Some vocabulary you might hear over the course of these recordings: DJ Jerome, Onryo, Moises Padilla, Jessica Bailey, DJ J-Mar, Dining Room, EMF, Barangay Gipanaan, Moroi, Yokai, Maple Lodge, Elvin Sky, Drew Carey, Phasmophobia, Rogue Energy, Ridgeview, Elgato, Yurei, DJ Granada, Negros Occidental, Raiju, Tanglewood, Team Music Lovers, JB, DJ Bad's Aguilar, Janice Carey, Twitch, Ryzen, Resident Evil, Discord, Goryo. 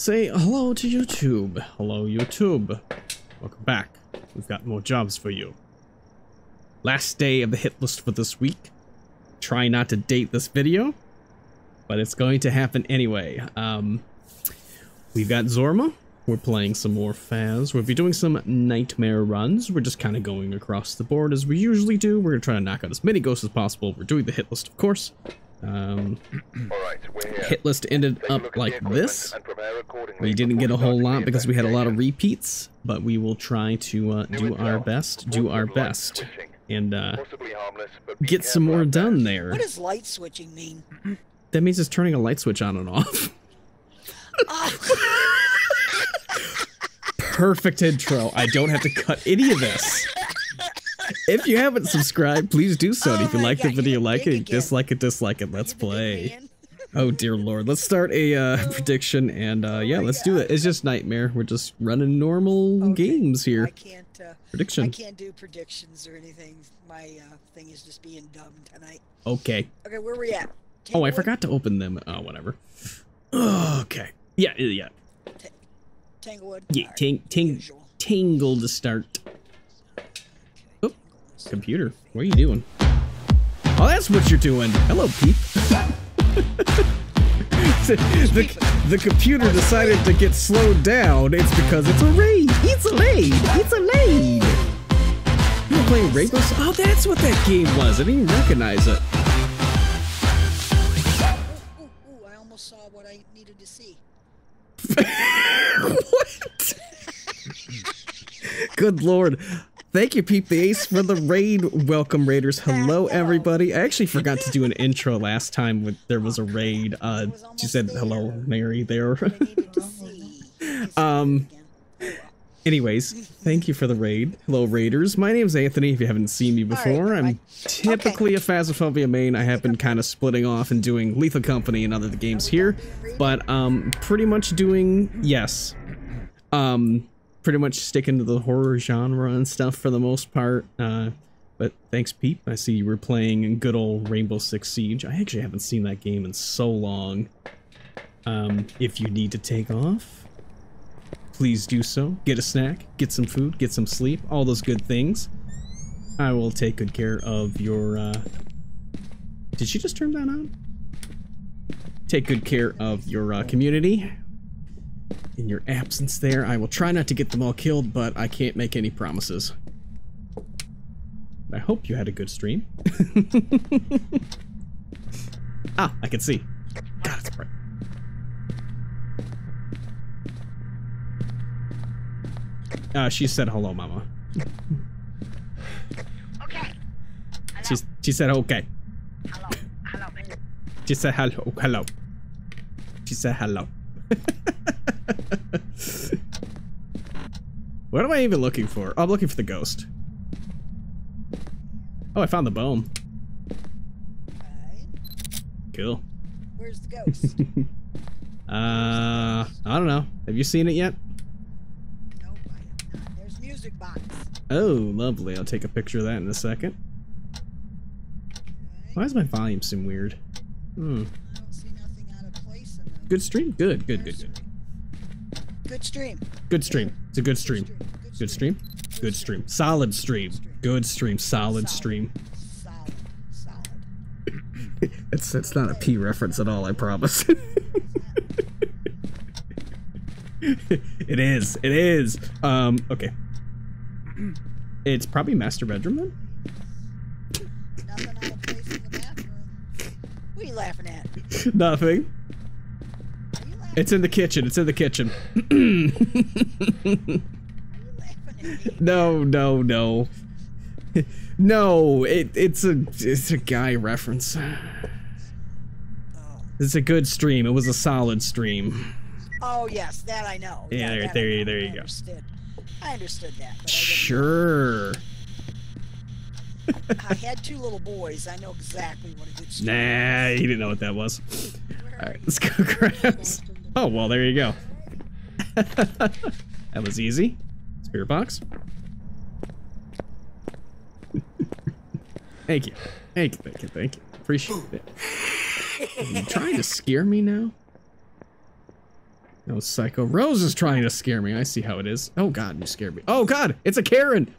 Say hello to YouTube. Hello, YouTube. Welcome back. We've got more jobs for you. Last day of the hit list for this week. Try not to date this video, but it's going to happen anyway. We've got Zorma. We're playing some more Phaz. We'll be doing some nightmare runs. We're just kind of going across the board as we usually do. We're going to try to knock out as many ghosts as possible. We're doing the hit list, of course. All right, we're here. Hit list ended up like this. We didn't get a whole lot because we had a lot of repeats, but we will try to do our best, and get some more done there. What does light switching mean? That means it's turning a light switch on and off. Perfect intro. I don't have to cut any of this. If you haven't subscribed, please do so. And if you like the video, like it, dislike it, dislike it. Let's play. Oh dear lord. Let's start a prediction, and yeah, let's do it. It's just nightmare. We're just running normal games here. I can't prediction. I can't do predictions or anything. My thing is just being dumb tonight. Okay. Okay, where we at? Oh, I forgot to open them. Oh, whatever. Okay. Yeah, yeah. Tanglewood. Yeah, tangle to start. Oh, computer, what are you doing? Oh, that's what you're doing. Hello, Peep. The computer decided to get slowed down. It's because it's a raid. It's a raid. It's a raid. You were playing Rainbow Six? Oh, that's what that game was. I didn't even recognize it. Ooh, I almost saw what I needed to see. What? Good lord. Thank you, Peep the Ace, for the raid. Welcome, raiders. Hello, everybody. I actually forgot to do an intro last time when there was a raid. She said hello, Mary, there. Anyways, thank you for the raid. Hello, raiders. My name's Anthony, if you haven't seen me before. I'm typically a Phasmophobia main. I have been kind of splitting off and doing Lethal Company and other games here. But, pretty much doing... Yes. Pretty much sticking to the horror genre and stuff for the most part. But thanks, Peep. I see you were playing good old Rainbow Six Siege. I actually haven't seen that game in so long. If you need to take off... please do so. Get a snack, get some food, get some sleep, all those good things. I will take good care of your, did she just turn that on? Take good care of your community. In your absence there, I will try not to get them all killed, but I can't make any promises. I hope you had a good stream. Ah, I can see. God, it's bright. She said hello, Mama. Okay. Hello. She said okay. Hello. Hello. She said hello. Hello. She said hello. What am I even looking for? Oh, I'm looking for the ghost. Oh, I found the bone. Right. Cool. Where's the ghost? I don't know. Have you seen it yet? Box. Oh, lovely. I'll take a picture of that in a second. Why does my volume seem weird? Hmm. I don't see nothing out of place in the good stream? Good, good, good, good. Good stream. Good stream. It's a good stream. Good stream? Good stream. Solid stream. Good stream. Solid stream. Solid. Solid. It's not a P reference at all, I promise. It is. It is. Okay. It's probably master bedroom then. Nothing out of place in the bathroom. What are you laughing at? Nothing. Laughing it's in the kitchen. It's in the kitchen. Are you laughing at me? No, no, no. No, it's a guy reference. Oh. It's a good stream. It was a solid stream. Oh yes, that I know. Yeah, that, there you go. I understood that. But I sure. I had two little boys. I know exactly what a good story Nah, was. You didn't know what that was. All right, let's go grab. Oh, well, there you go. That was easy. Spirit box. Thank you. Thank you, thank you, thank you. Appreciate it. Are you trying to scare me now? No psycho. Rose is trying to scare me. I see how it is. Oh God, you scared me. Oh God, it's a Karen.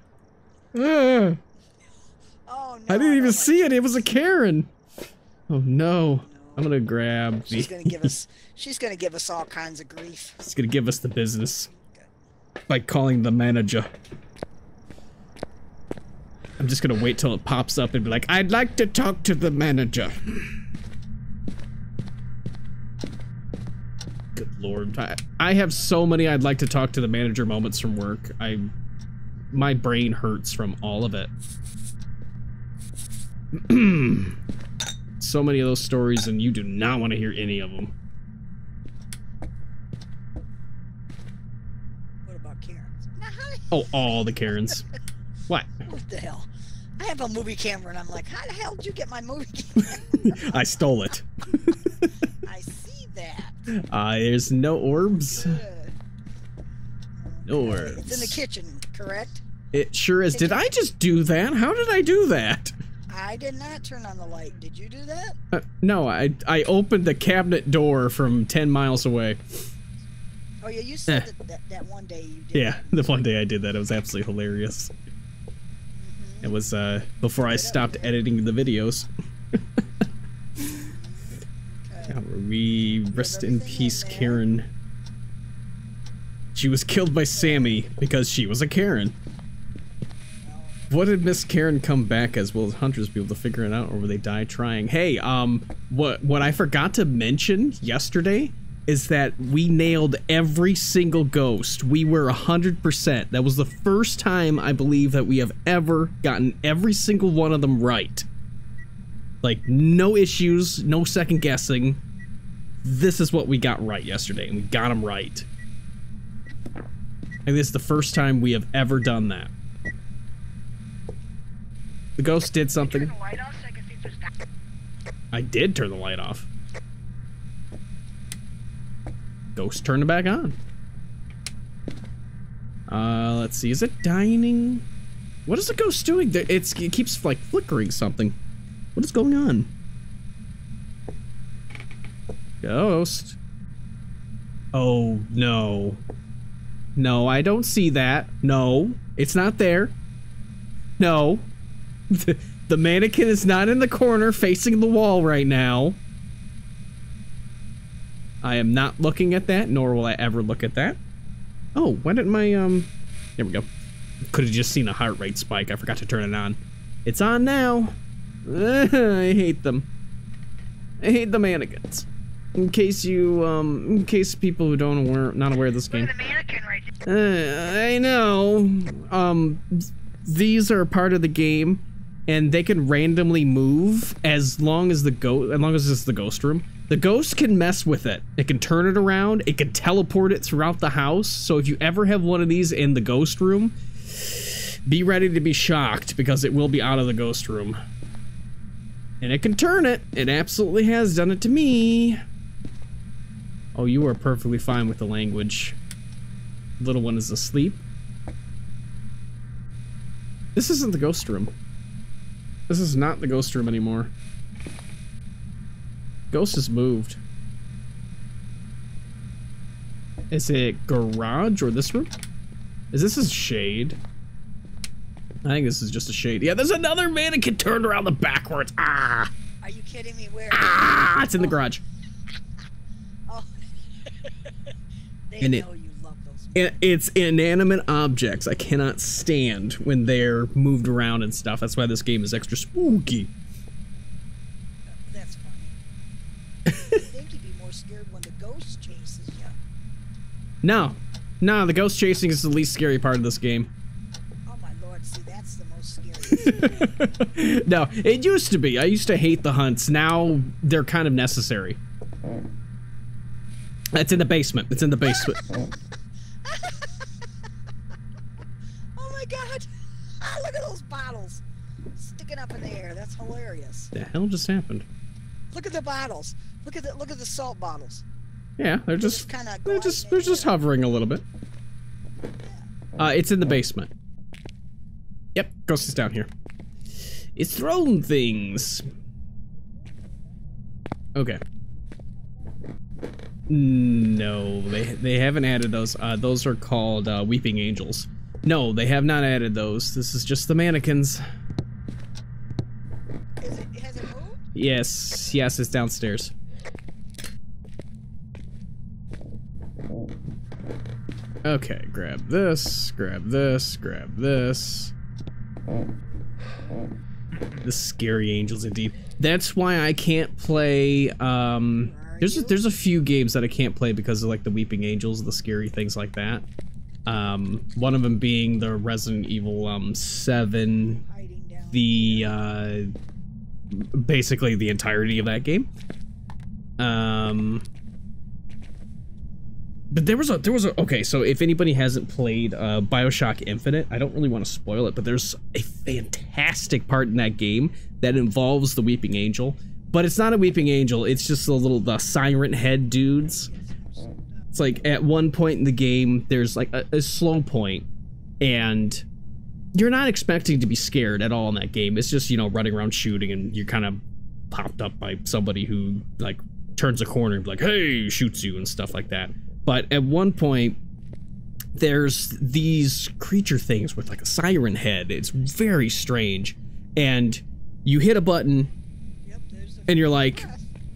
Oh, no, I didn't even see it. It was a Karen. Oh no. I'm gonna grab. She's gonna give us. She's gonna give us all kinds of grief. She's gonna give us the business by calling the manager. I'm just gonna wait till it pops up and be like, "I'd like to talk to the manager." Good Lord, I have so many "I'd like to talk to the manager" moments from work. My brain hurts from all of it. So many of those stories, and you do not want to hear any of them. What about Karens? Oh, all the Karens. What? What the hell? I have a movie camera, and I'm like, how the hell did you get my movie camera? I stole it. I see that. There's no orbs. No orbs. It's in the kitchen, correct? It sure is. Did I just do that? How did I do that? I did not turn on the light. Did you do that? No, I opened the cabinet door from 10 miles away. Oh, yeah, you said that one day you did. Yeah, the one day I did that. It was absolutely hilarious. Mm-hmm. It was before I stopped editing the videos. We rest in peace, Karen. She was killed by Sammy because she was a Karen. What did Miss Karen come back as? Will hunters be able to figure it out, or will they die trying? Hey, what I forgot to mention yesterday is that we nailed every single ghost. We were 100%. That was the first time I believe that we have ever gotten every single one of them right. Like, no issues, no second guessing. This is what we got right yesterday, and we got them right. And this is the first time we have ever done that. The ghost did something. I did turn the light off. Ghost turned it back on. Let's see. Is it dining? What is the ghost doing? It keeps like flickering something. What is going on? Ghost. Oh no. No, I don't see that. No, it's not there. No. The mannequin is not in the corner facing the wall right now. I am not looking at that, nor will I ever look at that. Oh, why didn't my, there we go. Could have just seen a heart rate spike. I forgot to turn it on. It's on now. I hate them. I hate the mannequins. In case you, in case people who don't aware, not aware of this game. I know. These are part of the game, and they can randomly move as long as the ghost, as long as it's the ghost room. The ghost can mess with it. It can turn it around. It can teleport it throughout the house. So if you ever have one of these in the ghost room, be ready to be shocked, because it will be out of the ghost room. And it can turn it. It absolutely has done it to me. Oh, you are perfectly fine with the language. Little one is asleep. This isn't the ghost room. This is not the ghost room anymore. Ghost has moved. Is it garage or this room? Is this a shade? I think this is just a shade. Yeah, there's another mannequin turned around the backwards. Ah! Are you kidding me? Where? Ah! It's in the garage. Oh. They know you. It's inanimate objects. I cannot stand when they're moved around and stuff. That's why this game is extra spooky. That's funny. I think you'd be more scared when the ghost chases you. No. No, the ghost chasing is the least scary part of this game. Oh my Lord, see, that's the most scary. No, it used to be. I used to hate the hunts. Now they're kind of necessary. It's in the basement. It's in the basement. Oh my God! Oh, look at those bottles sticking up in the air. That's hilarious. The hell just happened? Look at the bottles. Look at the salt bottles. Yeah, they're just hovering a little bit. Yeah. It's in the basement. Yep, ghost is down here. It's throwing things. Okay. No, they haven't added those. Those are called Weeping Angels. No, they have not added those. This is just the mannequins. Is it, has it moved? Yes, yes, it's downstairs. Okay, grab this, grab this, grab this. The scary angels indeed. That's why I can't play, there's a few games that I can't play because of like the Weeping Angels, the scary things like that. One of them being the Resident Evil 7, the basically the entirety of that game. But there was a okay, so if anybody hasn't played Bioshock Infinite, I don't really want to spoil it, but there's a fantastic part in that game that involves the Weeping Angel, but it's not a Weeping Angel, it's just a little the siren head dudes. It's like at one point in the game, there's like a slow point, and you're not expecting to be scared at all in that game. It's just, you know, running around shooting, and you're kind of popped up by somebody who like turns a corner and be like, hey, shoots you and stuff like that. But at one point, there's these creature things with like a siren head. It's very strange. And you hit a button, and you're like,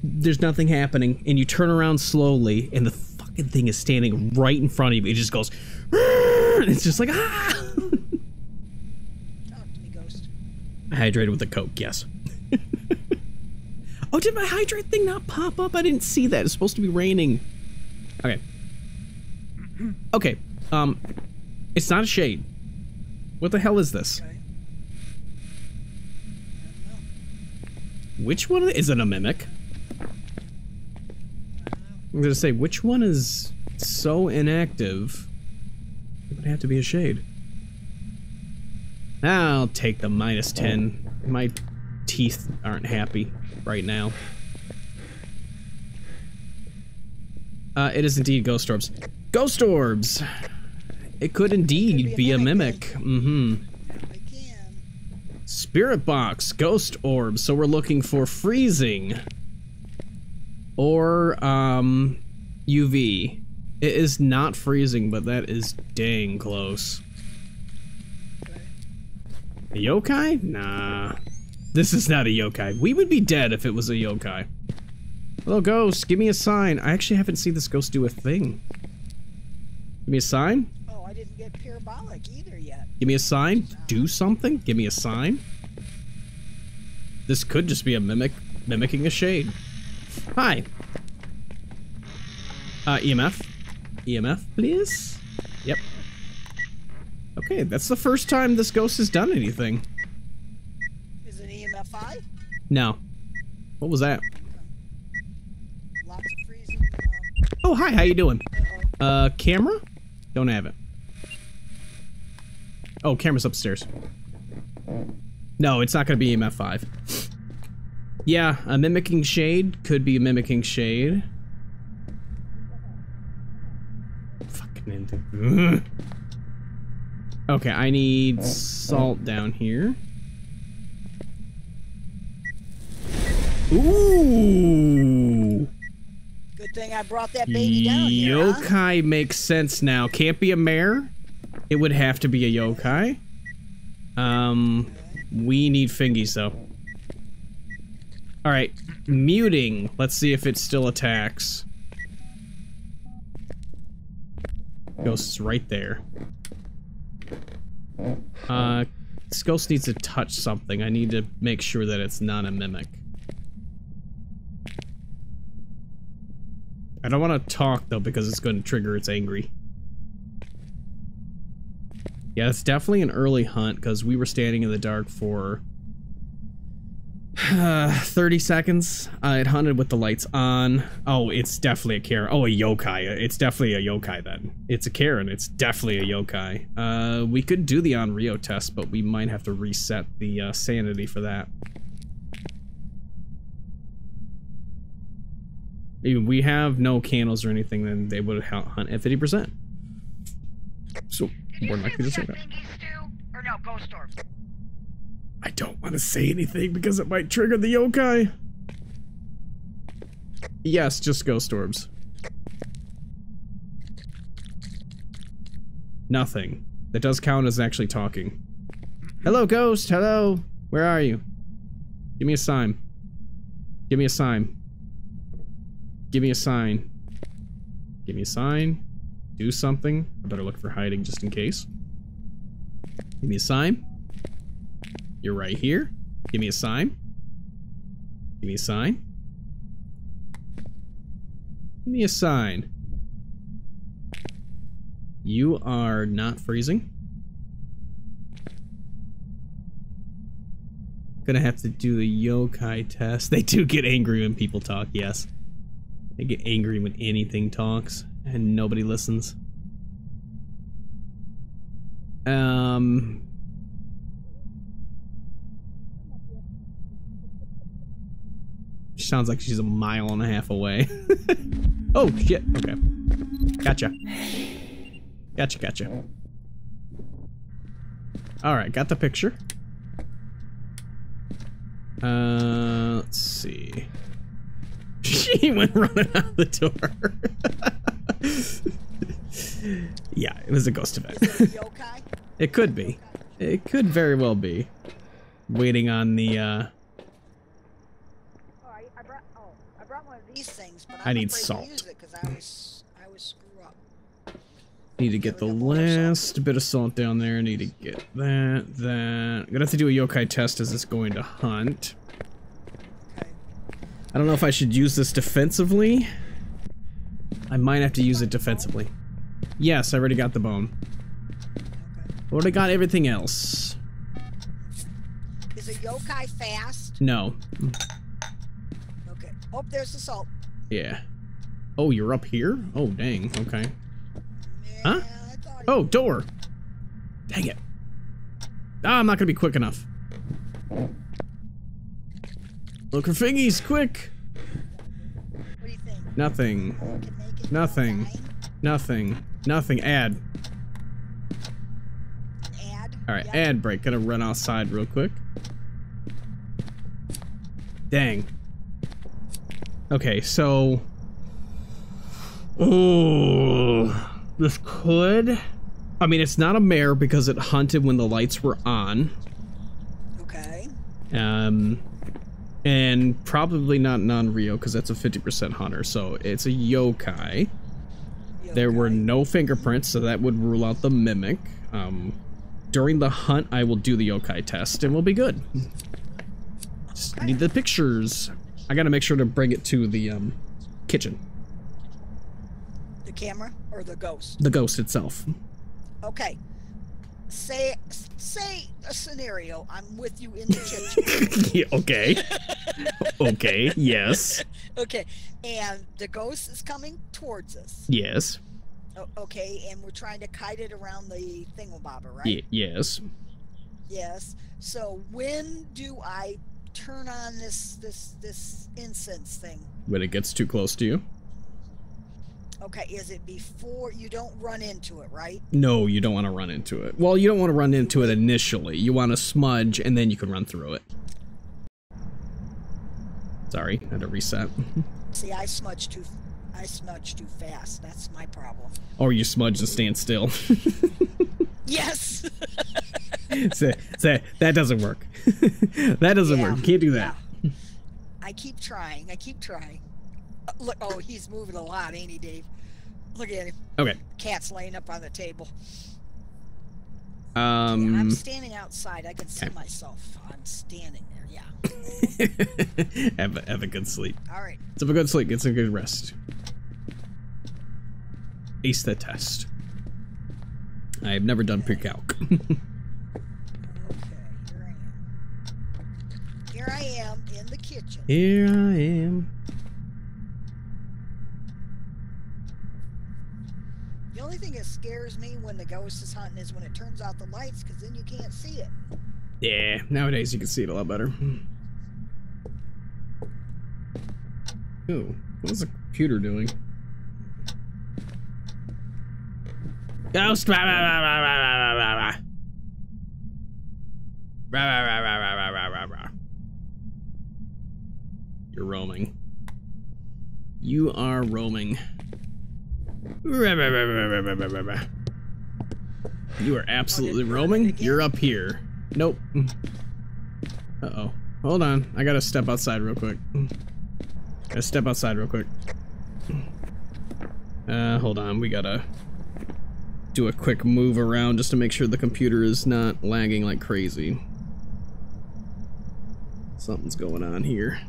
there's nothing happening. And you turn around slowly, and the fucking thing is standing right in front of you. It just goes, and it's just like, ah! Talk to me, ghost. I hydrated with a Coke, yes. Oh, did my hydrate thing not pop up? I didn't see that. It's supposed to be raining. Okay. Okay, it's not a shade. What the hell is this? Okay. Which one is it? A mimic? I'm gonna say, which one is so inactive it would have to be a shade? I'll take the -10. My teeth aren't happy right now. It is indeed ghost orbs. Ghost orbs! It could indeed be a mimic. Mm-hmm. Spirit box, ghost orbs. So we're looking for freezing. Or, UV. It is not freezing, but that is dang close. A yokai? Nah. This is not a yokai. We would be dead if it was a yokai. Hello, ghost, give me a sign. I actually haven't seen this ghost do a thing. Give me a sign. Oh, I didn't get parabolic either yet. Give me a sign. Do something. Give me a sign. This could just be a mimic mimicking a shade. Hi. EMF. EMF, please. Yep. Okay, that's the first time this ghost has done anything. Is it EMF-I? No. What was that? Oh, hi, how you doing? Camera? Don't have it. Oh, camera's upstairs. No, it's not gonna be EMF-5. Yeah, a mimicking shade could be a mimicking shade. Fucking okay, I need salt down here. Ooh! Good thing I brought that baby down here, yokai makes sense now. Can't be a mare. It would have to be a yokai. We need fingies, though. Alright. Muting. Let's see if it still attacks. Ghost's right there. This ghost needs to touch something. I need to make sure that it's not a mimic. I don't want to talk, though, because it's going to trigger its angry. Yeah, it's definitely an early hunt, because we were standing in the dark for 30 seconds. It hunted with the lights on. Oh, it's definitely a Karen. Oh, a yokai. It's definitely a yokai, then. It's a Karen. It's definitely a yokai. We could do the Onryo test, but we might have to reset the sanity for that. We have no candles or anything, then they would hunt at 50%. So we're not going to say that. Or no, ghost orbs. I don't want to say anything because it might trigger the yokai. Yes, just ghost orbs. Nothing. That does count as actually talking. Hello, ghost! Hello! Where are you? Give me a sign. Give me a sign. Give me a sign. Give me a sign. Do something. I better look for hiding just in case. Give me a sign. You're right here. Give me a sign. Give me a sign. Give me a sign. You are not freezing. Gonna have to do the yokai test. They do get angry when people talk, yes. They get angry when anything talks and nobody listens. Sounds like she's a mile and a half away. Oh, shit. Okay. Gotcha. Gotcha, gotcha. Alright, got the picture. Let's see. She went running out of the door. Yeah, it was a ghost event. It could be. It could very well be. Waiting on the, I need salt. Need to get the last bit of salt down there. Need to get that, that. I'm gonna have to do a yokai test as it's going to hunt. I don't know if I should use this defensively. I might have to use it defensively. Yes, I already got the bone. Already got everything else. Is a yokai fast? No. Okay. Oh, there's the salt. Yeah. Oh, you're up here? Oh, dang. Okay. Huh? Oh, door. Dang it. Ah, I'm not gonna be quick enough. Look for fingies, quick. What do you think? Nothing. Nothing. Nothing. Nothing. Ad. Ad? Alright, yep. Ad break. Gonna run outside real quick. Dang. Okay, so... Ooh... This could... I mean, it's not a mare because it hunted when the lights were on. Okay. And probably not non-Ryo because that's a 50% hunter, so it's a yokai. There were no fingerprints, so that would rule out the mimic. During the hunt, I will do the yokai test, and we'll be good. Just need the pictures. I gotta make sure to bring it to the, kitchen. The camera? Or the ghost? The ghost itself. Okay. Say a scenario. I'm with you in the kitchen. Okay. Okay, yes. Okay, and the ghost is coming towards us. Yes. Okay, and we're trying to kite it around the thingamabobber, right? Yes. Yes. So when do I turn on this incense thing? When it gets too close to you? Okay, is it before? You don't run into it, right? No, you don't want to run into it. Well, you don't want to run into it initially. You want to smudge, and then you can run through it. Sorry, I had to reset. See, I smudge too fast. That's my problem. Or you smudge and stand still. Yes! So, that doesn't work. That doesn't work. Can't do that. Yeah. I keep trying. Look, oh, he's moving a lot, ain't he, Dave? Look at him. Okay. Cat's laying up on the table. Yeah, I'm standing outside. I can see myself. I'm standing there, yeah. have a good sleep. All right. Let's have a good sleep. Get some good rest. Ace the test. I have never done pre-calc. Okay, here I am. Here I am in the kitchen. Here I am. The only thing that scares me when the ghost is hunting is when it turns out the lights, because then you can't see it. Yeah, nowadays you can see it a lot better. Ooh, what is the computer doing? Ghost! Rah, rah, rah, rah, rah, rah, rah, rah. Rah, rah, rah, rah, rah, rah, rah, rah. You're roaming. You are roaming. You are absolutely roaming. You're up here. Nope. Uh-oh. Hold on. I gotta step outside real quick. Gotta step outside real quick. Hold on. We gotta do a quick move around just to make sure the computer is not lagging like crazy. Something's going on here.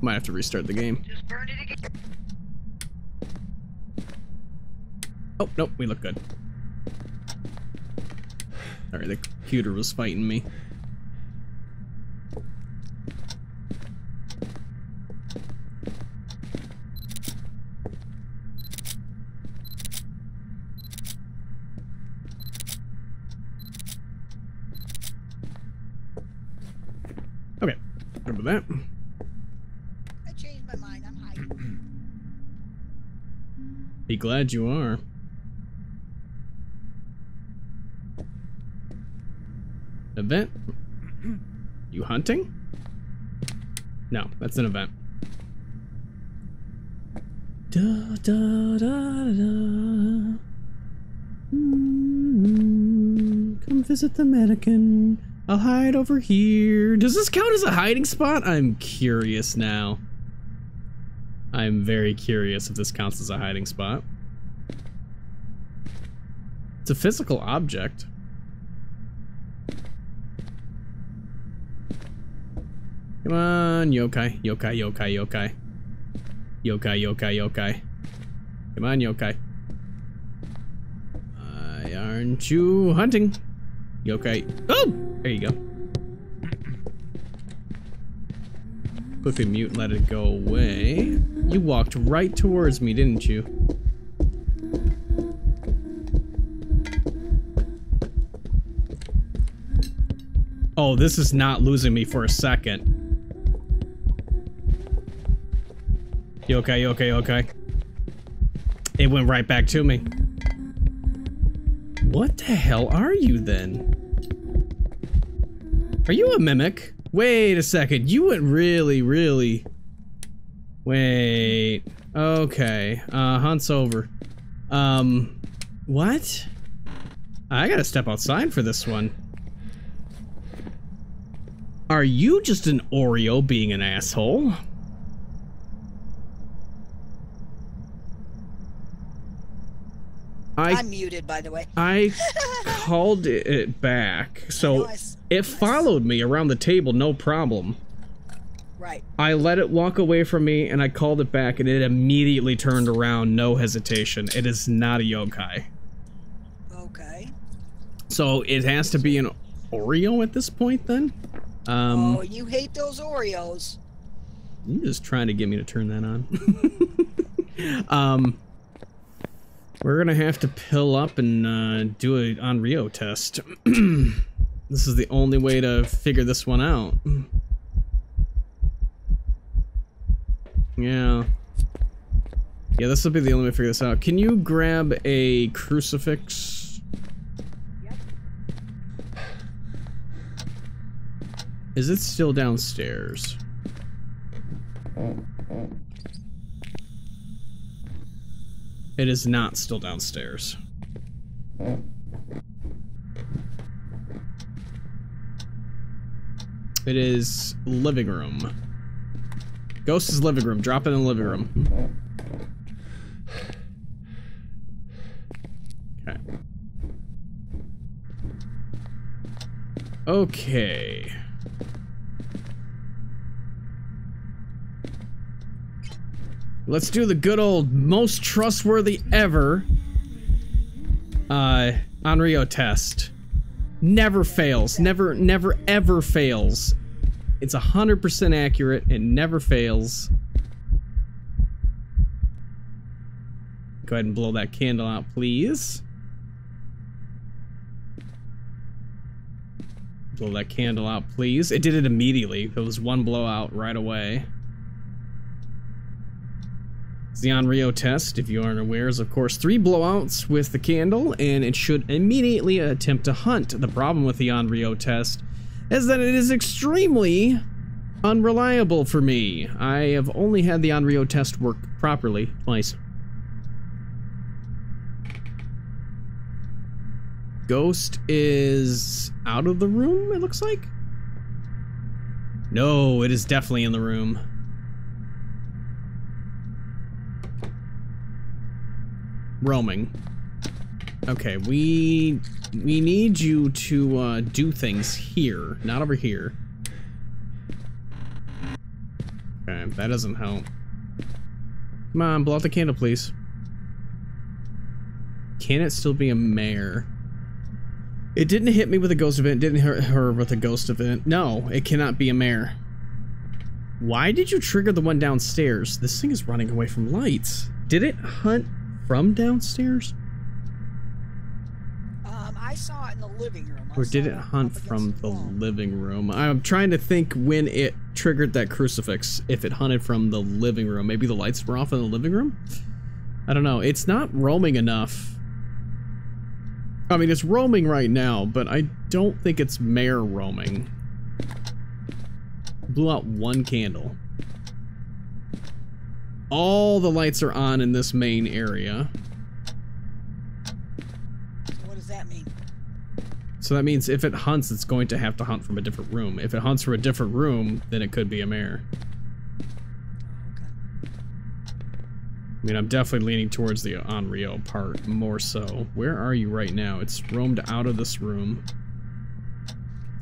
Might have to restart the game. Just burn it again. Oh, nope, we look good. Alright, the computer was fighting me. Okay, remember that. I changed my mind, I'm hiding. Be glad you are. Event? You hunting? No, that's an event. Da, da, da, da. Mm-hmm. Come visit the mannequin. I'll hide over here. Does this count as a hiding spot? I'm curious now. I'm very curious if this counts as a hiding spot. It's a physical object. Come on, yokai, yokai, yokai, yokai. Yokai, yokai, yokai. Come on, yokai. Why aren't you hunting? Yokai. Oh! There you go. Quickly mute and let it go away. You walked right towards me, didn't you? Oh, this is not losing me for a second. Yokai, yokai, yokai. It went right back to me. What the hell are you then? Are you a mimic? Wait a second. You went really, really... Wait. Okay. Hunt's over. What? I gotta step outside for this one. Are you just an Oreo being an asshole? I'm muted, by the way. I called it back, so it followed me around the table, no problem. Right. I let it walk away from me, and I called it back, and it immediately turned around, no hesitation. It is not a yokai. Okay. So it has to be an Oreo at this point, then? Oh, you hate those Oreos. You're just trying to get me to turn that on. We're gonna have to pill up and do an Onryo test. This is the only way to figure this one out. Yeah. Yeah, this will be the only way to figure this out. Can you grab a crucifix? Yep. Is it still downstairs? It is not still downstairs. It is living room. Ghost is living room. Drop it in the living room. Okay. Okay. Let's do the good old most trustworthy ever Onryo test. Never fails. Never ever fails. It's 100% accurate. It never fails. Go ahead and blow that candle out, please. Blow that candle out, please. It did it immediately. It was one blowout right away. The Onryo test, if you aren't aware, is of course 3 blowouts with the candle, and it should immediately attempt to hunt. The problem with the Onryo test is that it is extremely unreliable for me. I have only had the Onryo test work properly twice. Ghost is out of the room, it looks like. No, it is definitely in the room. Roaming. Okay, we need you to do things here, not over here. Okay, that doesn't help. Come on, blow out the candle, please. Can it still be a mare? It didn't hit me with a ghost event, didn't hurt her with a ghost event. No, it cannot be a mare. Why did you trigger the one downstairs? This thing is running away from lights. Did it hunt from downstairs? I saw it in the living room. Or did it hunt from the living room? I'm trying to think when it triggered that crucifix, if it hunted from the living room. Maybe the lights were off in the living room? I don't know. It's not roaming enough. I mean, it's roaming right now, but I don't think it's mare roaming. Blew out one candle. All the lights are on in this main area. What does that mean? So that means if it hunts, it's going to have to hunt from a different room. If it hunts from a different room, then it could be a mare. I mean, I'm definitely leaning towards the Onryo part more so. Where are you right now? It's roamed out of this room.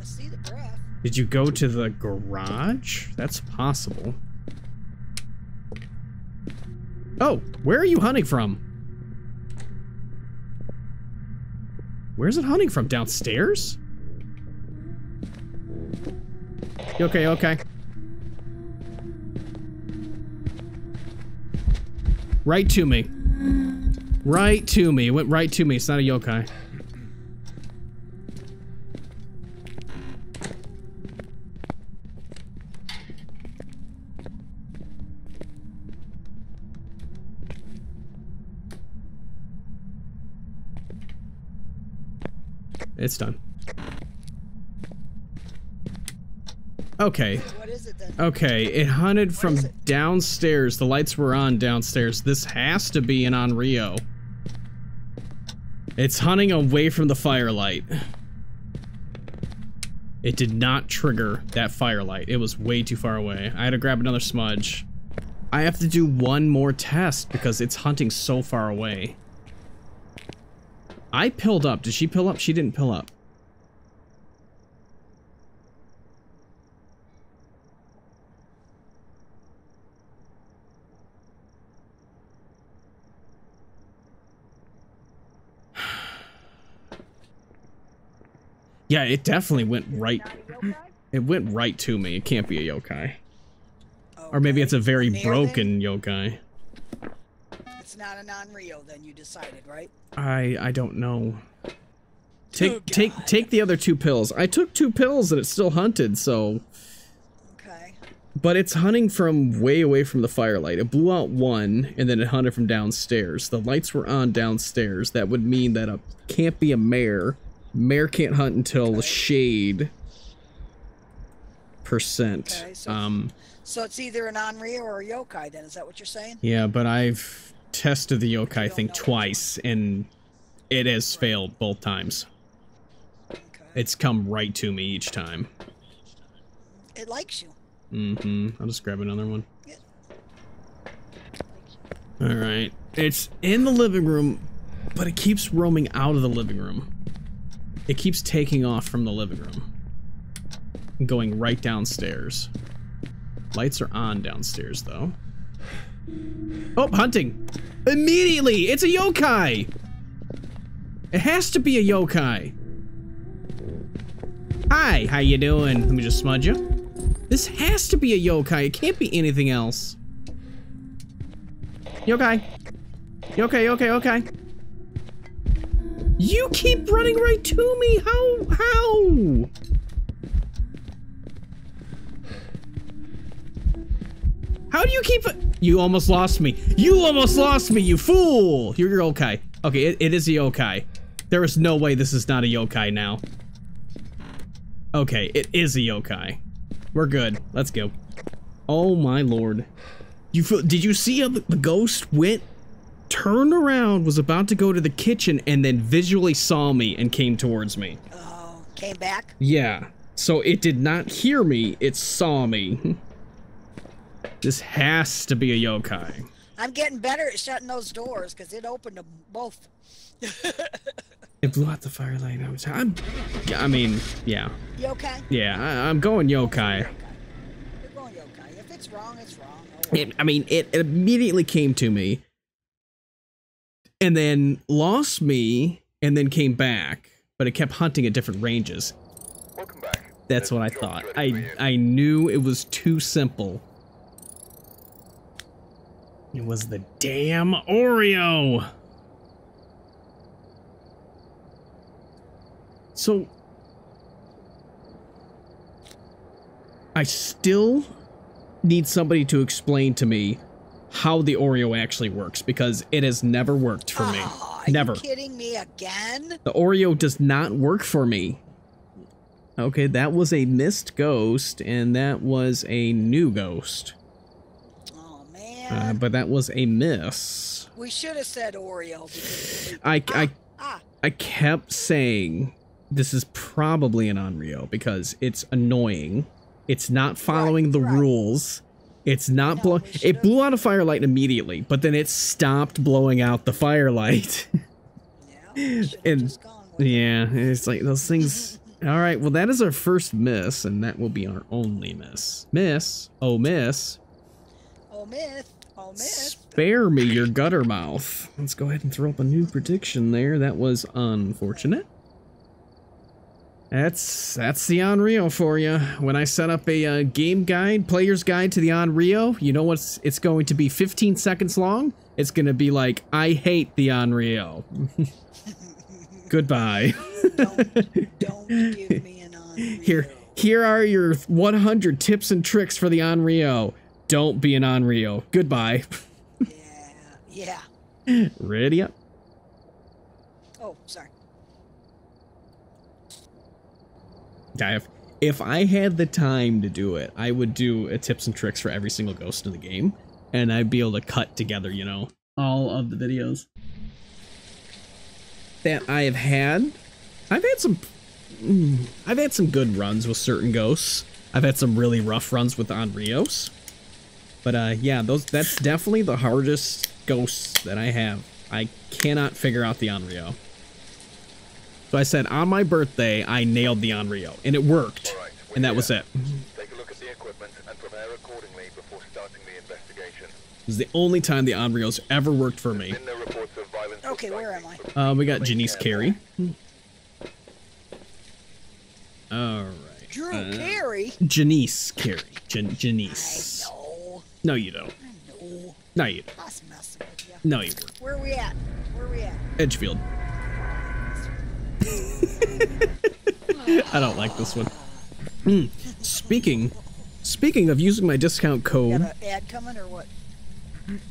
I see the breath. Did you go to the garage? That's possible. Oh, where are you hunting from? Where's it hunting from? Downstairs? Okay, okay. Right to me. Right to me. It went right to me. It's not a yokai. It's done. Okay. What is it then? Okay, it hunted from downstairs. The lights were on downstairs. This has to be an Onryo. It's hunting away from the firelight. It did not trigger that firelight. It was way too far away. I had to grab another smudge. I have to do one more test because it's hunting so far away. I pilled up. Did she pill up? She didn't pill up. Yeah, it definitely went right. It went right to me. It can't be a yokai. Okay. Or maybe it's a very broken yokai. It's not a non-reo then, you decided, right? I don't know. Take the other two pills. I took two pills and it still hunted, so okay. But it's hunting from way away from the firelight. It blew out one and then it hunted from downstairs. The lights were on downstairs. That would mean that it can't be a mare. Mare can't hunt until shade percent. Okay, so it's either an Onryo or a yokai then, is that what you're saying? Yeah, but I've tested the yokai thing twice and it has failed both times. Okay. It's come right to me each time. It likes you. Mm-hmm. I'll just grab another one. Yeah. Alright. It's in the living room, but it keeps roaming out of the living room. It keeps taking off from the living room. Going right downstairs. Lights are on downstairs, though. Oh, hunting! Immediately! It's a yokai! It has to be a yokai! Hi, how you doing? Let me just smudge you. This has to be a yokai. It can't be anything else. Yokai. Yokai, okay, okay. You keep running right to me! How? How do you keep it? You almost lost me. You almost lost me, you fool! You're yokai. Okay, it is a yokai. There is no way this is not a yokai now. Okay, it is a yokai. We're good. Let's go. Oh my lord. Did you see how the ghost went turned around, was about to go to the kitchen, and then visually saw me and came towards me. Oh, came back? Yeah. So it did not hear me, it saw me. This has to be a yokai. I'm getting better at shutting those doors, because it opened them both. It blew out the firelight. I mean, yeah. Yokai? Yeah, I'm going yokai. You're going yokai. If it's wrong, it's wrong. It immediately came to me. And then lost me, and then came back. But it kept hunting at different ranges. Welcome back. That's what I thought. I knew it was too simple. It was the damn Oreo. So I still need somebody to explain to me how the Oreo actually works, because it has never worked for me. Never. Are you kidding me again? The Oreo does not work for me. Okay, that was a missed ghost, and that was a new ghost. But that was a miss. We should have said Oreo. I kept saying this is probably an Onryo because it's annoying. It's not following the rules. It's not It blew out a firelight immediately, but then it stopped blowing out the firelight. Yeah, and yeah, it's like those things. All right, well, that is our first miss, and that will be our only miss. Oh, miss. Spare me your gutter mouth. Let's go ahead and throw up a new prediction there. That was unfortunate. That's the Onryo for you. When I set up a game guide, player's guide to the Onryo, you know what's? It's going to be 15 seconds long. It's going to be like, I hate the Onryo. Goodbye. Don't give me an Onryo. Here are your 100 tips and tricks for the Onryo. Don't be an Onryo. Goodbye. Yeah. Ready up. Oh, sorry. If I had the time to do it, I would do a tips and tricks for every single ghost in the game, and I'd be able to cut together, you know, all of the videos that I have had. I've had some good runs with certain ghosts. I've had some really rough runs with Onryos. But yeah, that's definitely the hardest ghosts that I have. I cannot figure out the Onryo. So I said, on my birthday, I nailed the Onryo, and it worked. Right, and that was it. Take a look at the equipment and prepare accordingly before starting the investigation. It was the only time the Onryo's ever worked for me. Okay, where am I? We got Janice Carey. All right. Drew Carey? Janice Carey. Janice. I know. No, you don't. I know. No, you don't. I was messing with you. No, you weren't. Where are we at? Edgefield. I don't like this one. Speaking of using my discount code. You got an ad coming or what?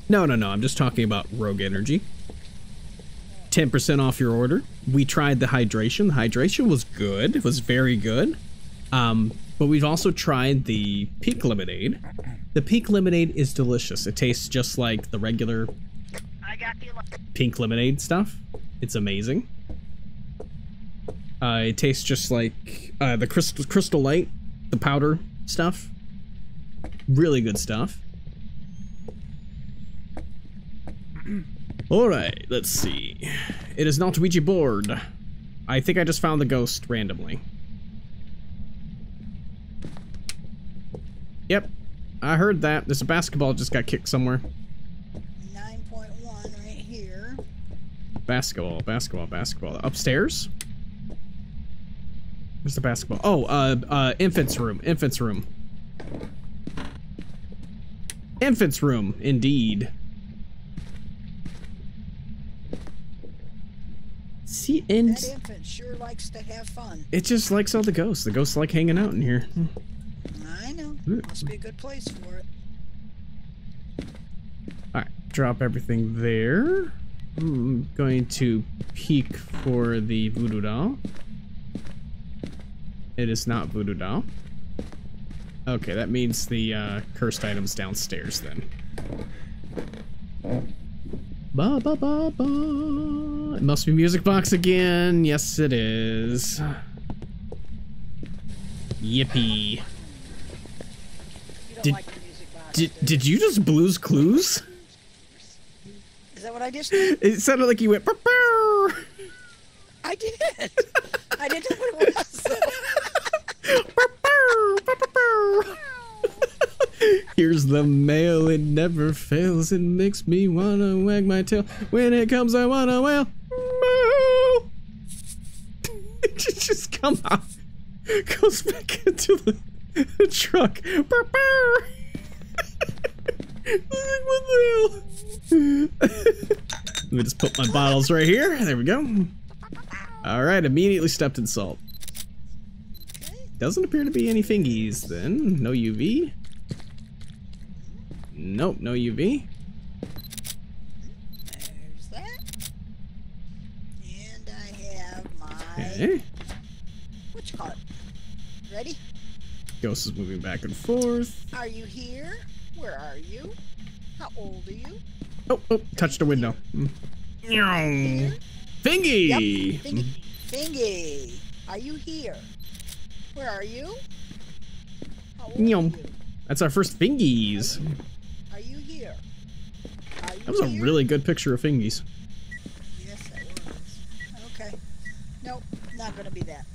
No. I'm just talking about Rogue Energy. 10% off your order. We tried the hydration. The hydration was good. It was very good. But we've also tried the peak lemonade. The peak lemonade is delicious. It tastes just like the regular pink lemonade stuff. It's amazing. It tastes just like the Crystal Light, the powder stuff. Really good stuff. All right, let's see. It is not Ouija board. I think I just found the ghost randomly. Yep, I heard that. There's a basketball just got kicked somewhere. 9.1 right here. Basketball. Upstairs? Where's the basketball? Oh, infant's room. Infant's room, indeed. See, and that infant sure likes to have fun. It just likes all the ghosts. The ghosts like hanging out in here. I know. Must be a good place for it. Alright, drop everything there. I'm going to peek for the voodoo doll. It is not voodoo doll. Okay, that means the cursed item's downstairs then. Ba ba ba ba. It must be Music Box again. Yes, it is. Yippee. Did you just Blue's Clues? Is that what I just did? It sounded like you went. Bow, bow. I did. I didn't know what it was. Bow, bow, bow, bow, bow. Here's the mail, it never fails. It makes me wanna wag my tail. When it comes, I wanna wail. Just come out. Goes back into the truck. What the hell? Let me just put my bottles right here. There we go. Alright, immediately stepped in salt. Doesn't appear to be any fingies then. No UV. Nope, no UV. There's that. And I have my... Okay. What you call it? Ready? Ghost is moving back and forth. Are you here? Where are you? How old are you? Oh, oh, touched a window. Fingy! Yep, Fingy! Fingy! Are you here? Where are you? How old are you? That's our first Fingies. Are you here? Are you here? That was a really good picture of Fingies. Yes, it was. Okay. Nope, not gonna be that.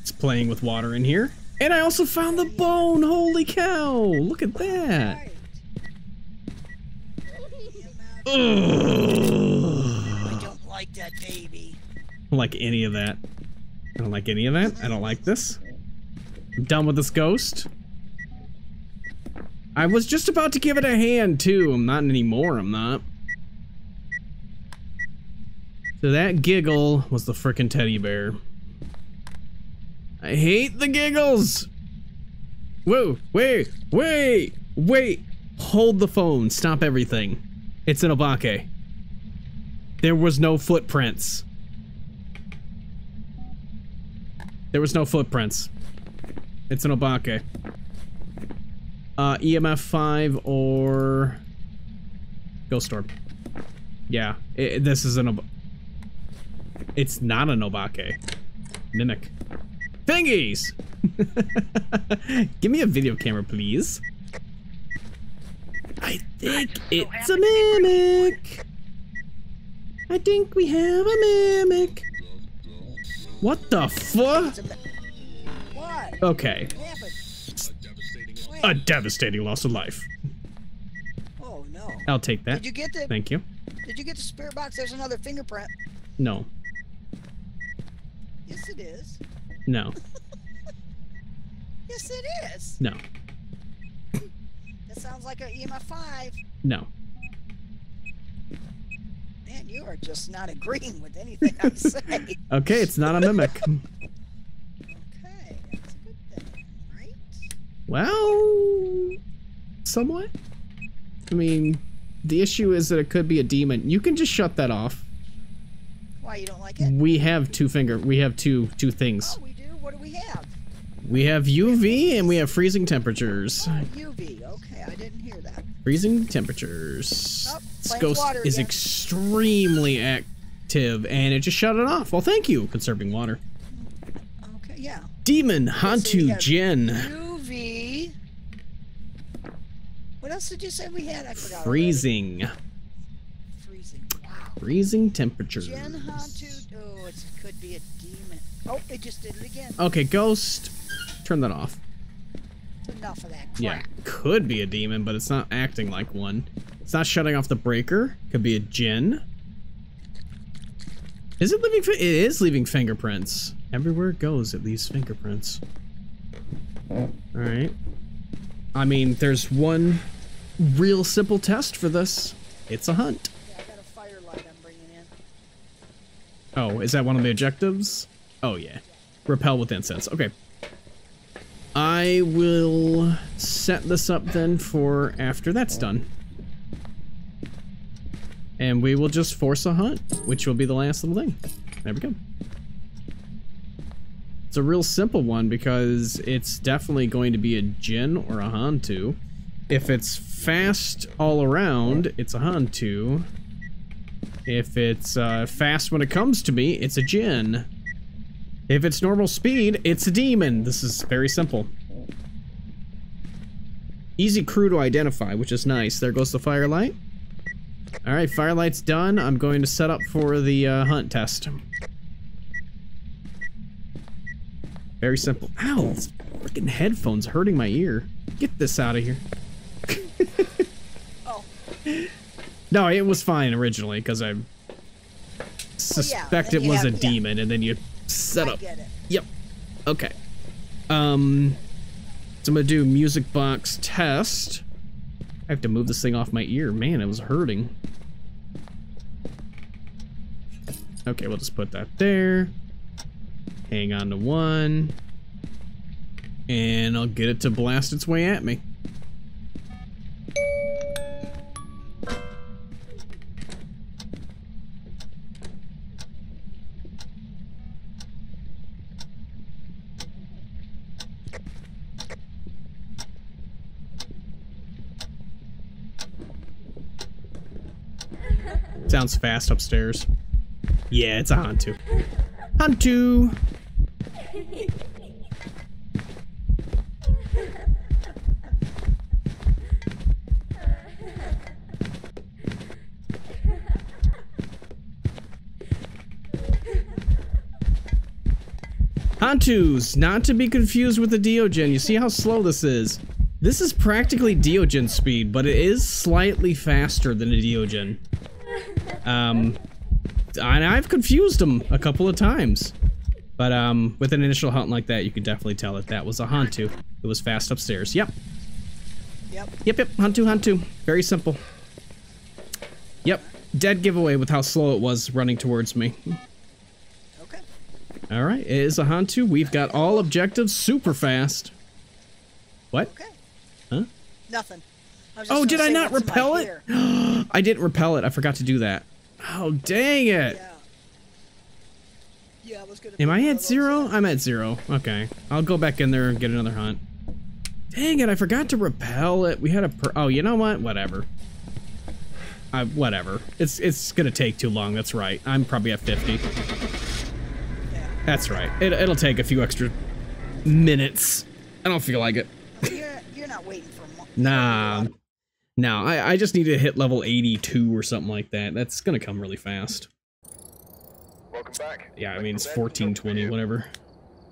It's playing with water in here. And I also found the bone! Holy cow! Look at that! Right. I don't like that baby. I don't like any of that. I don't like any of that. I don't like this. I'm done with this ghost. I was just about to give it a hand too. I'm not anymore, I'm not. So that giggle was the frickin' teddy bear. I hate the giggles! Whoa, wait, wait, wait! Hold the phone, stop everything. It's an Obake. There was no footprints. There was no footprints. It's an Obake. EMF 5 or Ghost Orb. Yeah, this is an It's not an Obake. Mimic. Thingies! Give me a video camera, please. I think it's a mimic. I think we have a mimic. What the fuck? Okay. A devastating loss of life. Oh no! I'll take that. Did you get the? Thank you. Did you get the spirit box? There's another fingerprint. No. Yes, it is. No. Yes, it is. No. That sounds like an EMF 5. No. Man, you are just not agreeing with anything I'm saying. Okay, it's not a mimic. Well, somewhat. I mean, the issue is that it could be a demon. You can just shut that off. Why, you don't like it? We have two things. Oh, we do? What do we have? We have UV and we have freezing temperatures. Oh, UV, okay, I didn't hear that. Freezing temperatures. Oh, this ghost is extremely active and it just shut it off. Well, thank you, conserving water. Okay, yeah. Demon Hantu Jin. What else did you say we had? I forgot. Freezing. Already. Freezing. Wow. Freezing temperatures. Gen Hantu. Oh, it could be a demon. Oh, it just did it again. Okay, ghost. Turn that off. Enough of that crap. Yeah, could be a demon, but it's not acting like one. It's not shutting off the breaker. Could be a djinn. Is it leaving? It is leaving fingerprints. Everywhere it goes, it leaves fingerprints. All right. I mean, there's one real simple test for this. It's a hunt. Yeah, I got a fire light I'm bringing in. Oh, is that one of the objectives? Oh, yeah. Repel with incense. Okay. I will set this up then for after that's done. And we will just force a hunt, which will be the last little thing. There we go. It's a real simple one because it's definitely going to be a djinn or a Hantu. If it's fast all around, it's a Hantu. If it's fast when it comes to me, it's a djinn. If it's normal speed, it's a demon. This is very simple. Easy crew to identify, which is nice. There goes the firelight. Alright, firelight's done. I'm going to set up for the hunt test. Very simple. Ow! These freaking headphones hurting my ear. Get this out of here. Oh. No, it was fine originally, because I suspect it was a demon, and then you set up. Yep. Okay. So I'm going to do music box test. I have to move this thing off my ear. Man, it was hurting. Okay, we'll just put that there. Hang on to one. And I'll get it to blast its way at me. Sounds fast upstairs. Yeah, it's a Hantu. Hantu! Hantus, not to be confused with the Diogen. You see how slow this is? This is practically Diogen speed, but it is slightly faster than a Diogen. And I've confused them a couple of times. But with an initial hunt like that, you can definitely tell that that was a Hantu. It was fast upstairs. Yep. Yep. Yep, yep. Hantu, Hantu. Very simple. Yep. Dead giveaway with how slow it was running towards me. Okay. All right. It is a Hantu. We've got all objectives super fast. What? Okay. Huh? Nothing. Oh, did I not repel it? I didn't repel it. I forgot to do that. Oh, dang it. Yeah. Yeah, I was gonna Am I at zero? I'm at zero. Okay. I'll go back in there and get another hunt. Dang it. I forgot to repel it. We had a... Oh, you know what? Whatever. Whatever. It's going to take too long. That's right. I'm probably at 50. Yeah. That's right. It'll take a few extra minutes. I don't feel like it. You're not waiting for a month. Nah. No, I just need to hit level 82 or something like that. That's gonna come really fast. Welcome back. Yeah, I mean, it's 1420, whatever.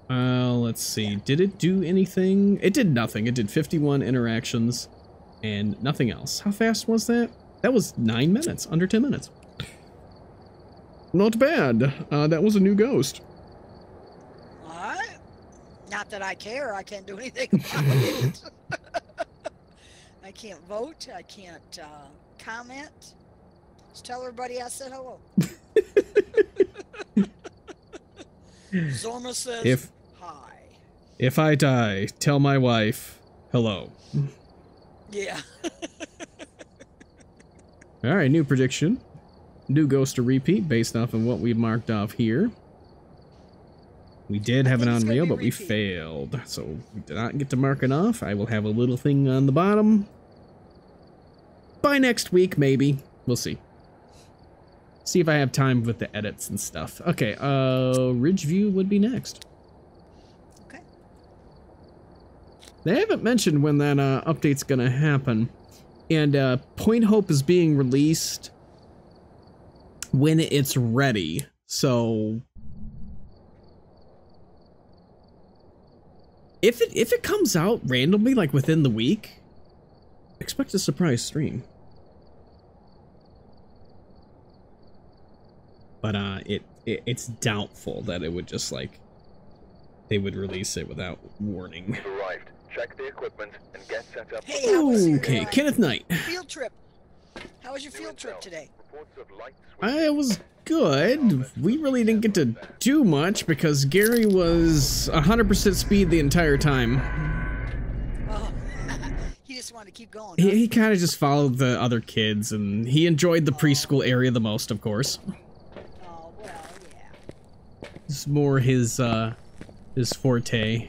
Let's see. Did it do anything? It did nothing. It did 51 interactions and nothing else. How fast was that? That was 9 minutes, under 10 minutes. Not bad. That was a new ghost. What? Not that I care. I can't do anything about it. I can't vote. I can't comment. Just tell everybody I said hello. Zorma says hi. If I die, tell my wife hello. Yeah. All right, new prediction. New ghost to repeat based off of what we marked off here. We did have an on-reel, but we failed. So we did not get to mark it off. I will have a little thing on the bottom. By next week, maybe. We'll see. See if I have time with the edits and stuff. Okay, Ridgeview would be next. Okay. They haven't mentioned when that update's gonna happen. And Point Hope is being released when it's ready. So... If it comes out randomly, like within the week, expect a surprise stream. But it's doubtful that it would just like they would release it without warning. Arrived. Check the equipment and get set up. Hey, okay, Kenneth Knight. Field trip. How was your field trip today? I was good. We really didn't get to do much because Gary was 100% speed the entire time. Oh, he just wanted to keep going. Huh? He kind of just followed the other kids, and he enjoyed the preschool area the most, of course. Oh, well, yeah. It's more his forte.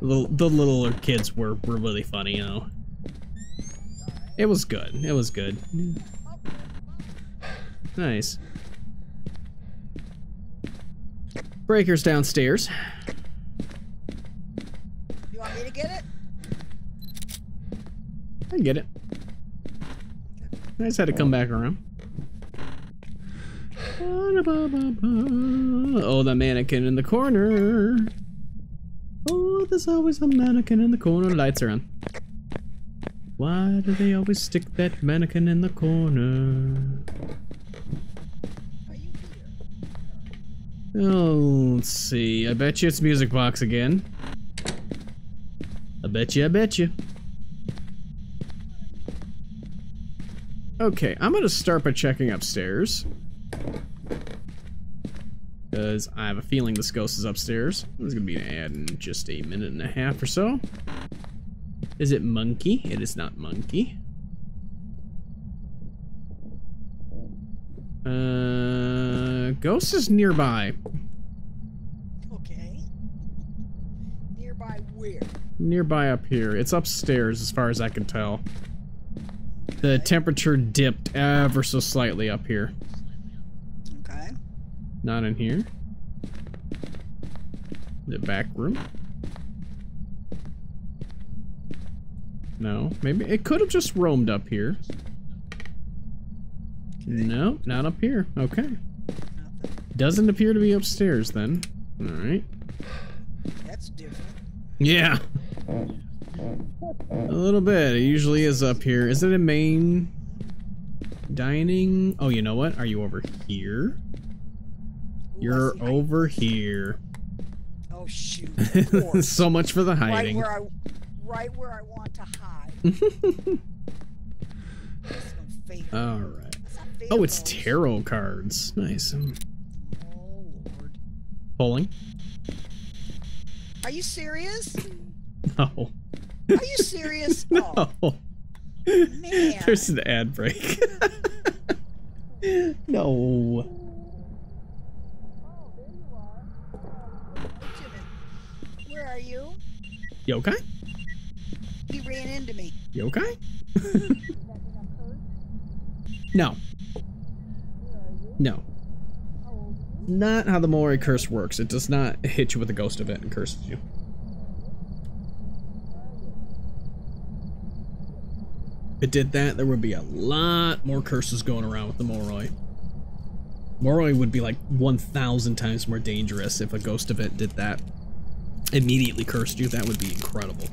The littler kids were really funny, you know. It was good. It was good. Nice. Breaker's downstairs. You want me to get it? I can get it. I just had to come back around. Oh, the mannequin in the corner. Oh, there's always a mannequin in the corner. Lights are on. Why do they always stick that mannequin in the corner? Oh, let's see. I bet you it's Music Box again. I bet you. Okay, I'm gonna start by checking upstairs. Because I have a feeling this ghost is upstairs. There's gonna be an ad in just a minute and a half or so. Is it Monkey? It is not Monkey. Ghost is nearby. Okay. Nearby where? Nearby up here. It's upstairs as far as I can tell. The temperature dipped ever so slightly up here. Okay. Not in here. The back room. No, maybe it could have just roamed up here. No, not up here. Okay. Doesn't appear to be upstairs then. All right. That's different. Yeah. A little bit. It usually is up here. Is it a main dining? Oh, you know what? Are you over here? You're over here. Oh shoot! So much for the hiding. Right where I want to hide. All right. Oh, it's tarot cards. Nice. Oh Lord. Bowling. Are you serious? No. Are you serious? No. Oh. Man. There's an ad break. No. Oh, there you are. Where are you? You okay? He ran into me. You okay? No. No. Not how the Maori curse works. It does not hit you with a ghost event and curses you. If it did that, there would be a lot more curses going around with the Moroi. Moroi would be like 1,000 times more dangerous if a ghost event did that. Immediately cursed you. That would be incredible.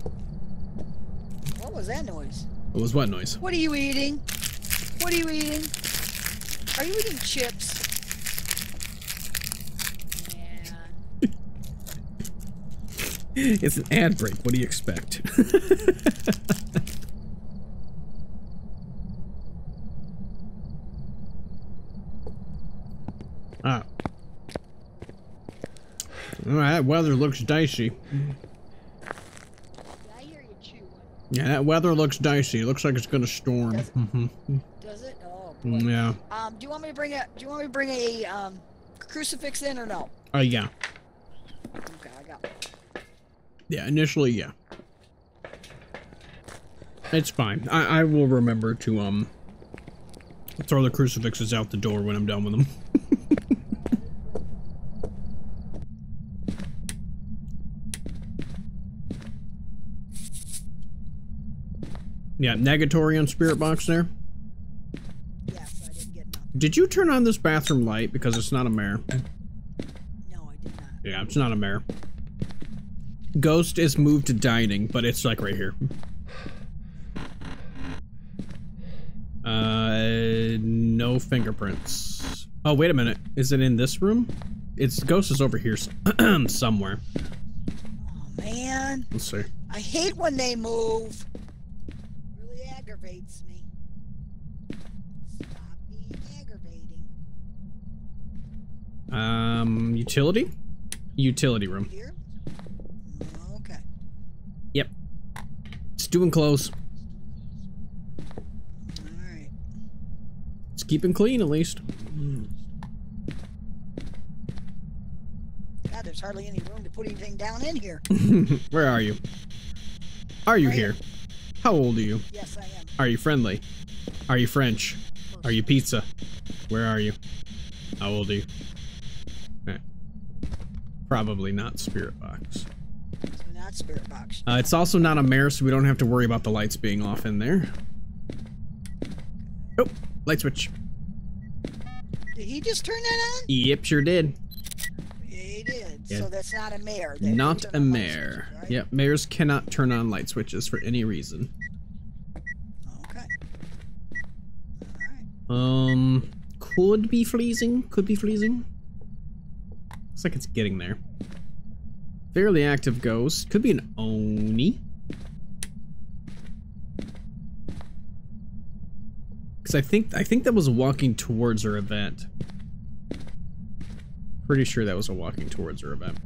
What was that noise? It was what noise? What are you eating? What are you eating? Are you eating chips? Yeah. It's an ad break. What do you expect? Ah. Alright, that weather looks dicey. I hear you chewing. Yeah, that weather looks dicey. It looks like it's gonna storm. Does it? Mm-hmm. Does it? Oh boy. Yeah. Do you want me to bring a crucifix in or no? Oh yeah. Okay, I got one. Yeah, initially yeah. It's fine. I will remember to throw the crucifixes out the door when I'm done with them. Yeah, negatory on Spirit Box there. Yes, I didn't get nothing. Did you turn on this bathroom light? Because it's not a mirror. No, I did not. Yeah, it's not a mirror. Ghost is moved to dining, but it's like right here. No fingerprints. Oh, wait a minute. Is it in this room? It's Ghost is over here somewhere. Oh, man. Let's see. I hate when they move. Aggravates me. Stop being aggravating. Utility? Utility room. Here? Okay. Yep. It's doing close. Alright. It's keeping clean at least. God, there's hardly any room to put anything down in here. Where are you? Are you here? How old are you? Yes, I am. Are you friendly? Are you French? Are you pizza? Where are you? How old are you? Alright. Probably not Spirit Box. It's not Spirit Box. It's also not a mare, so we don't have to worry about the lights being off in there. Oh, light switch. Did he just turn that on? Yep, sure did. Yeah, he did. Yeah. So that's not a mare. Not a mare. Switches, right? Yep, mares cannot turn on light switches for any reason. Okay. All right. Could be freezing. Could be freezing. Looks like it's getting there. Fairly active ghost. Could be an Oni. Because I think that was walking towards her event. Pretty sure that was a walking towards her event.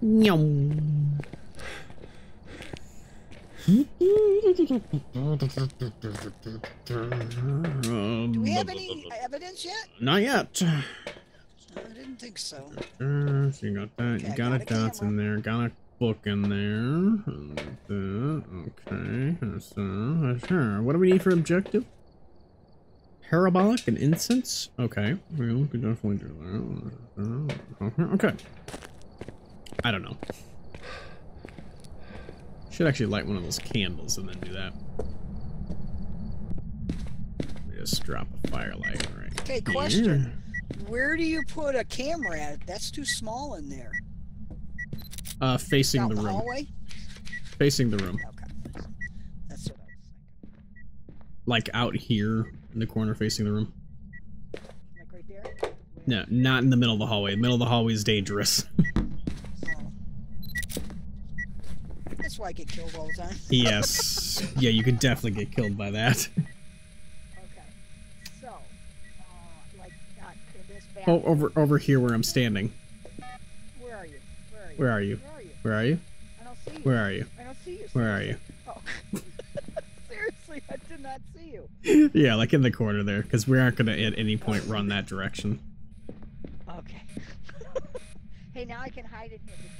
Yum. Do we have any evidence yet? Not yet. I didn't think so. So you got that. Okay, you got a dot in there. Got a book in there. Okay. So, sure. What do we need for objective? Parabolic and incense? Okay. We could definitely do that. Okay. I don't know. Should actually light one of those candles and then do that. Just drop a firelight right here. Okay, question. Where do you put a camera at? That's too small in there. Facing the room. Hallway? Facing the room. Okay. That's what I was thinking. Like out here in the corner facing the room. Like right there? No, not in the middle of the hallway. The middle of the hallway is dangerous. That's why I get killed all the time. Yes. Yeah, you could definitely get killed by that. Oh, over here where I'm standing. Where are you? Where are you? Where are you? I don't see you. Where are you? I don't see you. Where are you? Oh. Seriously, I did not see you. Yeah, like in the corner there, because we aren't going to at any point run that direction. Okay. Hey, now I can hide it here because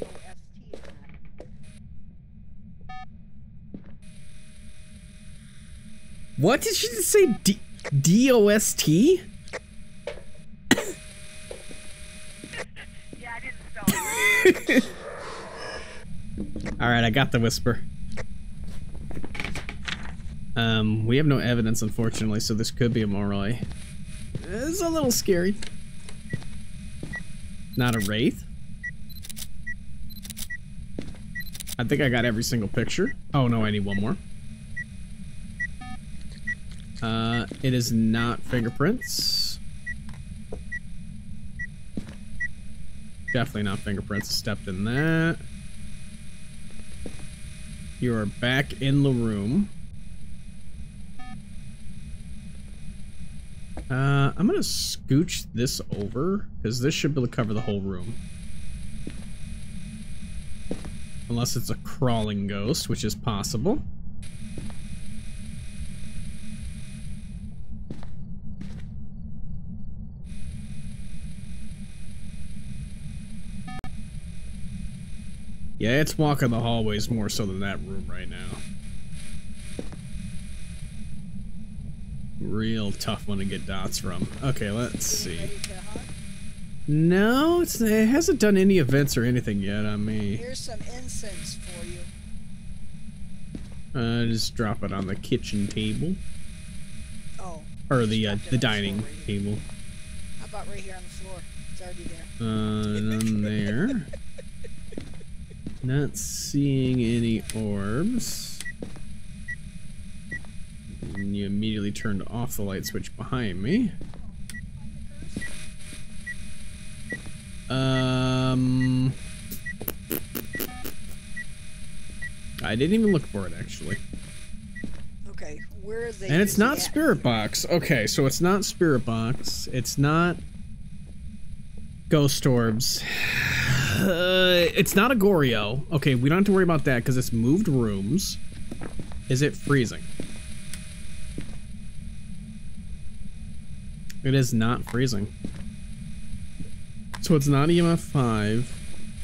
the DOST is not. What did she just say? DOST? Alright, I got the whisper. We have no evidence, unfortunately, so this could be a Moroi. It's a little scary. Not a wraith. I think I got every single picture. Oh no, I need one more. It is not fingerprints. Definitely not fingerprints. Stepped in that. You are back in the room. I'm gonna scooch this over because this should be able to cover the whole room. Unless it's a crawling ghost, which is possible. Yeah, it's walking the hallways more so than that room right now. Real tough one to get dots from. Okay, let's see. No, it hasn't done any events or anything yet on me. Here's some incense for you. Just drop it on the kitchen table. Oh. Or the dining table. How about right here on the floor? It's already there. None there. Not seeing any orbs. And you immediately turned off the light switch behind me. I didn't even look for it actually. Okay, where are they? And it's not Spirit Box. Okay, so it's not Spirit Box. It's not Ghost Orbs. It's not a Goryeo. Okay, we don't have to worry about that because it's moved rooms. Is it freezing? It is not freezing. So it's not EMF 5.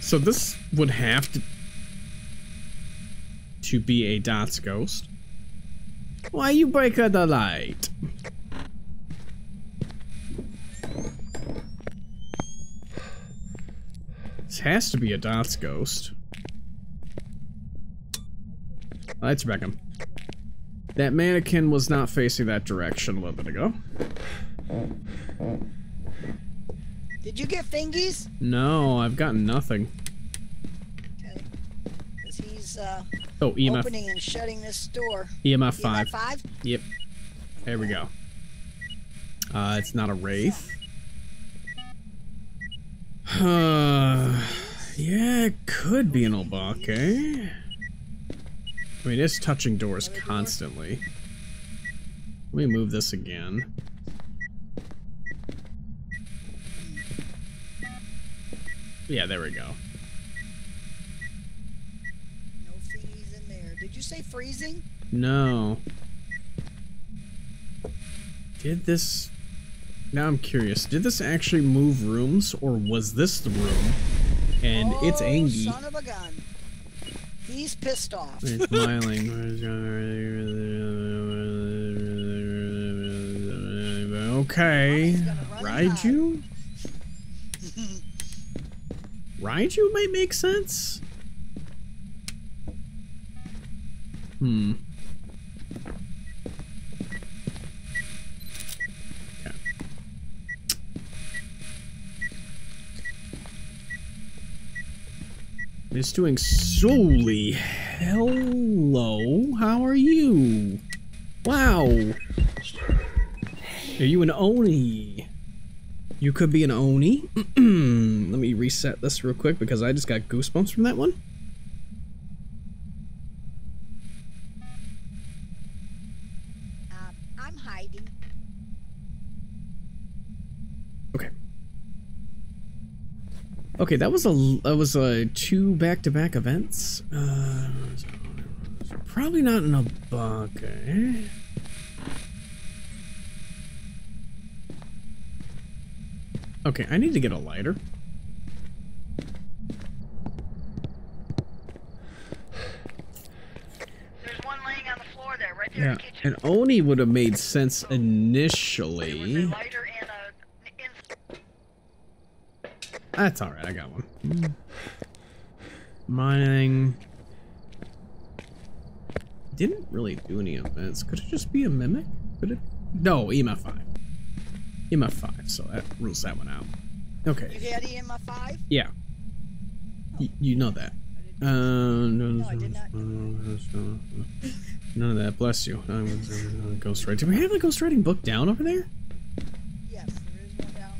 So this would have to be a Dots ghost. Why you break the light? This has to be a Dot's ghost. Lights back up. That mannequin was not facing that direction a little bit ago. Did you get fingies? No, I've gotten nothing. Okay. Cause he's oh, EMF. Opening and shutting this door. EMF 5. EMF 5? Yep. There we go. It's not a wraith. Yeah, it could be an Obake. Eh? I mean, it's touching doors constantly. Let me move this again. Yeah, there we go. No freeze in there. Did you say freezing? No. Did this... Now I'm curious. Did this actually move rooms, or was this the room? And oh, it's Angie. Son of a gun. He's pissed off. He's smiling. Okay. Raiju? Raiju might make sense? Hmm. Okay. It's doing solely. Hello, how are you? Wow. Are you an Oni? You could be an Oni. Let me reset this real quick because I just got goosebumps from that one. I'm hiding. Okay. Okay, that was a two back-to-back events. So probably not in a bucket. Okay, I need to get a lighter. There's one laying on the floor there, right there in the kitchen. An Oni would have made sense initially. That's alright, I got one. Mining. Didn't really do any events. Could it just be a mimic? Could it? No, EMF 5. EMF 5, so that rules that one out. Okay. You had EMF 5? Yeah. Oh. You know that. No, I did not. None of that. Bless you. Ghost writing. Do we have a ghost writing book down over there? Yes, there is one down.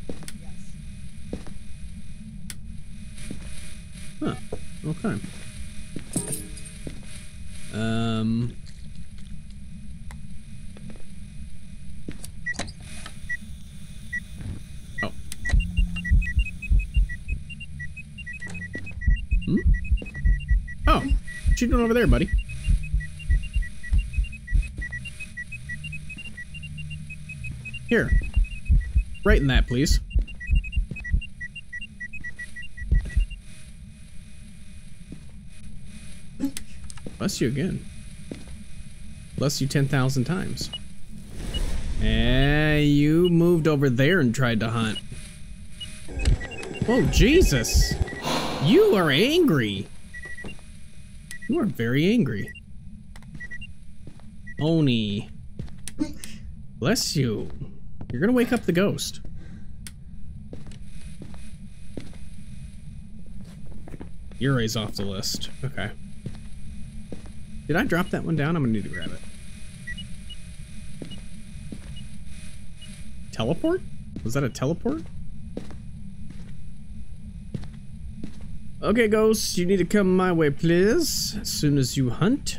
Yes. Huh. Okay. Oh, what you doing over there, buddy? Here. Right in that, please. Bless you again. Bless you 10,000 times. Hey, you moved over there and tried to hunt. Oh, Jesus. You are angry. You are very angry. Oni. Bless you. You're gonna wake up the ghost. Yuri's off the list. Okay. Did I drop that one down? I'm gonna need to grab it. Teleport? Was that a teleport? Okay, ghosts, you need to come my way, please. As soon as you hunt.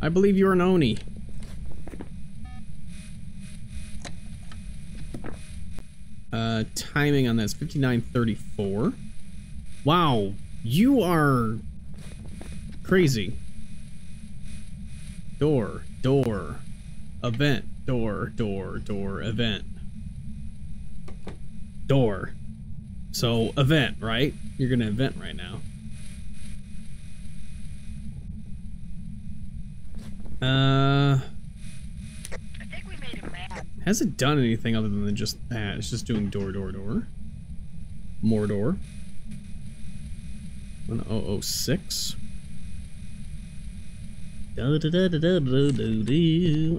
I believe you're an Oni. Timing on that is 59:34. Wow, you are crazy. Door, door, event, door, door, door, event. Door. So, event, right? You're gonna event right now. I think we made him mad. Has it done anything other than just that? It's just doing door, door, door. More door. 1006.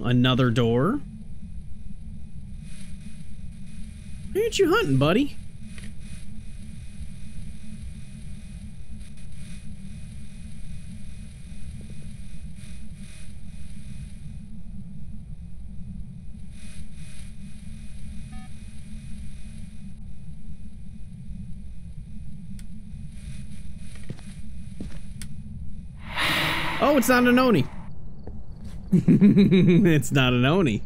Another door. Why aren't you hunting, buddy? Oh, it's not an Oni. It's not an Oni.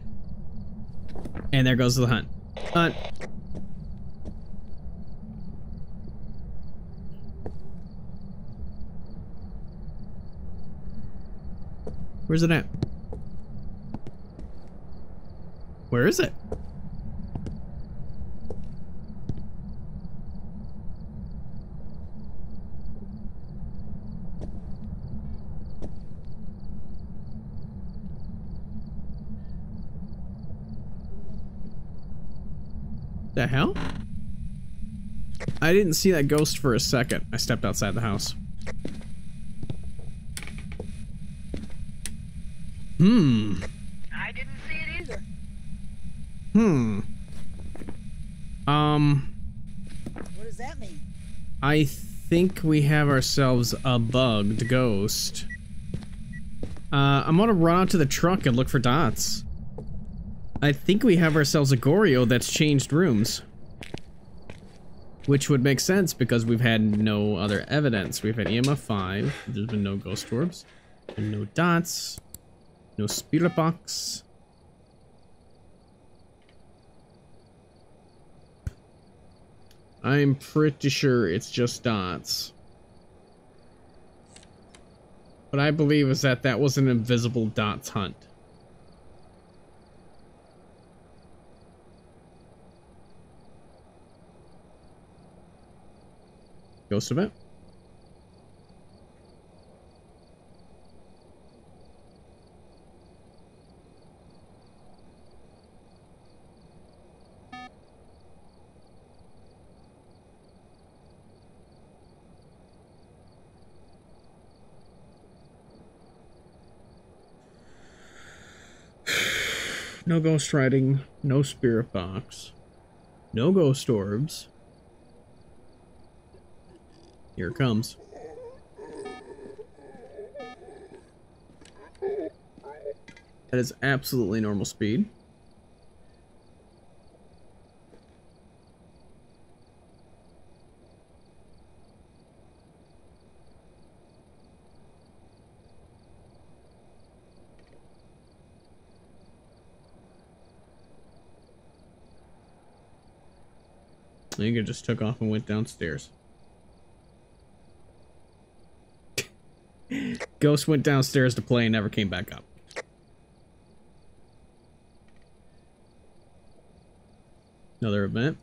And there goes the hunt. Hunt. Where's it at? Where is it? The hell? I didn't see that ghost for a second. I stepped outside the house. Hmm. I didn't see it either. Hmm. What does that mean? I think we have ourselves a bugged ghost. I'm gonna run out to the truck and look for dots. I think we have ourselves a Goryo that's changed rooms. Which would make sense because we've had no other evidence. We've had EMF 5. There's been no ghost orbs. And no dots. No spirit box. I'm pretty sure it's just dots. What I believe is that that was an invisible dots hunt. Ghost of it. No ghost riding, no spirit box, no ghost orbs. Here it comes. That is absolutely normal speed. I think it just took off and went downstairs. Ghost went downstairs to play and never came back up. Another event.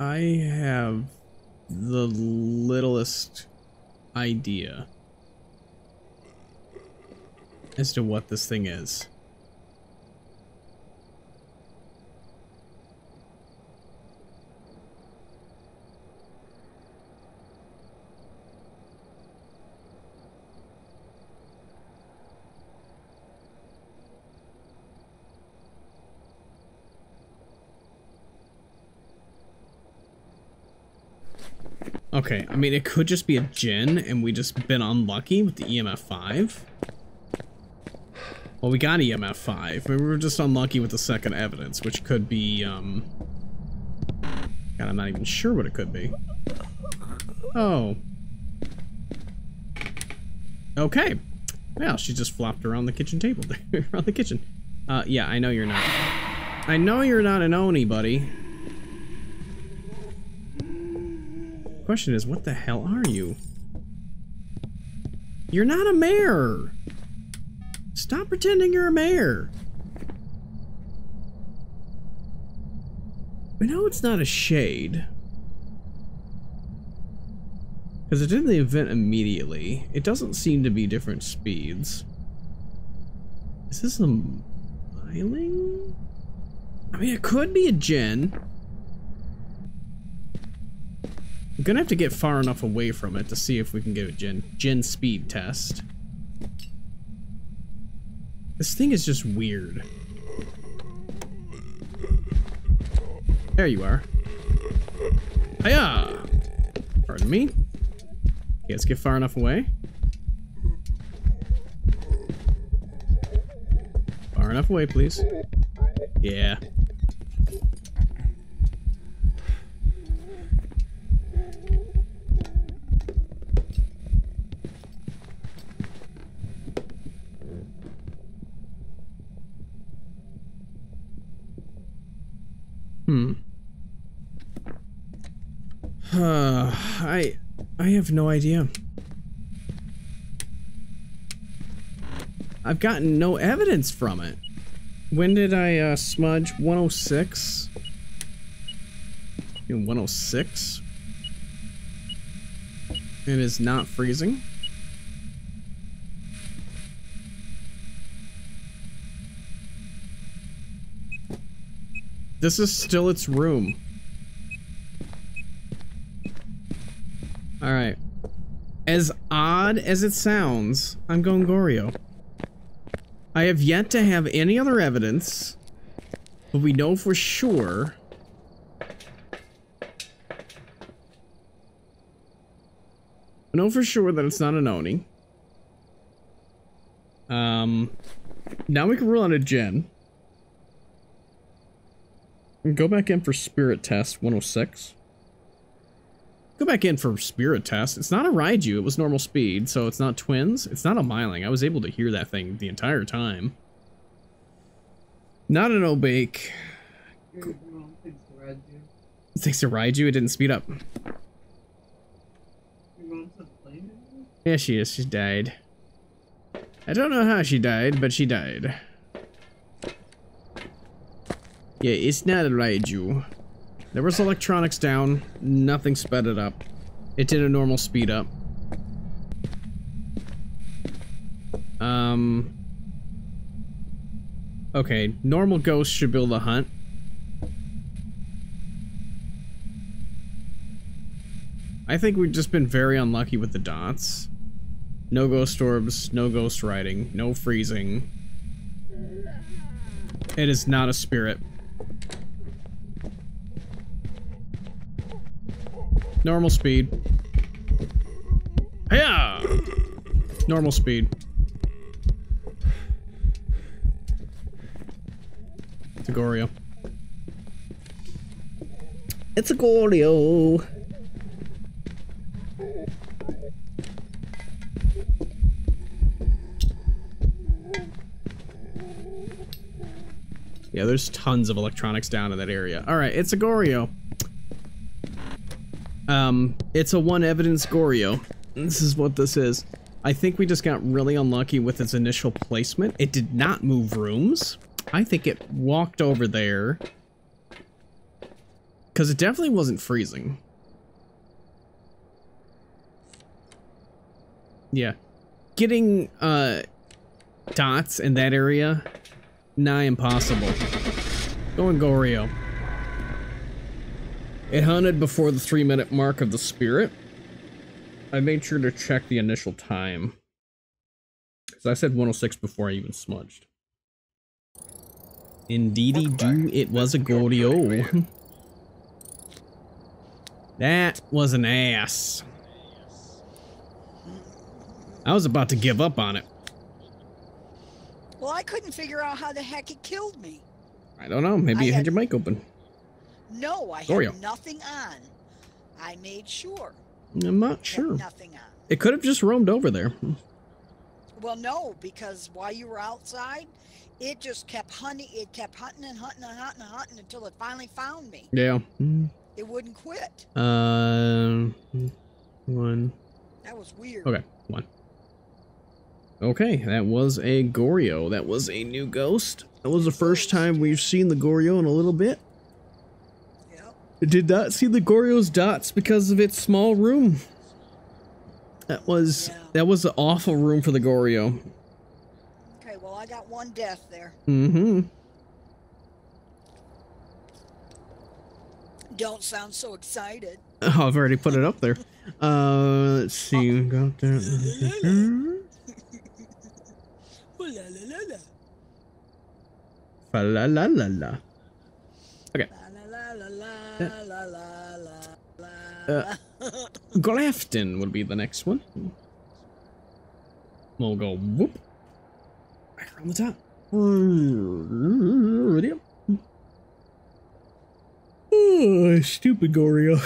I have the littlest idea as to what this thing is. Okay, I mean, it could just be a djinn, and we just been unlucky with the EMF 5. Well, we got EMF 5, but we were just unlucky with the second evidence, which could be, and I'm not even sure what it could be. Oh. Okay. Well, she just flopped around the kitchen table there, around the kitchen. Yeah, I know you're not. I know you're not an Oni, buddy. Question is, what the hell are you? You're not a mayor! Stop pretending you're a mayor! We know it's not a shade. Because it did the event immediately. It doesn't seem to be different speeds. Is this a miling? I mean, it could be a gen. I'm gonna have to get far enough away from it to see if we can get a gen speed test. This thing is just weird. There you are. Hiya! Pardon me. Okay, let's get far enough away. Far enough away, please. Yeah. I have no idea. I've gotten no evidence from it. When did I smudge 106? In 106? It is not freezing. This is still its room. All right. As odd as it sounds, I'm going Goryeo. I have yet to have any other evidence, but we know for sure. We know for sure that it's not an Oni. Now we can rule out a gen. Go back in for spirit test 106. Go back in for spirit test. It's not a Raiju, it was normal speed, so it's not twins. It's not a miling. I was able to hear that thing the entire time. Not an Obake. Thanks to Raiju, it didn't speed up. Yeah, she is. She died. I don't know how she died, but she died. Yeah, it's not a Raiju. There was electronics down, nothing sped it up. It did a normal speed up. Okay, normal ghost should build a hunt. I think we've just been very unlucky with the dots. No ghost orbs, no ghost riding, no freezing. It is not a spirit. Normal speed. Hiya! Normal speed. It's a Goryeo. It's a Goryeo! Yeah, there's tons of electronics down in that area. Alright, it's a Goryeo. It's a one evidence Goryeo. This is what this is. I think we just got really unlucky with its initial placement. It did not move rooms. I think it walked over there. Because it definitely wasn't freezing. Yeah. Getting, dots in that area, nigh impossible. Going Goryeo. It hunted before the 3-minute mark of the spirit. I made sure to check the initial time. So I said 106 before I even smudged. Indeedy do, it was a Goryeo. That was an ass. I was about to give up on it. Well, I couldn't figure out how the heck it killed me. I don't know, maybe you had your mic open. No, I have nothing on. I made sure. I'm not sure. Nothing on. It could have just roamed over there. Well, no, because while you were outside, it just kept hunting. It kept hunting and hunting and hunting and hunting until it finally found me. Yeah. It wouldn't quit. One. That was weird. Okay, one. Okay, that was a Goryo. That was a new ghost. That was the first time we've seen the Goryo in a little bit. Yep. I did not see the Goryo's dots because of its small room. That was that was an awful room for the Goryo. Okay, well I got one death there. Mm-hmm. Don't sound so excited. Oh, I've already put it up there. Let's see. Got there. Fa-la-la-la-la. Okay. Grafton would be the next one. We'll go whoop. Right around the top. Oh, stupid Goryo.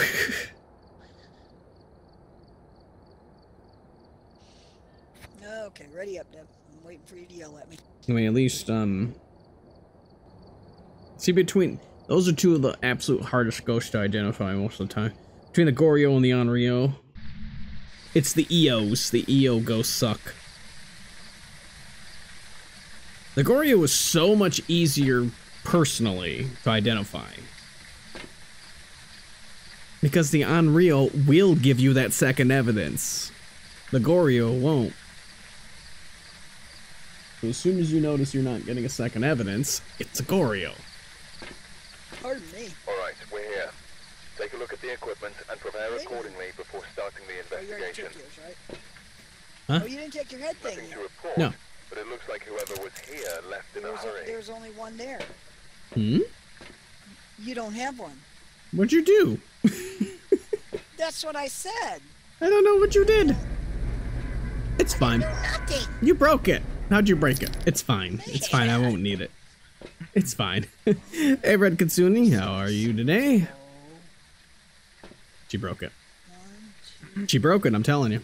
Okay, ready up, Deb. I'm waiting for you to yell at me. I mean, at least, see, between... Those are two of the absolute hardest ghosts to identify most of the time. Between the Goryo and the Onryo. It's the EOs. The EO ghosts suck. The Goryo was so much easier, personally, to identify. Because the Onryo will give you that second evidence. The Goryo won't. So as soon as you notice you're not getting a second evidence, it's a Goryo. Pardon me. Alright, we're here. Take a look at the equipment and prepare accordingly before starting the investigation. Oh, you already took yours, right? Huh? Oh, you didn't take your head thing yet. Report, no. But it looks like whoever was here left in a hurry. There's only one there. Hmm? You don't have one. What'd you do? That's what I said. I don't know what you did. It's fine. You broke it. How'd you break it? It's fine. It's fine. I won't need it. It's fine. Hey, Red Katsuni, how are you today? She broke it. She broke it, I'm telling you.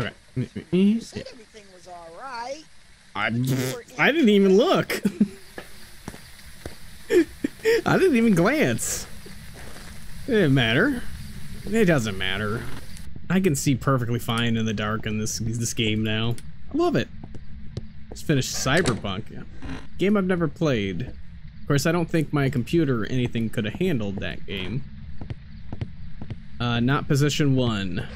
Okay. You said everything was all right. I didn't even look. I didn't even glance. It didn't matter. It doesn't matter. I can see perfectly fine in the dark in this game now. I love it. Let's finish Cyberpunk. Yeah. Game I've never played. Of course, I don't think my computer or anything could have handled that game. Not position one.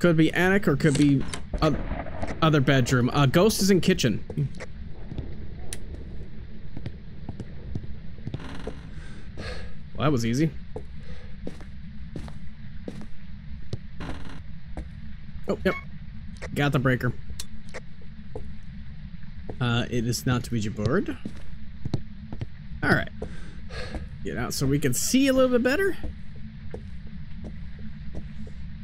Could be attic or could be other bedroom. Ghost is in kitchen. Well, that was easy. Oh, yep. Got the breaker. It is not Ouija board. Alright. Get out so we can see a little bit better.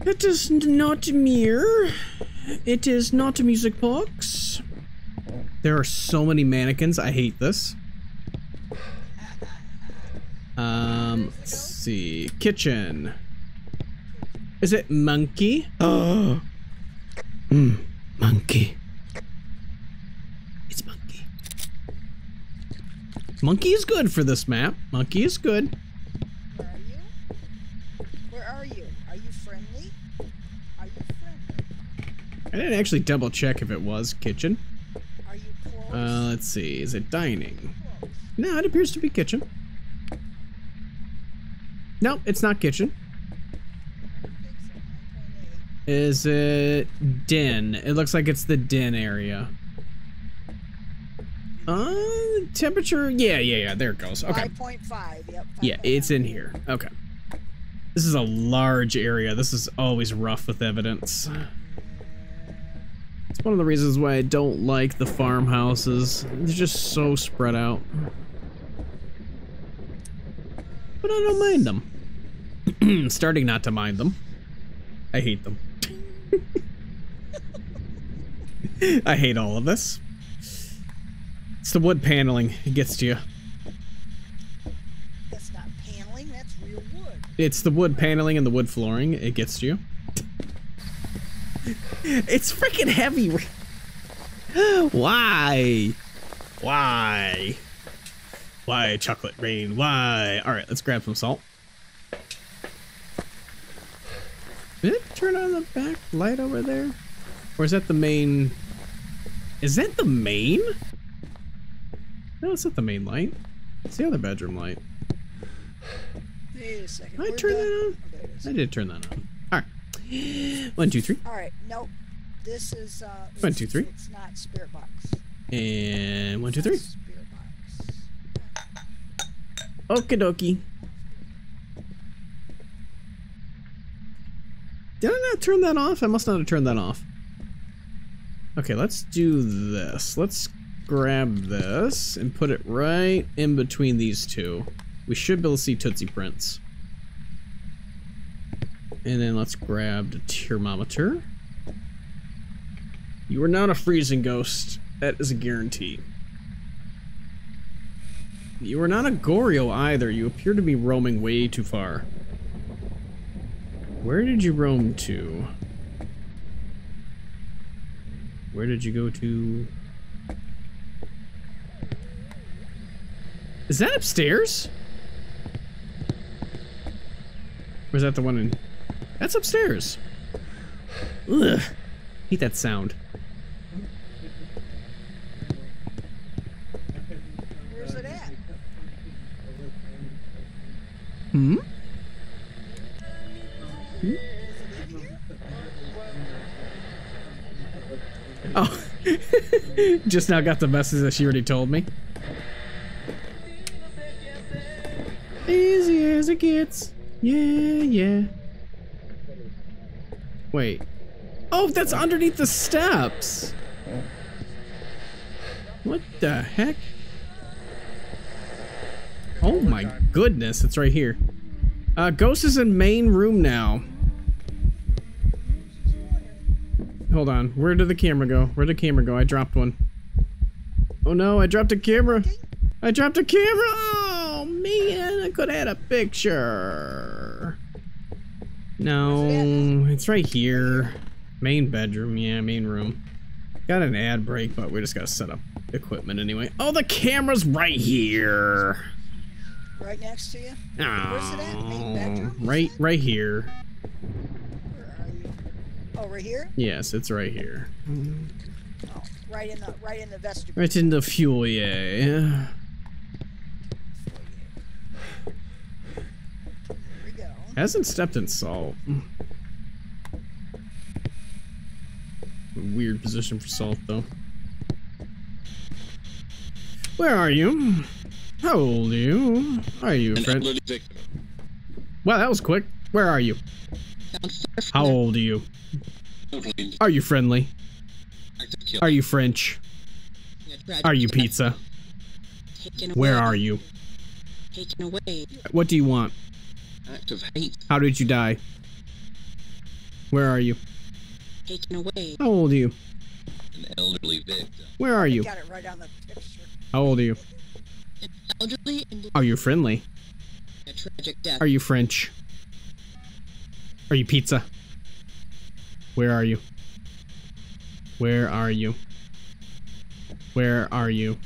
It is not mirror. It is not a music box. There are so many mannequins. I hate this. Let's see. Kitchen. Is it monkey? Oh. Monkey. It's monkey. Monkey is good for this map. Monkey is good. Where are you? Where are you? Are you friendly? Are you friendly? I didn't actually double check if it was kitchen. Are you close? Let's see. Is it dining? Close. No, it appears to be kitchen. No, it's not kitchen. Is it den? It looks like it's the den area. Temperature? Yeah, there it goes. Okay. 5.5, yep. Yeah, it's in here. Okay. This is a large area. This is always rough with evidence. It's one of the reasons why I don't like the farmhouses. They're just so spread out. But I don't mind them. Starting not to mind them. I hate them. I hate all of this. It's the wood paneling. It gets to you. That's not paneling, that's real wood. It's the wood paneling and the wood flooring. It gets to you. It's freaking heavy. Why? Why? Why, chocolate rain? Why? Alright, let's grab some salt. Did it turn on the back light over there? Or is that the main? Is that the main? No, it's not the main light. It's the other bedroom light. Wait a second. Did I turn that on? Oh, there it is. I did turn that on. Alright. 1, 2, 3. Alright, nope. This is 1, 2, 3. It's not spirit box. And 1, 2, 3. Okie dokie. Did I not turn that off? I must not have turned that off. Okay, let's do this. Let's grab this and put it right in between these two. We should be able to see Tootsie Prints. And then let's grab the thermometer. You are not a freezing ghost. That is a guarantee. You are not a Goryo either. You appear to be roaming way too far. Where did you roam to? Where did you go to? Is that upstairs? Or is that the one in... That's upstairs. Ugh. Hate that sound. Where's it at? Hmm? Hmm? Oh, just now got the message that she already told me. Easy as it gets. Yeah, yeah. Wait. Oh, that's underneath the steps. What the heck? Oh my goodness, it's right here. Ghost is in main room now. Hold on. Where did the camera go? Where did the camera go? I dropped one. Oh no, I dropped a camera. I dropped a camera. Oh man, I could have had a picture. No, it's right here. Main bedroom. Yeah, main room. Got an ad break, but we just gotta set up equipment anyway. Oh, the camera's right here. Right next to you? Oh, where's it at? Main bedroom? Right here. Where are you? Oh, right here? Yes, it's right here. Oh, right in the vestibule. Right in the foyer. There we go. Hasn't stepped in salt. Weird position for salt, though. Where are you? How old are you? Are you a friend? Wow, that was quick. Where are you? How old are you? Are you friendly? Are you French? Are you pizza? Where are you? What do you want? How did you die? Where are you? How old are you? Where are you? How old are you? Are you friendly? A tragic death. Are you French? Are you pizza? Where are you? Where are you? Where are you?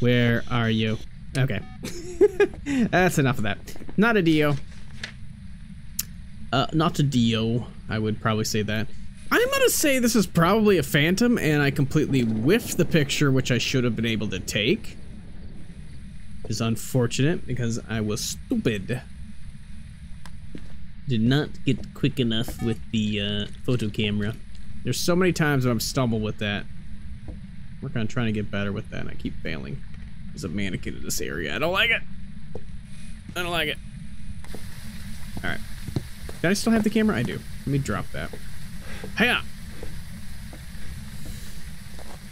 Where are you? Okay. That's enough of that. Not a deal. Not a deal. I would probably say that. I'm gonna say this is probably a phantom, and I completely whiffed the picture, which I should have been able to take. Is unfortunate because I was stupid. Did not get quick enough with the photo camera. There's so many times I've stumbled with that. Work on trying to get better with that, and I keep failing. There's a mannequin in this area. I don't like it. I don't like it. All right. Do I still have the camera? I do. Let me drop that. Hang on.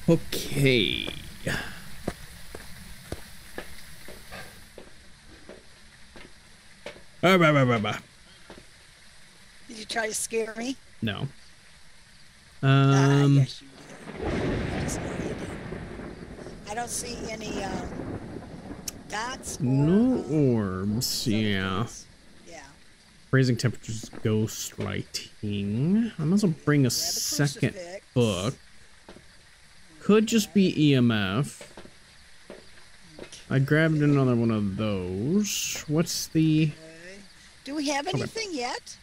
Okay. Did you try to scare me? No. I guess you did. I just know you did. don't see any dots. No orbs, yeah. Yeah. Raising temperatures, ghost lighting. I must well bring a second book. Could just be EMF. I grabbed another one of those. What's the... Do we have anything yet?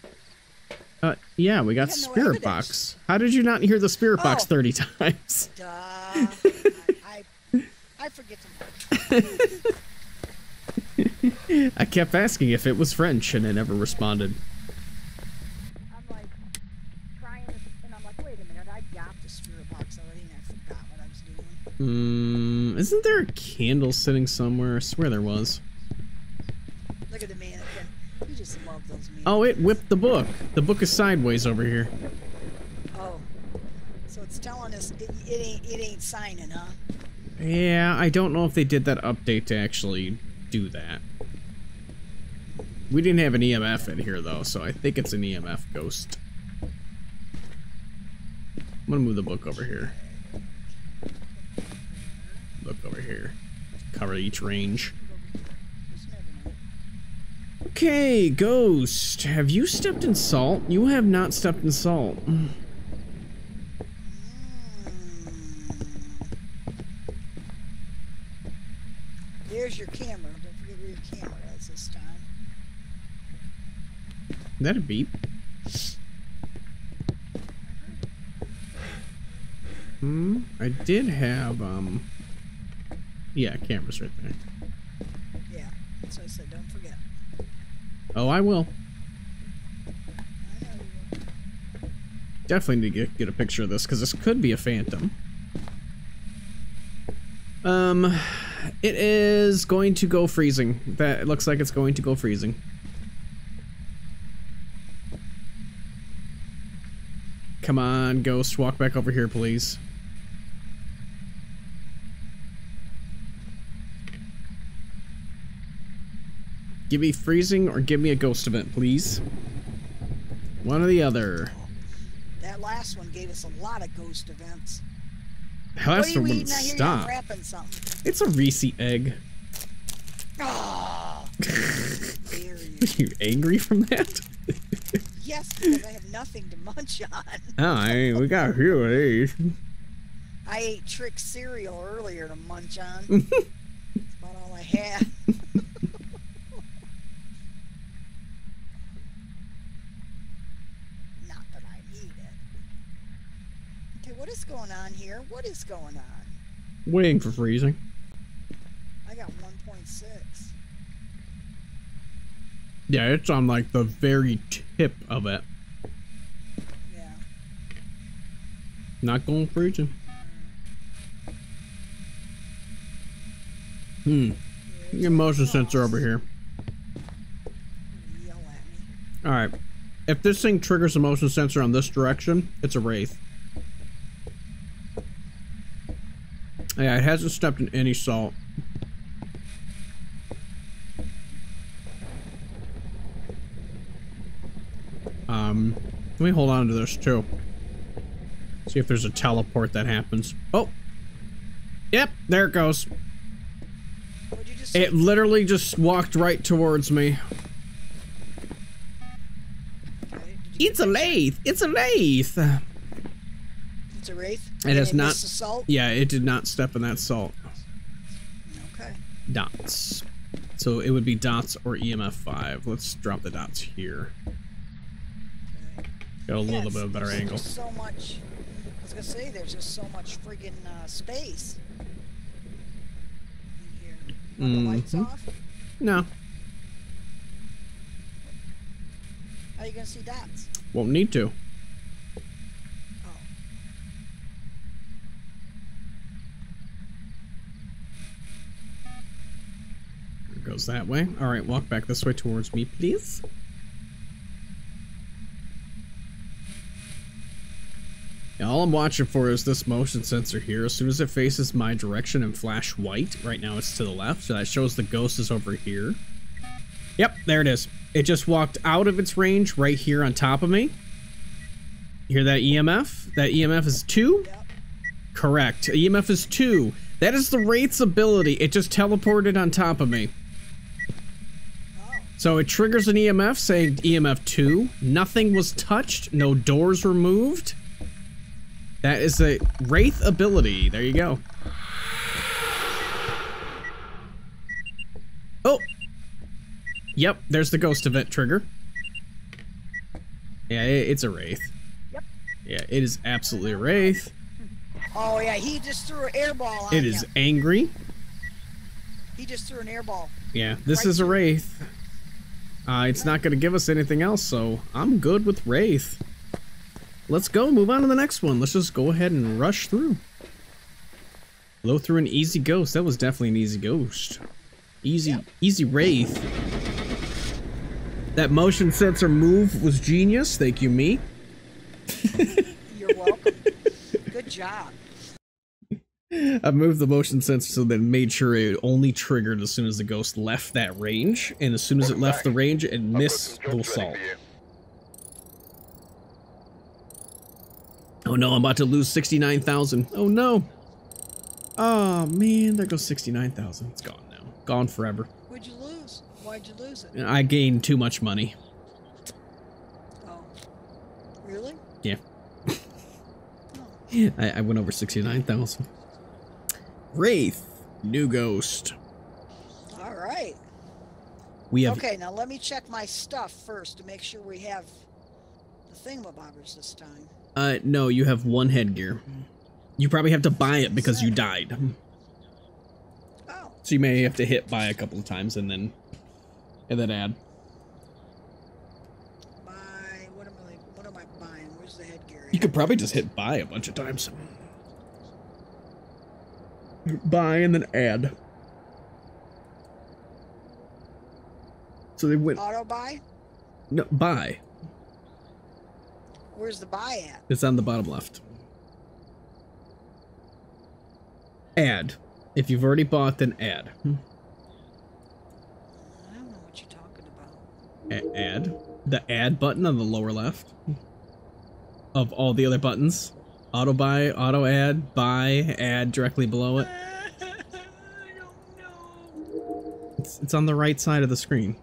Yeah, we got Spirit Box. How did you not hear the Spirit Box 30 times? Duh. I forget them. I kept asking if it was French and it never responded. I'm like, trying to, and I'm like, wait a minute, I got the Spirit Box already and I forgot what I was doing. Isn't there a candle sitting somewhere? I swear there was. Look at the mannequin. You just love those mannequins. Oh, it whipped the book. The book is sideways over here. Oh. So it's telling us it ain't signing, huh? Yeah, I don't know if they did that update to actually do that. We didn't have an EMF in here, though, so I think it's an EMF ghost. I'm gonna move the book over here. Book over here. Cover each range. Okay, ghost. Have you stepped in salt? You have not stepped in salt. There's your camera. Don't forget where your camera is this time. That a beep? Hmm. I did have yeah, camera's right there. Yeah. So I said, don't forget. Oh, I will. Definitely need to get a picture of this because this could be a phantom. It is going to go freezing. That looks like it's going to go freezing. Come on, ghost, walk back over here, please. Give me freezing or give me a ghost event, please. One or the other. That last one gave us a lot of ghost events. How else would stop? It's a Reese egg. Oh, are you angry from that? Yes, because I have nothing to munch on. Oh, I mean, we got a few of these. I ate Trick cereal earlier to munch on. That's about all I had. What is going on here? What is going on? Waiting for freezing. I got 1.6. Yeah, it's on like the very tip of it. Yeah. Not going freezing. Hmm. Your motion sensor over here. Yell at me. All right. If this thing triggers a motion sensor on this direction, it's a wraith. Yeah, it hasn't stepped in any salt. Let me hold on to this too. See if there's a teleport that happens. Oh! Yep, there it goes. It literally just walked right towards me. It's a lathe! It's a lathe! It's a wraith. It has not. Salt? Yeah, it did not step in that salt. Okay. Dots. So it would be dots or EMF 5. Let's drop the dots here. Okay. Got a little bit of a better angle. So much. I was gonna say there's just so much friggin' space. In here. Are the lights off? No. Are you gonna see dots? Won't need to. Goes that way. All right, walk back this way towards me, please. Now, all I'm watching for is this motion sensor here. As soon as it faces my direction and flash white, right now it's to the left, so that shows the ghost is over here. Yep, there it is. It just walked out of its range right here on top of me. You hear that EMF? That EMF is 2? Yep. Correct. EMF is 2. That is the Wraith's ability. It just teleported on top of me. So it triggers an EMF saying EMF 2. Nothing was touched. No doors were moved. That is the Wraith ability. There you go. Oh! Yep, there's the ghost event trigger. Yeah, it's a Wraith. Yep. Yeah, it is absolutely a Wraith. Oh yeah, he just threw an airball. It is angry. He just threw an airball. Yeah, this is a Wraith. It's not going to give us anything else, so I'm good with Wraith. Let's go, move on to the next one. Let's just go ahead and rush through. Blow through an easy ghost. That was definitely an easy ghost. Easy Wraith. That motion sensor move was genius. Thank you, me. You're welcome. Good job. I moved the motion sensor so that it made sure it only triggered as soon as the ghost left that range, and as soon as it left the range, it missed the assault. Oh no, I'm about to lose 69,000. Oh no. Oh man, there goes 69,000. It's gone now. Gone forever. What'd you lose? Why'd you lose it? I gained too much money. Oh. Really? Yeah. Oh. I went over 69,000. Wraith, new ghost. All right. We have. Okay, now let me check my stuff first to make sure we have the thingamabobbers this time. No, you have one headgear. You probably have to buy it because you died. Oh. So you may have to hit buy a couple of times and then add. Buy. What am I buying? Where's the headgear? You could probably just hit buy a bunch of times. Buy and then add. So they went auto buy? No, buy. Where's the buy at? It's on the bottom left. Add. If you've already bought, then add. I don't know what you're talking about. Add. The add button on the lower left. Of all the other buttons. Auto buy, auto add, buy, add directly below it. I don't know. It's on the right side of the screen.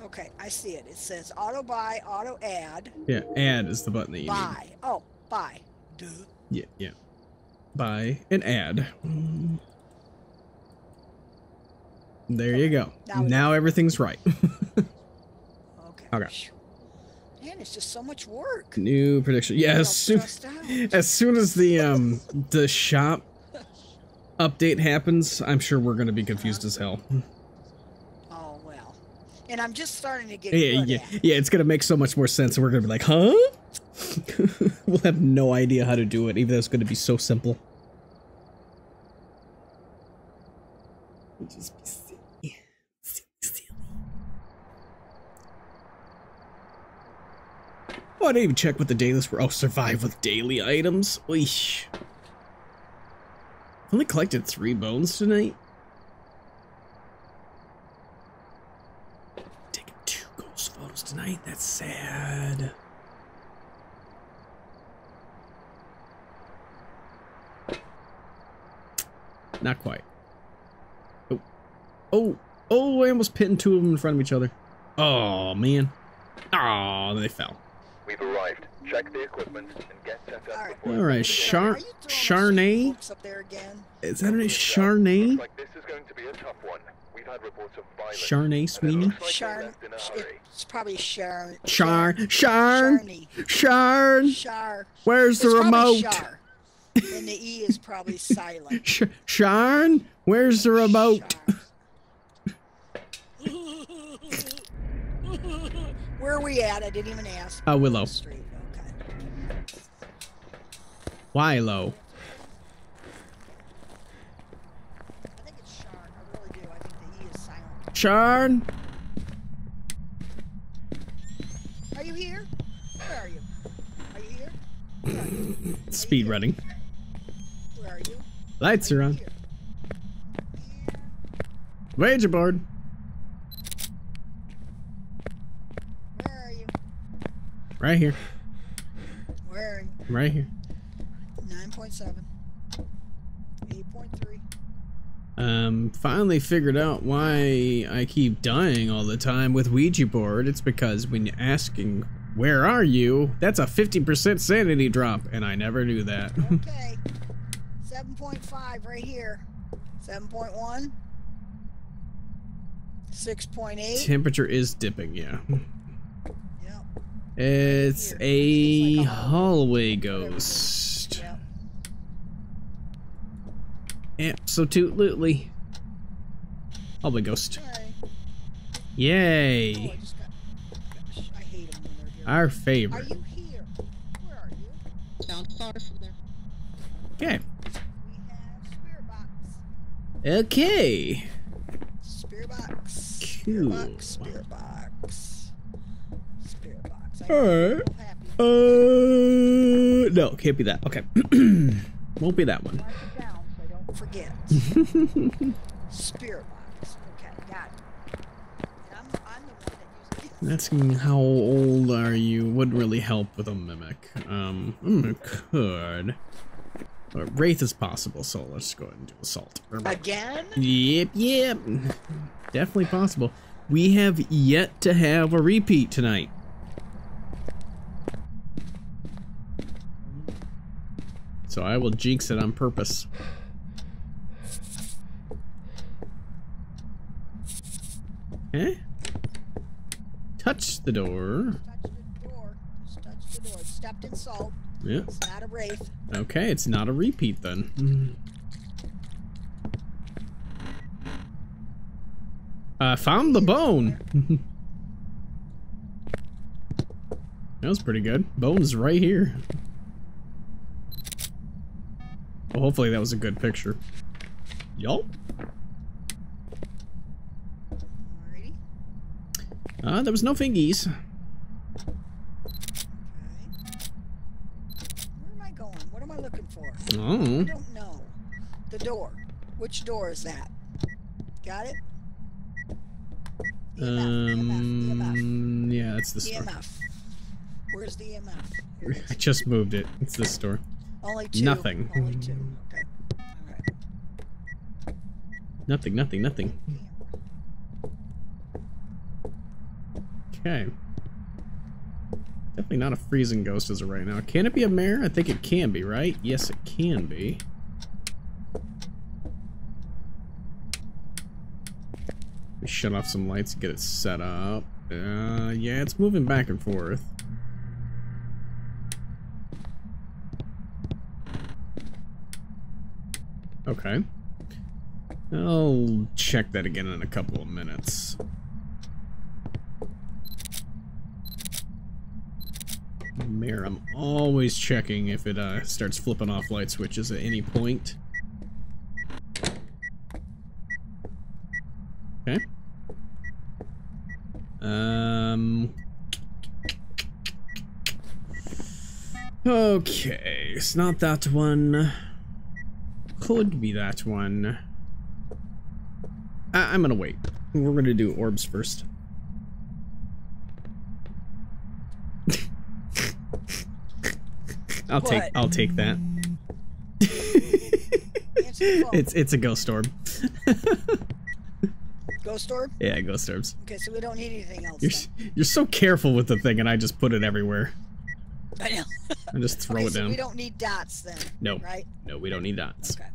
Okay, I see it. It says auto buy, auto add. Yeah, add is the button that you buy. Need. Oh, buy. Duh. Yeah, yeah. Buy and add. There you go. Now everything's right. Okay. Okay. Man, it's just so much work. New prediction. Yeah, as soon as the shop update happens, I'm sure we're gonna be confused as hell. Oh well, and I'm just starting to get. Yeah. It's gonna make so much more sense, and we're gonna be like, huh? We'll have no idea how to do it, even though it's gonna be so simple. It'll just be silly. Oh, I didn't even check what the dailies were. Oh, survive with daily items. Oish. Only collected 3 bones tonight. Taking 2 ghost photos tonight. That's sad. Not quite. Oh. Oh. Oh, I almost pinned 2 of them in front of each other. Oh, man. Oh, they fell. We've arrived. Check the equipment and get set up. All right. Charnay. Is that a name? Charnay? Like this is going to be a tough one. We've had reports of violence. Charnay Sweeney? It's probably Charn. Charn. Where's the remote? Char. And the E is probably silent. Charn, where's the remote? Where are we at? I didn't even ask. Willow. Okay. Willow. I think it's Sharn. I really do. I think the E is silent. Sharn! Are you here? Where are you? Are you here? Where are you? Speed running. Where are you? Lights are on. Here? Wager board. Right here. Where are you? Right here. 9.7. 8.3. Finally figured out why I keep dying all the time with Ouija board. It's because when you're asking, where are you? That's a 50% sanity drop, and I never knew that. Okay. 7.5 right here. 7.1. 6.8. Temperature is dipping, yeah. Yep. It's right a hallway ghost. Yep. Absolutely. Hallway ghost. Okay. Yay. Oh, gosh, I hate them when they're here. Our favorite. Are you here? Where are you? Down far from there. Okay. Okay. Spirit box. Cool. Spirit box. Alright. No, can't be that. Okay. Won't be that one. Write it down so I don't forget. Spirit box. Okay, got it. I'm the one that used it. Asking how old are you would really help with a mimic. Could. Wraith is possible, so let's go ahead and do assault. Again? Yep. Definitely possible. We have yet to have a repeat tonight. So I will jinx it on purpose. Eh? Touch the door. Just touch the door. Stepped in salt. Yeah. It's not a wraith. Okay, it's not a repeat then. Found the bone. That was pretty good. Bone's right here. Well, hopefully that was a good picture. Yup. Alrighty. There was no fingies. Oh. I don't know. The door. Which door is that? Got it? EMF, EMF. Yeah, it's this door. EMF. Where's the EMF? I just moved it. It's this door. Only two. Nothing. Only two. Okay. Alright. Nothing. Okay. Definitely not a freezing ghost as of right now. Can it be a mare? I think it can be, right? Yes, it can be. Let me shut off some lights and get it set up. Yeah, it's moving back and forth. Okay. I'll check that again in a couple of minutes. Mirror. I'm always checking if it starts flipping off light switches at any point. Okay. Okay, it's not that one. Could be that one. I'm gonna wait. We're gonna do orbs first. I'll take that. It's a ghost orb. Ghost orb? Yeah, ghost orbs. Okay, so we don't need anything else. You're so careful with the thing, and I just put it everywhere. I know. I just throw it down. So we don't need dots then. No. Right? No, we don't need dots. Okay.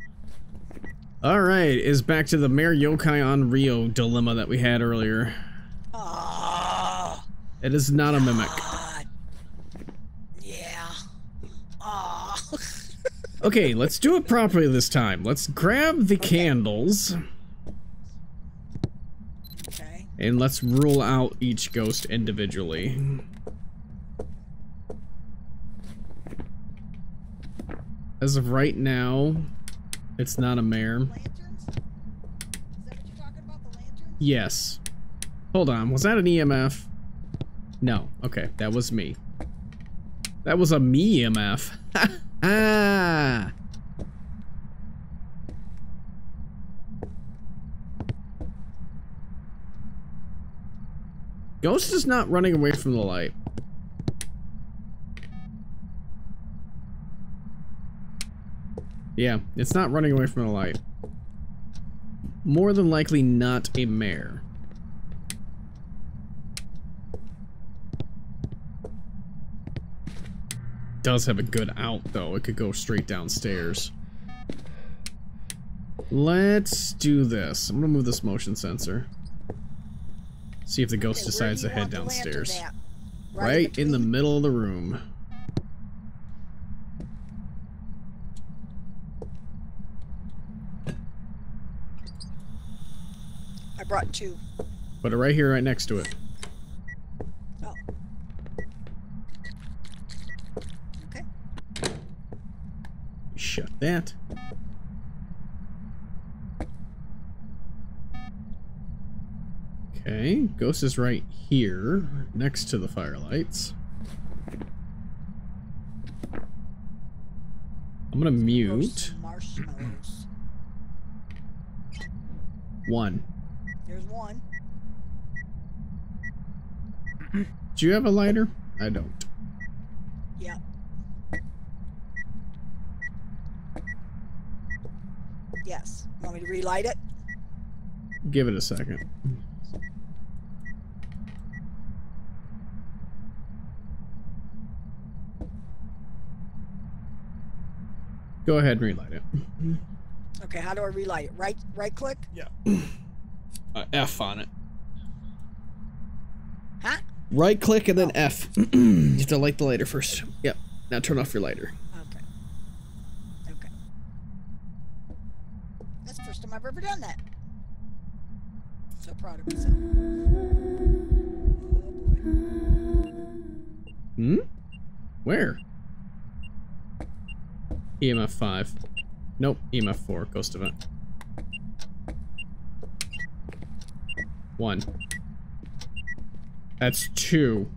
All right, is back to the Mare Yokai on Rio dilemma that we had earlier. Oh. It is not a mimic. Okay, let's do it properly this time. Let's grab the candles. Okay. And let's rule out each ghost individually. As of right now, it's not a mare. Lanterns? Is that what you're talking about, the lanterns? Yes. Hold on, was that an EMF? No, okay, that was me. That was a me EMF. Ah! Ghost is not running away from the light. Yeah, it's not running away from the light. More than likely not a mare. Does have a good out though. It could go straight downstairs. Let's do this. I'm gonna move this motion sensor. See if the ghost decides to head downstairs. Right in the middle of the room. I brought two. Put it right here, right next to it. Oh. Okay. Shut that. Okay, ghost is right here, next to the firelights. I'm gonna mute. One. There's one. Do you have a lighter? I don't. Yep. Yes. Want me to relight it? Give it a second. Go ahead and relight it. Okay, how do I relight it? Right click? Yeah. F on it. Huh? Right click and then F. You have to light the lighter first. Yep. Now turn off your lighter. Okay. Okay. That's the first time I've ever done that. So proud of myself. Hmm? Where? EMF 5. Nope, EMF 4. Ghost event. One. That's two.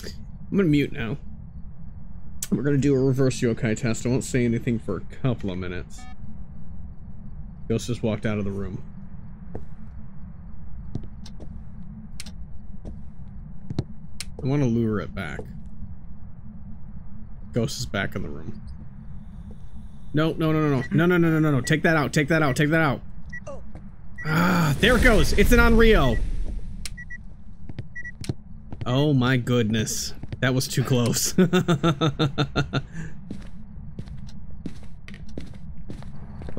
I'm gonna mute now. We're gonna do a reverse yokai test. I won't say anything for a couple of minutes. Ghost just walked out of the room. I want to lure it back. Ghost is back in the room. No, no, no, no, no, no, no, no, no, no, no! Take that out! Take that out! Take that out! Oh. Ah! There it goes! It's an Onryo. Oh my goodness. That was too close.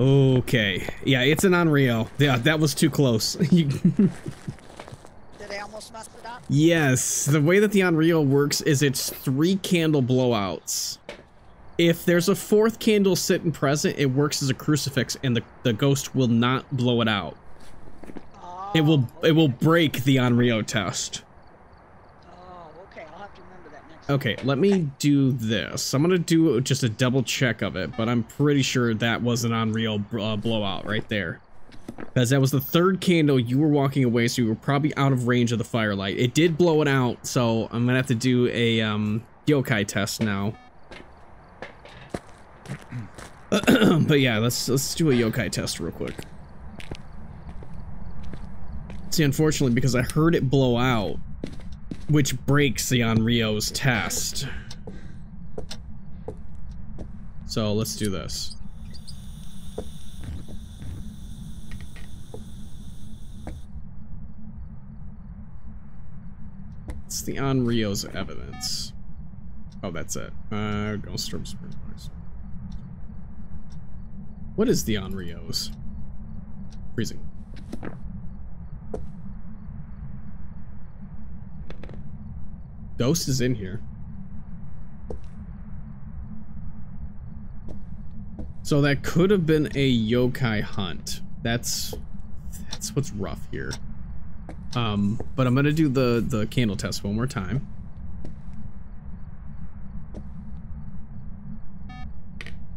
Okay. Yeah, it's an Onryo. Yeah, that was too close. Did I almost mess it up? Yes. The way that the Onryo works is it's 3 candle blowouts. If there's a 4th candle sitting present, it works as a crucifix and the ghost will not blow it out. Oh, it will break the Onryo test. Okay, let me do this. I'm gonna do just a double check of it, but I'm pretty sure that was an Onryo blowout right there. Because that was the 3rd candle, you were walking away, so you were probably out of range of the firelight. It did blow it out, so I'm gonna have to do a yokai test now. But yeah, let's do a yokai test real quick. See, unfortunately, because I heard it blow out, which breaks the Onryo's test. So let's do this. It's the Onryo's evidence. Oh, that's it. Ghost Storm Spirit Box. What is the Onryo's? Freezing. Ghost is in here. So that could have been a yokai hunt. That's what's rough here. But I'm gonna do the candle test one more time.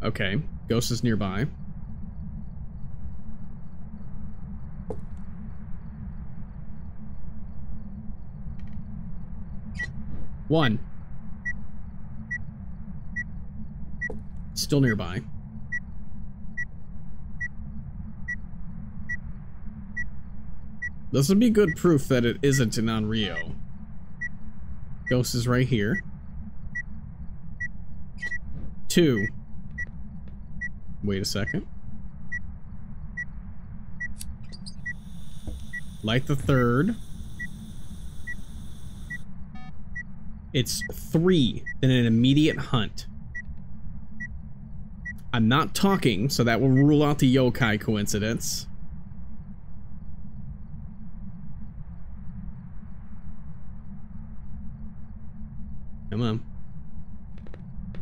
Okay, ghost is nearby. One. still nearby. This would be good proof that it isn't a non-Rio. Ghost is right here. Two. Wait a second. Light the third. It's three, then an immediate hunt. I'm not talking, so that will rule out the yokai coincidence. Come on.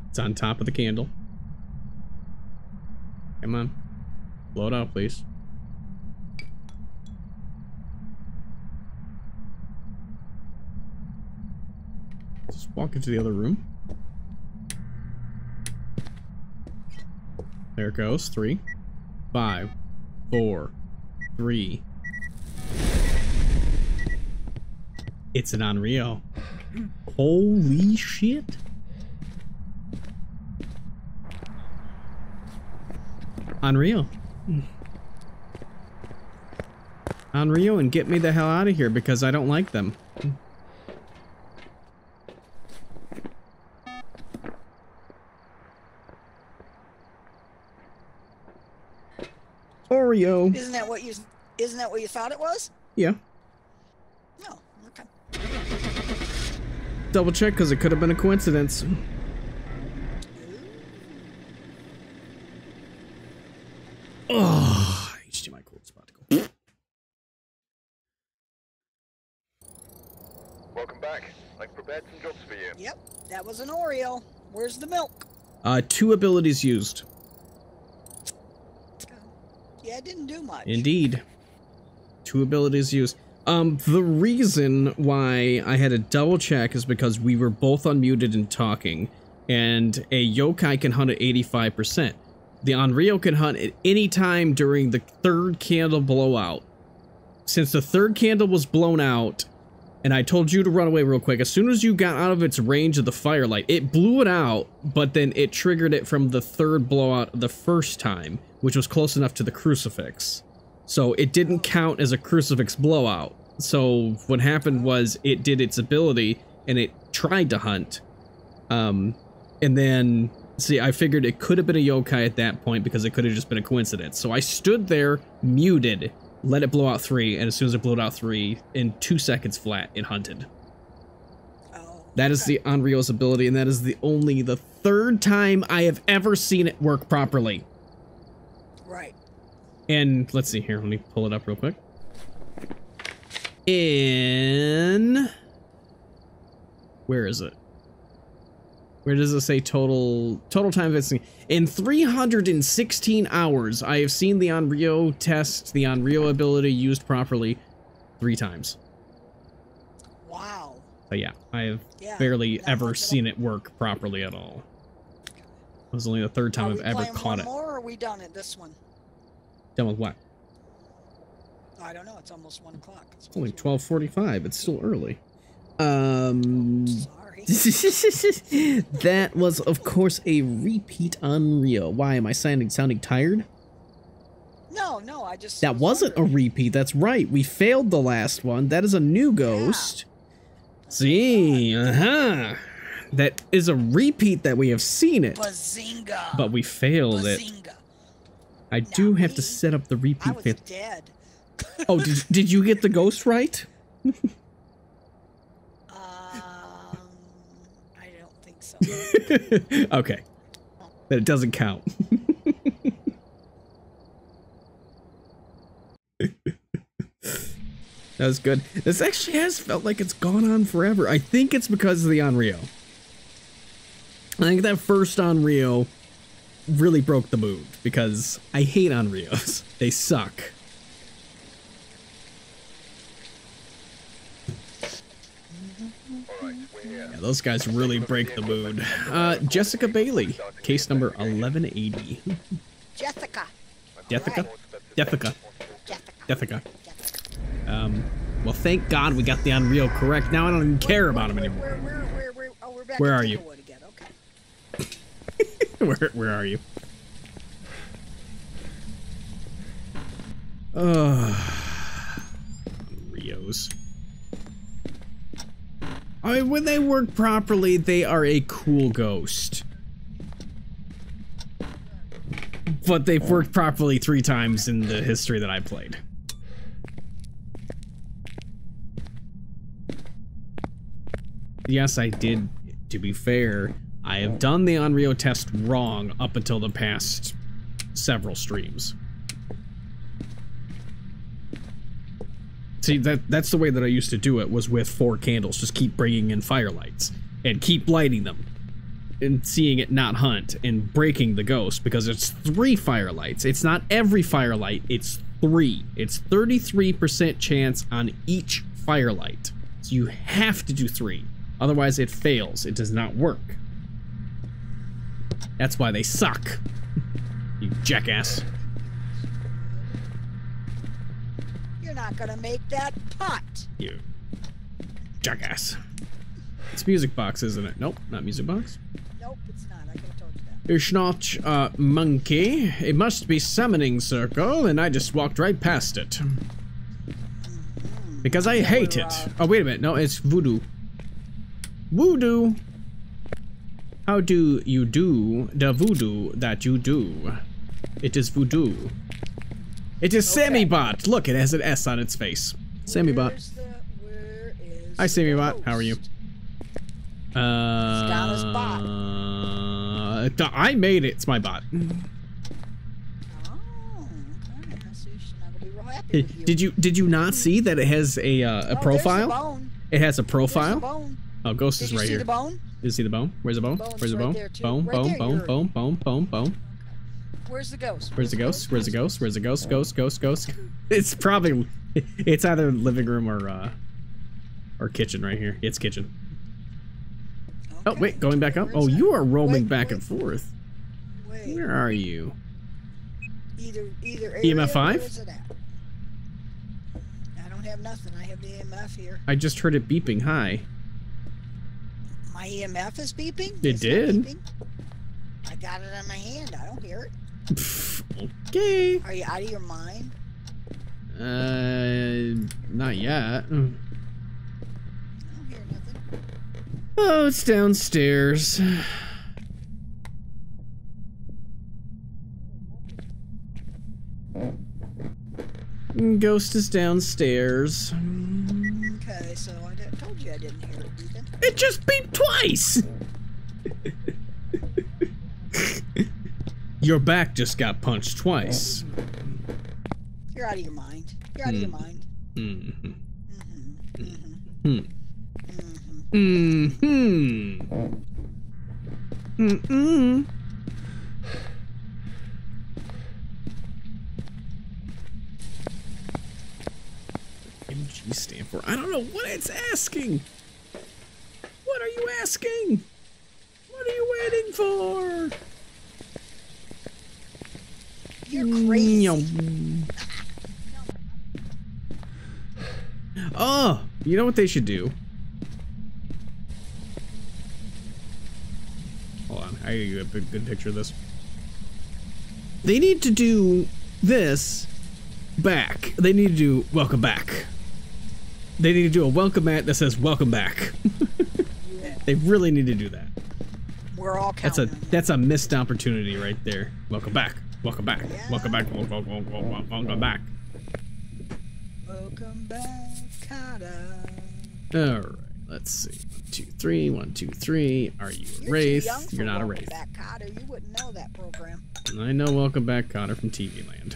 It's on top of the candle. Come on. Blow it out, please. Just walk into the other room. There it goes. 3, 5, 4, 3. It's an Onryo. Holy shit. Onryo. Onryo, and get me the hell out of here because I don't like them. Oreo. Isn't that what you thought it was? Yeah. No. Okay. Double check because it could have been a coincidence. Oh, HDMI cord is about to go. Welcome back. I prepared some jobs for you. Yep, that was an Oreo. Where's the milk? 2 abilities used. Yeah, it didn't do much. Indeed. 2 abilities used. The reason why I had a double check is because we were both unmuted and talking, and a yokai can hunt at 85%. The Onryo can hunt at any time during the 3rd candle blowout. Since the 3rd candle was blown out, and I told you to run away real quick, as soon as you got out of its range of the firelight, it blew it out, but then it triggered it from the 3rd blowout the 1st time, which was close enough to the crucifix. So it didn't count as a crucifix blowout. So what happened was it did its ability and it tried to hunt. And then, see, I figured it could have been a yokai at that point because it could have just been a coincidence. So I stood there, muted, let it blow out 3, and as soon as it blew out 3, in 2 seconds flat, it hunted. That is the Onryo's ability, and that is the only, the 3rd time I have ever seen it work properly. Right. And let's see here. Let me pull it up real quick. Where is it? Where does it say total time investing? In 316 hours, I have seen the Onryo test the Onryo ability used properly 3 times. Wow. But yeah, I have barely ever seen it work properly at all. It was only the 3rd time I've ever caught it. More, or are we done at this one? Done with what? I don't know. It's almost 1 o'clock. It's only 12:45. It's still early. Sorry. That was, of course, a repeat Onryo. Why am I sounding tired? No. I just. That wasn't a repeat. That's right. We failed the last one. That is a new ghost. Yeah. See. Uh huh. That is a repeat that we have seen it. Bazinga. But we failed it. I do have to set up the repeat. I was dead. Oh, did you get the ghost right? I don't think so. Okay. Then it doesn't count. That was good. This actually has felt like it's gone on forever. I think it's because of the Onryo. I think that first Onryo really broke the mood because I hate Onryos. They suck. Yeah, those guys really break the mood. Jessica Bailey, case number 1180. Jessica. Jessica. Well, thank God we got the Onryo correct. Now I don't even care about him anymore. Where are you? Where are you? Rios. I mean, when they work properly, they are a cool ghost. But they've worked properly 3 times in the history that I played. Yes, I did, to be fair, I have done the Onryo test wrong up until the past several streams. See, that's the way that I used to do it, was with 4 candles. Just keep bringing in firelights and keep lighting them and seeing it not hunt and breaking the ghost, because it's 3 firelights. It's not every firelight, it's 3. It's 33% chance on each firelight. So you have to do 3. Otherwise it fails. It does not work. That's why they suck. You jackass. You're not gonna make that pot. You jackass. It's music box, isn't it? Nope, not music box. Nope, it's not. I could have told you that. It's not a monkey. It must be summoning circle, and I just walked right past it. Mm-hmm. Because I hate it. Oh, wait a minute. No, it's voodoo. Voodoo. How do you do the voodoo that you do? It is voodoo. It is okay. Samibot. Look, it has an S on its face. Samibot. Hi, Samibot. How are you? Donna's bot. I made it. It's my bot. Oh, okay. So you should not be real happy with you. Did you not see that it has a profile? There's the bone. It has a profile. There's the bone. Oh, Ghost is right here. Did you see the bone? Did you see the bone? Where's the bone? Where's the bone? Bone, bone, bone, bone, bone, bone, bone. Where's the ghost? Where's the ghost? Where's the ghost? Where's the ghost? Ghost, ghost, ghost. It's probably, it's either living room or kitchen right here. It's kitchen. Oh, wait, going back up? Oh, you are roaming back and forth. Where are you? Either EMF 5? I don't have nothing. I have the EMF here. I just heard it beeping. Hi. My EMF is beeping? It did. Beeping. I got it on my hand. I don't hear it. Okay. Are you out of your mind? Not yet. I don't hear nothing. Oh, it's downstairs. Ghost is downstairs. Okay, so I told you I didn't hear it. It just beeped twice! Your back just got punched twice. You're out of your mind. You're out of your mind. Mm-hmm. Mm-hmm. Mm-hmm. Mm-hmm. Mm-hmm. Mm-hmm. MG stand for? I don't know what it's asking! What are you asking? What are you waiting for? You're crazy. Oh, you know what they should do? Hold on, I gotta get a good picture of this. They need to do this back. They need to do welcome back. They need to do a welcome mat that says welcome back. They really need to do that. We're all counting. That's a missed opportunity right there. Welcome back. Welcome back. Yeah. Welcome back. Welcome back. Welcome back, Kata. All right. Let's see. 1, 2, 3. 1, 2, 3. Are you a wraith? You're not a wraith. Welcome back, Kata. You wouldn't know that program. I know Welcome Back, Kata, from TV Land.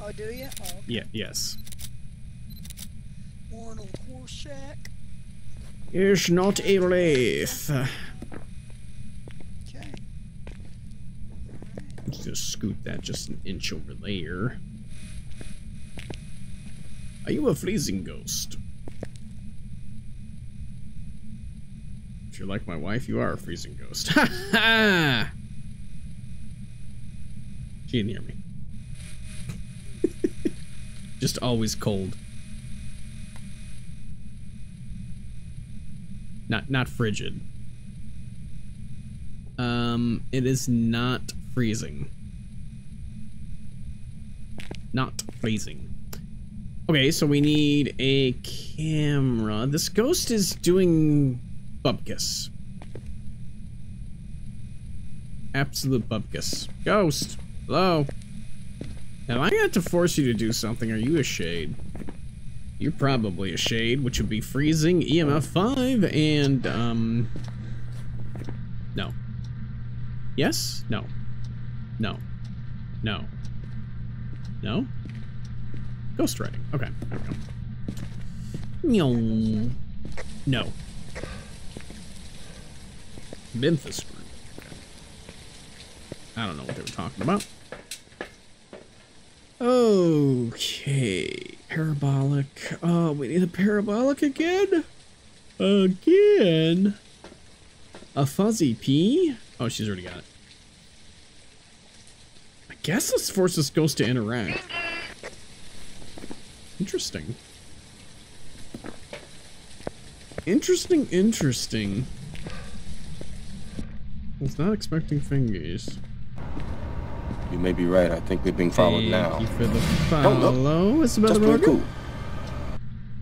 Oh, do you? Oh, okay. Yeah. Yes. Arnold Horseshack. It's not a wraith. Okay. I'm just gonna scoot that just an inch over there. Are you a freezing ghost? If you're like my wife, you are a freezing ghost. Ha ha! She didn't hear me. Just always cold. Not frigid. It is not freezing. Not freezing. Okay, so we need a camera. This ghost is doing bupkis. Absolute bupkis. Ghost, hello. Now I got to force you to do something. Are you a shade? You're probably a shade, which would be freezing, EMF 5, and, no. Yes? No. No. No. No? Ghostwriting. Okay. There we go. No. No. Memphis. I don't know what they were talking about. Okay. Parabolic. Oh, we need a parabolic again? Again? A fuzzy pea? Oh, she's already got it. I guess let's force this ghost to interact. Interesting. Interesting, interesting. I was not expecting fingers. You may be right. I think we're being followed now. Thank you for the follow. Hello, Isabella. Just pretty cool.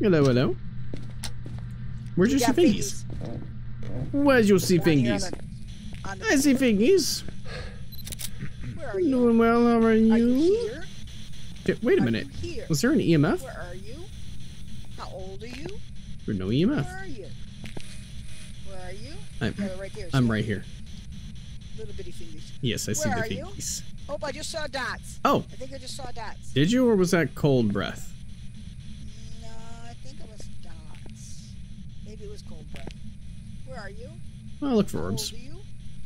Hello, hello. Where's your fingies? Where's your fingies? I see fingies. Where are you? Doing well. How are you? Are you here? Wait a minute. Was there an EMF? Where are you? How old are you? There's no EMF. Where are you? Where are you? I'm right here. Little bitty fingers. Yes, I see the fingies. Oh, I just saw dots. Oh. I think I just saw dots. Did you, or was that cold breath? No, I think it was dots. Maybe it was cold breath. Where are you? Well, look for orbs.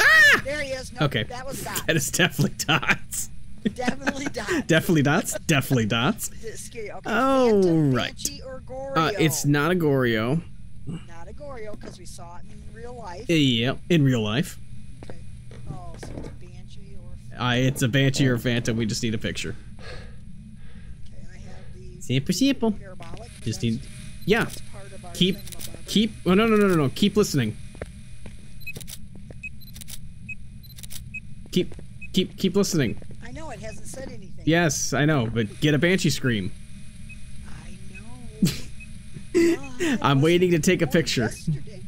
Ah! There he is. No, okay. That was dots. That is definitely dots. Definitely dots. Definitely dots. Definitely dots. Okay. Oh, Phantom, right. Banshee, or Goryo? It's not a Goryo. Not a Goryo, because we saw it in real life. Yep, in real life. Oh, so it's a Banshee or Phantom. It's a Banshee or Phantom. We just need a picture. Okay, I have the simple, simple. Parabolic. Just need, yeah. Keep. Oh no. Keep listening. Keep listening. I know it hasn't said anything. Yes, I know, but get a Banshee scream. I know. I'm waiting to take a picture. Yesterday.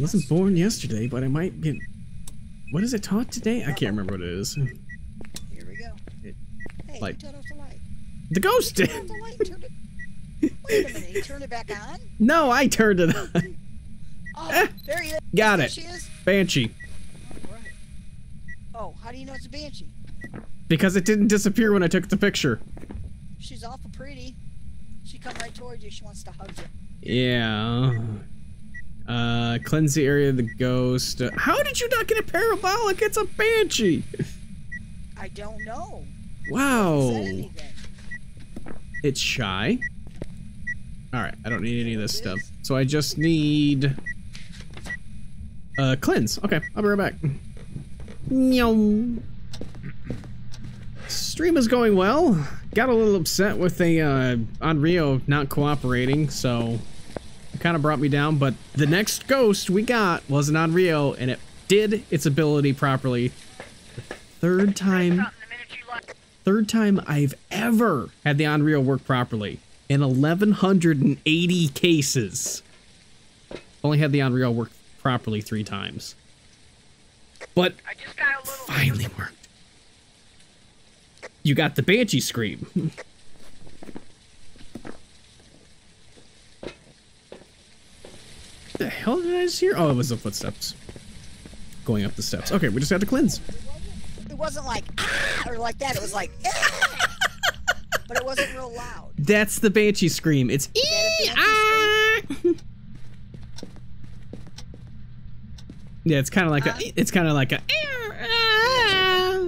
Wasn't born yesterday, but I might be. What is it taught today? I can't remember what it is. Here we go. Hey, you turned off the light. The ghost did. Turn off the light. Turn it. Wait a minute. You turned it back on? No, I turned it on. Oh, there he is. Got it. She is. Banshee. All right. Oh, how do you know it's a Banshee? Because it didn't disappear when I took the picture. She's awful pretty. She come right towards you. She wants to hug you. Yeah. Cleanse the area of the ghost. How did you not get a parabolic? It's a Banshee. I don't know. Wow. It's shy. All right, I don't need any of this stuff. So I just need cleanse. Okay, I'll be right back. Yum. Stream is going well. Got a little upset with the Onryo not cooperating, so kind of brought me down, but the next ghost we got was an Onryo, and it did its ability properly. The third time I've ever had the Onryo work properly in 1180 cases. Only had the Onryo work properly 3 times, but I just got a little finally worked. You got the Banshee scream. The hell did I just hear? Oh, it was the footsteps going up the steps. Okay, we just had to cleanse. It wasn't like ah, or like that. It was like ah, but it wasn't real loud. That's the Banshee scream. It's ee, ah. Yeah, it's kind of like a. It's kind of like a. Ah.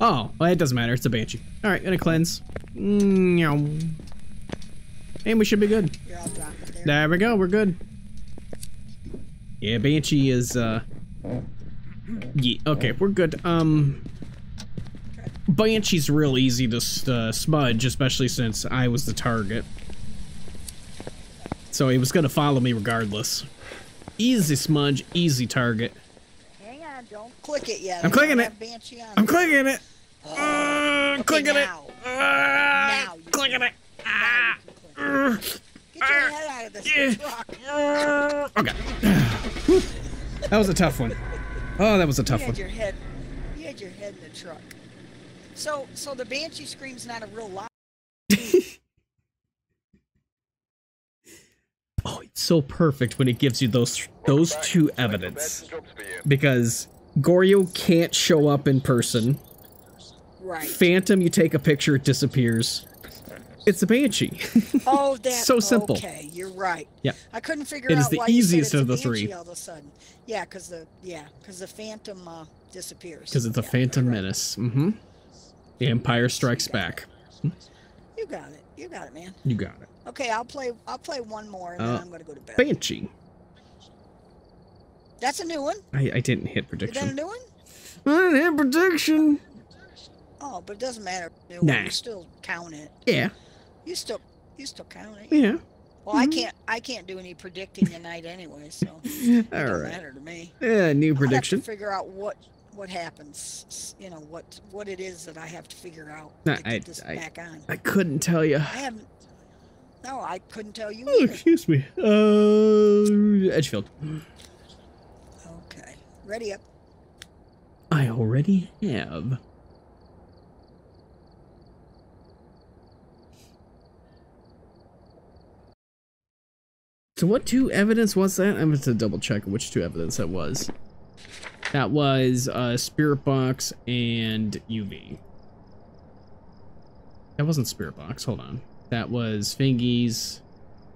Oh, well, it doesn't matter. It's a Banshee. All right, gonna cleanse. And we should be good. You're all dropped there. There we go. We're good. Yeah, Banshee is. Yeah. Okay, we're good. Banshee's real easy to smudge, especially since I was the target. So he was gonna follow me regardless. Easy smudge, easy target. Hang on, don't click it yet. I'm clicking it. I'm clicking it. Clicking it. Clicking it. Get your head out of this truck. Okay. That was a tough one. Oh, that was a tough one. You had your head in the truck. So the Banshee scream's not a real lie. Oh, it's so perfect when it gives you those two evidence, because Goryo can't show up in person. Right. Phantom, you take a picture, it disappears. It's a Banshee. Oh, that's so simple. Okay, you're right. Yeah. I couldn't figure out why you said it's a Banshee all of a sudden. Yeah, because the Phantom disappears. Because it's a Phantom Menace. Mm-hmm. The Empire Strikes Back. You got it. You got it, man. You got it. Okay, I'll play one more, and then I'm gonna go to bed. Banshee. That's a new one. I didn't hit prediction. Is that a new one? I didn't hit prediction. Oh, but it doesn't matter. New one. You still count it. Yeah. You still count it. Yeah. Well, mm-hmm. I can't do any predicting tonight anyway, so it doesn't matter to me. Yeah, new prediction. I'll have to figure out what happens, you know, what it is that I have to figure out to get this back on. I couldn't tell you. I haven't. No, I couldn't tell you either. Oh, excuse me. Edgefield. Okay. Ready up. I already have. So what two evidence was that? I'm going to double check which two evidence that was. That was Spirit Box and UV. That wasn't Spirit Box. Hold on. That was Fingies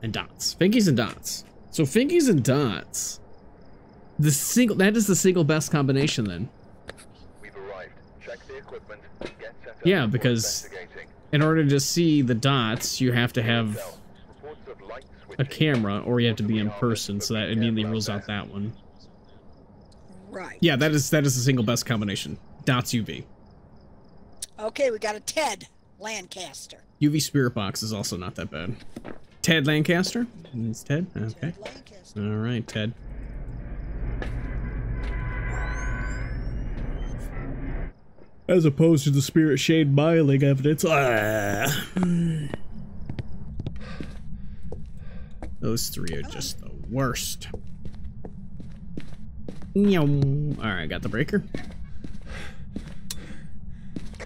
and Dots. Fingies and Dots. So Fingies and Dots. That is the single best combination then. We've arrived. Check the equipment. Get set up. Yeah, because in order to see the dots, you have to have a camera or you have to be in person, so that immediately rules out that one. Right. Yeah, that is the single best combination. Dots UV. Okay, we got a Ted Lancaster. UV Spirit Box is also not that bad. Ted Lancaster? It's Ted? Okay. Ted Lancaster. All right, Ted. As opposed to the Spirit Shade Miling evidence. Those three are just the worst. Yum. All right, got the breaker.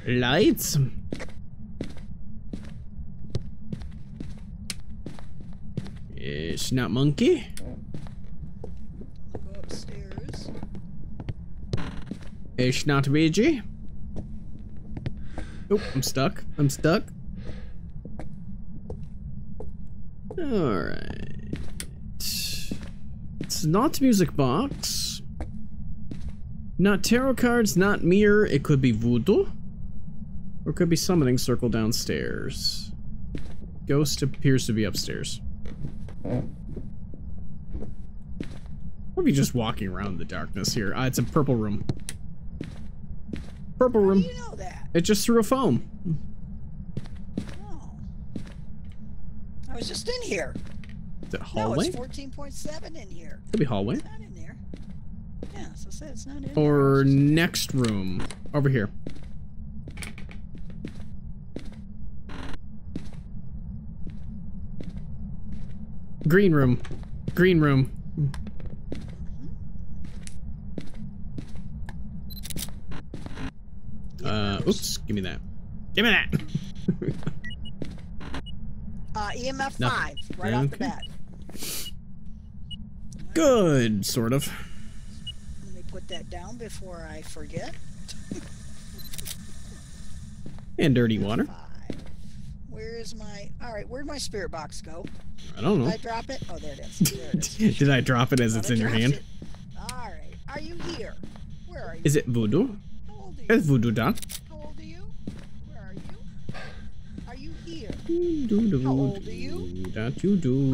Lights. It's not monkey. Go upstairs. It's not VG. Oh, I'm stuck. I'm stuck. Alright. It's not music box. Not tarot cards, not mirror. It could be voodoo. Or it could be summoning circle downstairs. Ghost appears to be upstairs. What are you just walking around in the darkness here? It's a purple room. Purple room. How do you know that? It just threw a foam. Oh. I was just in here. Is it hallway? No, it's 14.7 in here. Could be hallway. It's not in there. Yeah, so say it's not in there. Or next room. Over here. Green room. Green room. Mm-hmm. Oops, give me that. Give me that! EMF 5, right off the bat. Good, sort of. Let me put that down before I forget. And dirty water. Where is my... Alright, where'd my spirit box go? I don't know. Did I drop it? Oh, there it is. There it is. Did I drop it as it's in your hand? Alright. Are you here? Where are you? Is it voodoo? How old are you? It's voodoo dot. How old are you? Where are you? Are you here? How old are you? That you do.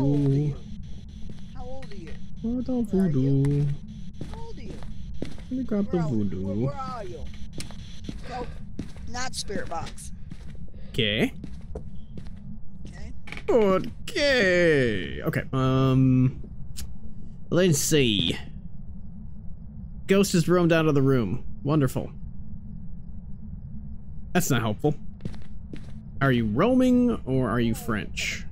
How old are you? How old are you? Where are you? How old are you? Let me grab the voodoo. Where are you? Nope. Not spirit box. Okay. Okay. Okay. Let's see. Ghost has roamed out of the room. Wonderful. That's not helpful. Are you roaming or are you French?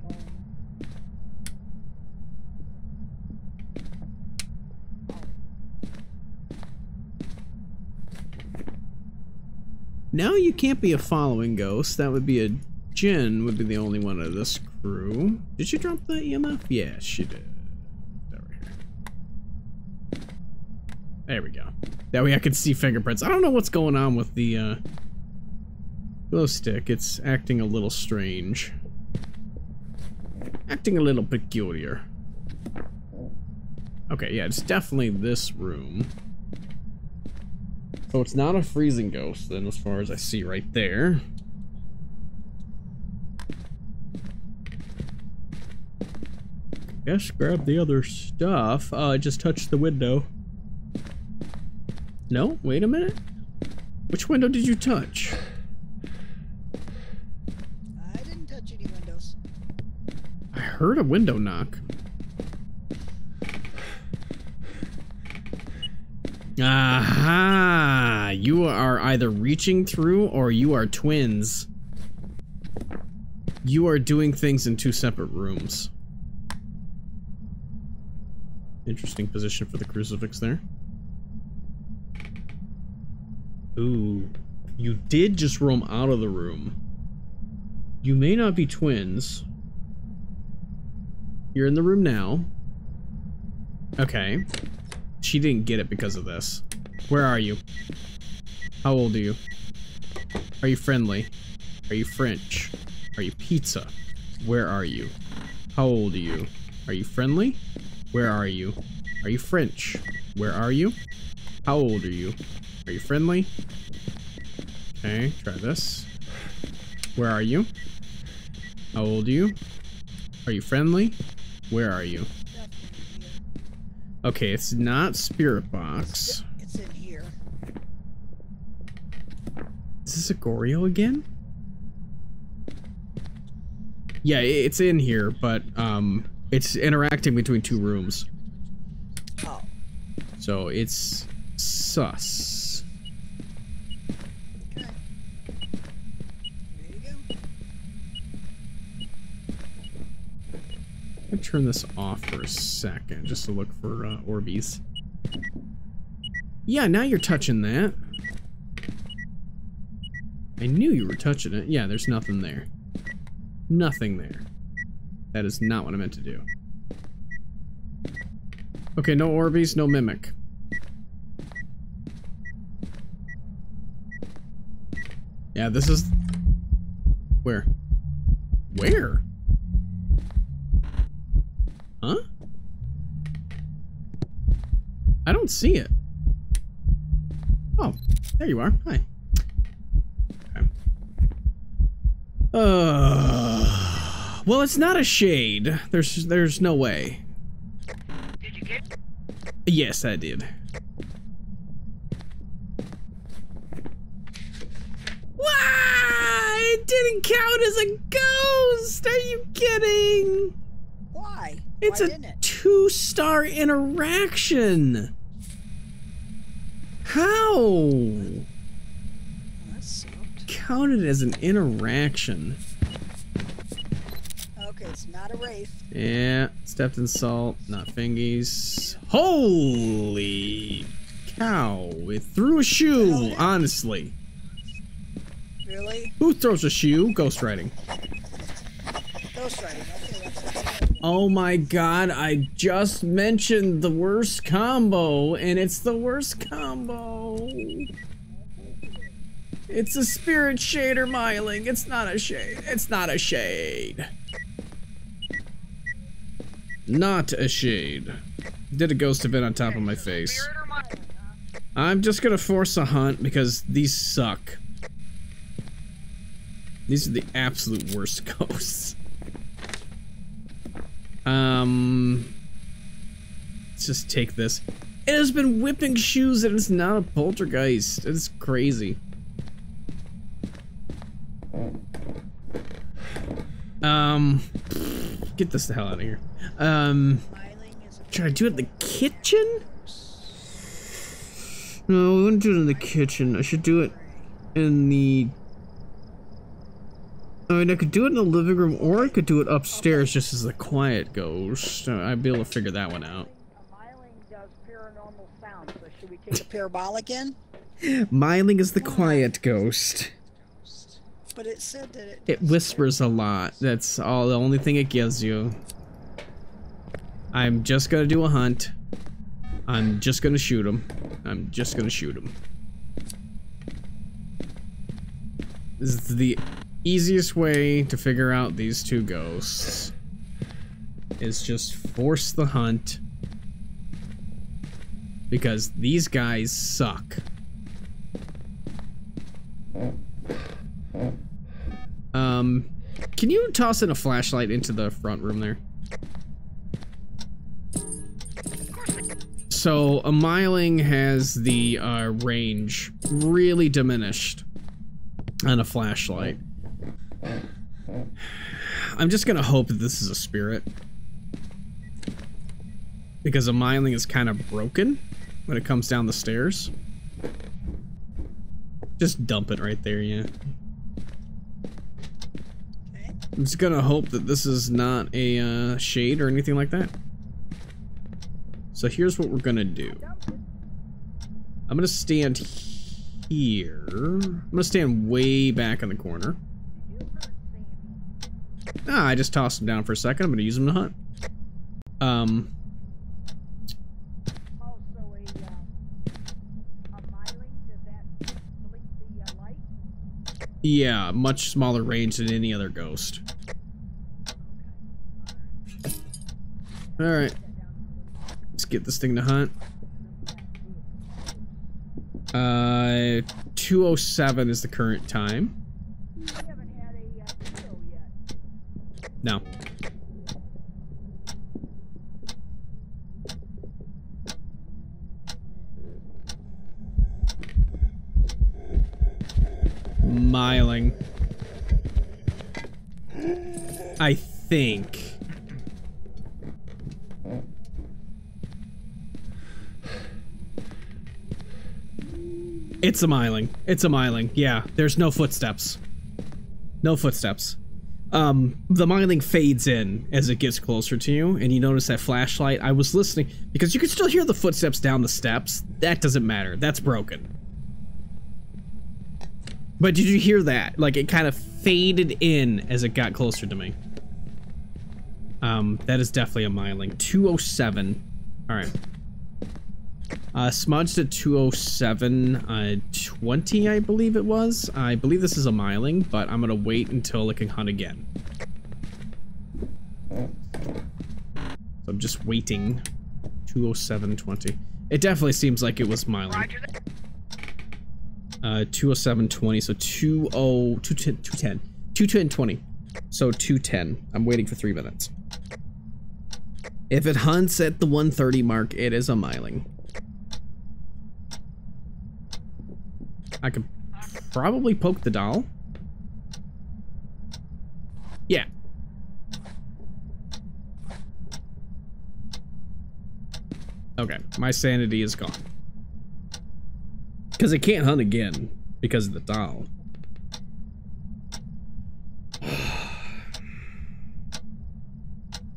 Now you can't be a following ghost. That would be a Jin would be the only one of this crew. Did she drop the EMF? Yeah, she did. There we go. That way I can see fingerprints. I don't know what's going on with the glow stick. It's acting a little strange. Acting a little peculiar. Okay, yeah, it's definitely this room. So it's not a freezing ghost then, as far as I see right there. Guess grab the other stuff. I just touched the window. No, wait a minute. Which window did you touch? I didn't touch any windows. I heard a window knock. Aha! You are either reaching through or you are twins. You are doing things in two separate rooms. Interesting position for the crucifix there. Ooh, you did just roam out of the room. You may not be twins. You're in the room now. Okay. She didn't get it because of this. Where are you? How old are you? Are you friendly? Are you French? Are you pizza? Where are you? How old are you? Are you friendly? Where are you? Are you French? Where are you? How old are you? Are you friendly? Okay, try this. Where are you? How old are you? Are you friendly? Where are you? Okay, it's not Spirit Box. It's in here. Is this a Goryeo again? Yeah, it's in here, but it's interacting between two rooms. Oh. So it's sus. I'm gonna turn this off for a second, just to look for Orbeez. Yeah, now you're touching that. I knew you were touching it. Yeah, there's nothing there. Nothing there. That is not what I meant to do. Okay, no Orbeez, no Mimic. Yeah, this is... Where? Where? Huh? I don't see it. Oh, there you are. Hi. Okay. Well, it's not a shade. There's no way. Did you get? Yes, I did. Why? It didn't count as a ghost. Are you kidding? Why? It's a two-star interaction. How? Well, that sucked. Counted as an interaction. Okay, it's not a wraith. Yeah, stepped in salt, not fingies. Holy cow! It threw a shoe. Really? Honestly. Really? Who throws a shoe? Ghost riding. Ghost riding. Okay, that's it. Oh my god, I just mentioned the worst combo, and it's the worst combo. It's a spirit shader miling. It's not a shade. It's not a shade. Not a shade. Did a ghost event on top of my face. I'm just gonna force a hunt because these suck. These are the absolute worst ghosts. Let's just take this. It has been whipping shoes and it's not a poltergeist. It's crazy. get this the hell out of here. Should I do it in the kitchen? No, I wouldn't do it in the kitchen. I should do it in the... I mean, I could do it in the living room, or I could do it upstairs just as the quiet goes. I'd be able to figure that one out. Myling does paranormal sound, so should we take a parabolic in? Myling is the quiet ghost. But it said that it whispers a lot. That's all. The only thing it gives you. I'm just gonna do a hunt. I'm just gonna shoot him. I'm just gonna shoot him. This is the easiest way to figure out these two ghosts. Is just force the hunt. Because these guys suck. Can you toss in a flashlight into the front room there? So a myling has the range really diminished on a flashlight. I'm just gonna hope that this is a spirit, because a myling is kind of broken when it comes down the stairs. Just dump it right there, yeah. I'm just gonna hope that this is not a shade or anything like that. So here's what we're gonna do. I'm gonna stand here. I'm gonna stand way back in the corner. Ah, I just tossed him down for a second. I'm gonna use him to hunt. Yeah, much smaller range than any other ghost. Alright. Let's get this thing to hunt. 2:07 is the current time. No. Myling. I think. It's a myling. It's a myling. Yeah, there's no footsteps. No footsteps. The myling fades in as it gets closer to you, and you notice that flashlight. I was listening because you could still hear the footsteps down the steps. That doesn't matter. That's broken. But did you hear that? Like, it kind of faded in as it got closer to me. That is definitely a myling. 2:07. Alright. Smudged at 2:07, 20, I believe it was. I believe this is a myling, but I'm gonna wait until it can hunt again. So I'm just waiting. 2:07:20. It definitely seems like it was myling. 2:07:20, so 2:10:20. So 2:10. I'm waiting for 3 minutes. If it hunts at the 1:30 mark, it is a myling. I could probably poke the doll. Yeah. Okay, my sanity is gone. Because it can't hunt again because of the doll.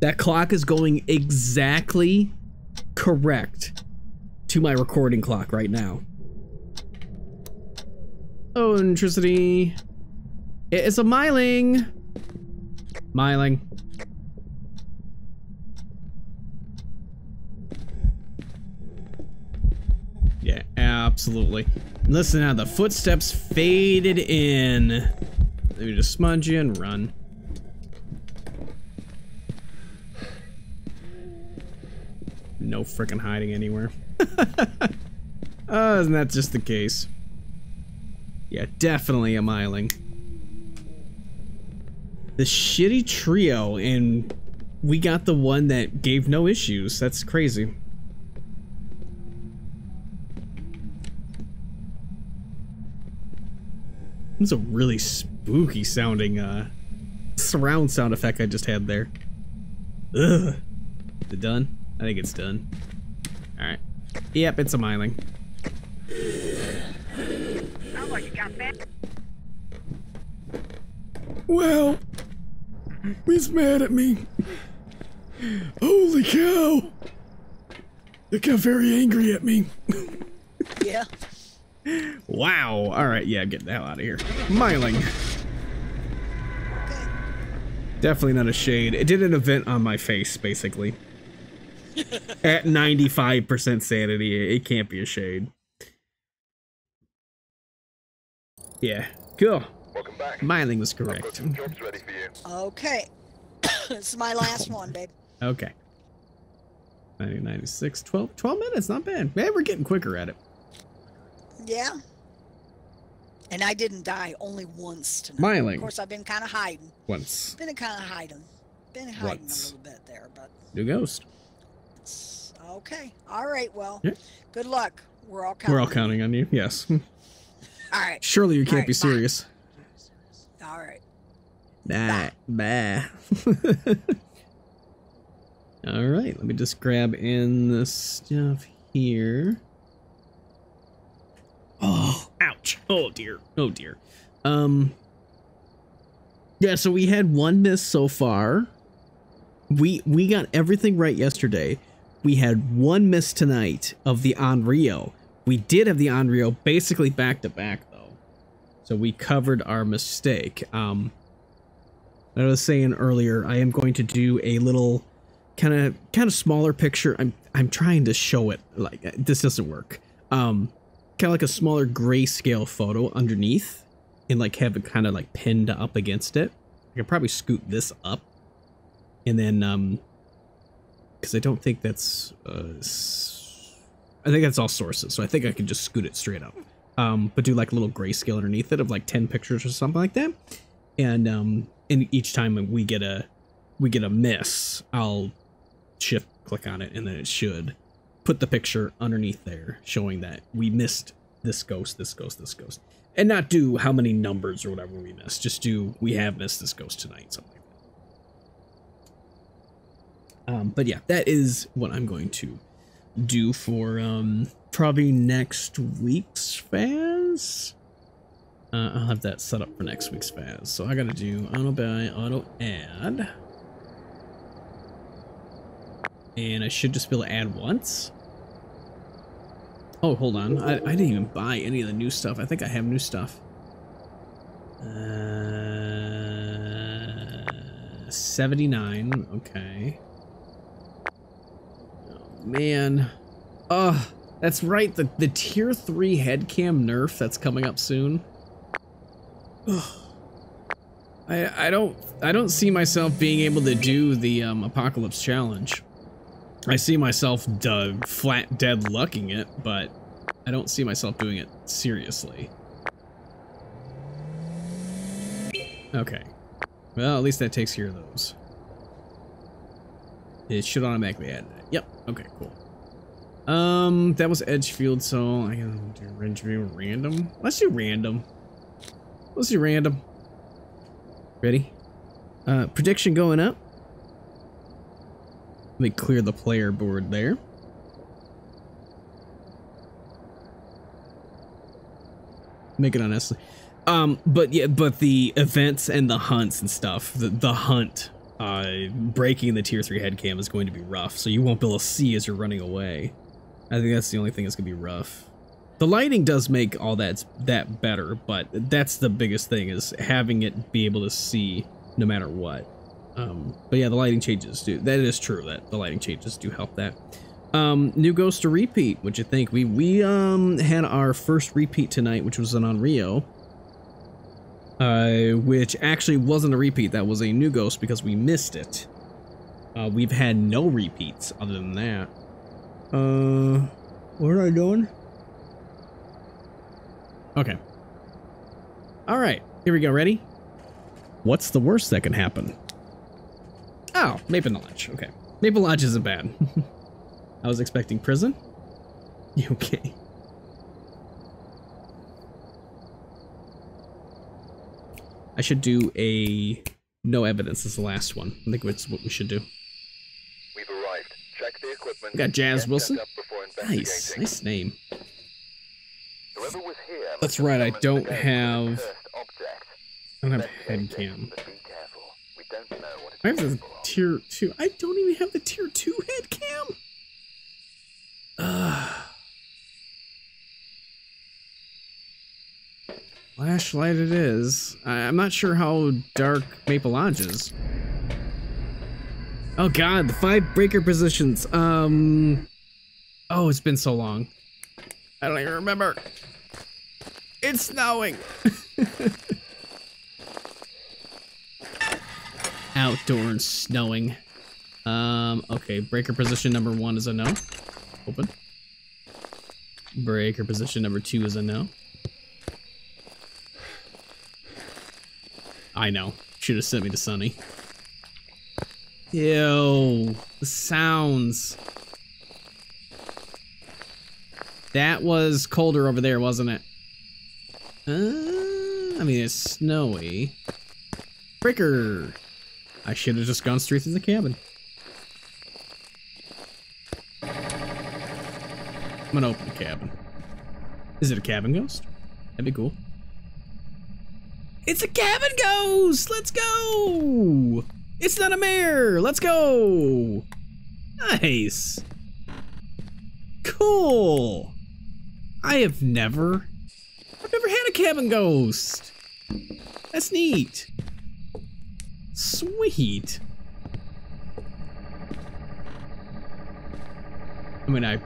That clock is going exactly correct to my recording clock right now. Oh, electricity. It's a myling. Myling. Yeah, absolutely. Listen now, the footsteps faded in. Let me just smudge you and run. No freaking hiding anywhere. Oh, isn't that just the case? Yeah, definitely a myling. The shitty trio, and we got the one that gave no issues. That's crazy. That's a really spooky sounding surround sound effect I just had there. Ugh. Is it done? I think it's done. Alright. Yep, it's a miling. Well, he's mad at me. Holy cow! They got very angry at me. Yeah. Wow. Alright, yeah, get the hell out of here. Miling. Definitely not a shade. It did an event on my face, basically. At 95% sanity, it can't be a shade. Yeah, cool. Welcome back. Miling was correct. Okay. This is my last one, babe. Okay. 1996, 12 minutes, not bad. Man, we're getting quicker at it. Yeah. And I didn't die, only once tonight. Miling. Of course, I've been kind of hiding. Once. Been kind of hiding. Been hiding once. A little bit there, but... New ghost. Okay. All right, well, yeah. Good luck. We're all counting. We're all counting on you, yes. All right. Surely you can't be serious. Bye. All right. Nah, bye. Bye. All right, let me just grab in the stuff here. Oh, ouch. Oh, dear. Oh, dear. Yeah, so we had one miss so far. We got everything right yesterday. We had one miss tonight of the Onryo. We did have the Onryo basically back-to-back, though. So we covered our mistake. I was saying earlier, I am going to do a little kind of smaller picture. I'm trying to show it. Like, this doesn't work. Kind of like a smaller grayscale photo underneath and like have it kind of like pinned up against it. I could probably scoot this up and then because I don't think that's I think that's all sources, so I think I could just scoot it straight up, but do like a little grayscale underneath it of like 10 pictures or something like that, and each time we get a miss, I'll shift click on it and then it should put the picture underneath there showing that we missed this ghost, this ghost, this ghost. And not do how many numbers or whatever we missed. Just do, we have missed this ghost tonight, something like that. But yeah, that is what I'm going to do for probably next week's Phaz. I'll have that set up for next week's Phaz. So I gotta do auto buy, auto add. And I should just be able to add once. Oh, hold on. I didn't even buy any of the new stuff. I think I have new stuff. 79. Okay. Oh, man. Oh, that's right. The tier 3 headcam nerf that's coming up soon. Ugh. I don't see myself being able to do the Apocalypse Challenge. I see myself flat dead lucking it, but I don't see myself doing it seriously. Okay. Well, at least that takes care of those. It should automatically add that. Yep. Okay, cool. That was Edgefield, so I can do random. Let's do random. Let's do random. Ready? Prediction going up. Let me clear the player board there. Make it on S. But yeah, but the events and the hunts and stuff, the hunt, breaking the tier 3 headcam is going to be rough, so you won't be able to see as you're running away. I think that's the only thing that's gonna be rough. The lighting does make all that better, but that's the biggest thing, is having it be able to see no matter what. But yeah, the lighting changes do. That is true, that the lighting changes do help that. New ghost to repeat, what'd you think? We had our first repeat tonight, which was an Onryo. Which actually wasn't a repeat, that was a new ghost because we missed it. We've had no repeats other than that. What are I doing? Okay. Alright, here we go, ready? What's the worst that can happen? Oh, Maple Lodge, okay. Maple Lodge isn't bad. I was expecting prison. Okay. I should do a no evidence as the last one. I think that's what we should do. equipment. Got Jazz Wilson. Nice, nice name. That's right. I don't have headcam. I have the tier 2. I don't even have the tier 2 headcam. Flashlight it is. I'm not sure how dark Maple Lodge is. Oh god, the 5 breaker positions. Oh, it's been so long. I don't even remember. It's snowing. Outdoor and snowing. Okay, breaker position number 1 is a no. Open. Breaker position number 2 is a no. I know. Should have sent me to Sunny. Ew. The sounds. That was colder over there, wasn't it? I mean, it's snowy. Breaker! I should have just gone straight through the cabin. I'm gonna open the cabin. Is it a cabin ghost? That'd be cool. It's a cabin ghost! Let's go! It's not a mare! Let's go! Nice! Cool! I've never had a cabin ghost! That's neat! Sweet! I mean, I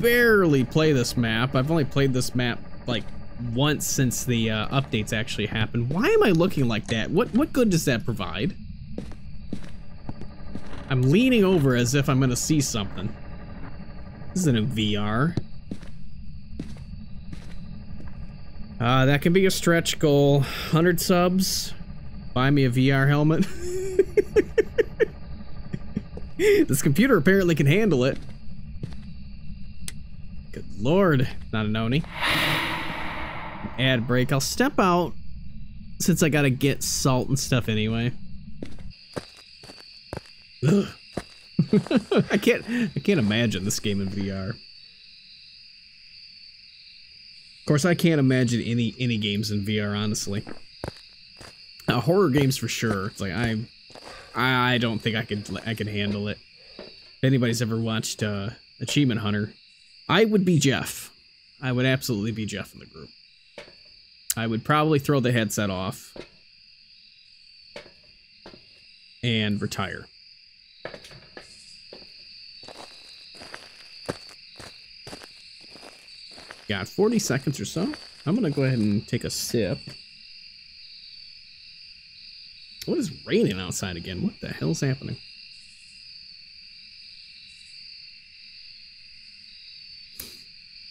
barely play this map. I've only played this map, like, once since the updates actually happened. Why am I looking like that? What good does that provide? I'm leaning over as if I'm gonna see something. This isn't a VR. That can be a stretch goal. 100 subs. Buy me a VR helmet. This computer apparently can handle it. Good lord. Not a noni. Ad break. I'll step out since I gotta get salt and stuff anyway. Ugh. I can't imagine this game in VR. Of course, I can't imagine any games in VR, honestly. Now, horror games for sure. It's like I don't think I could handle it. If anybody's ever watched Achievement Hunter, I would be Jeff. I would absolutely be Jeff in the group. I would probably throw the headset off and retire. Got 40 seconds or so. I'm gonna go ahead and take a sip. What is raining outside again? What the hell's happening?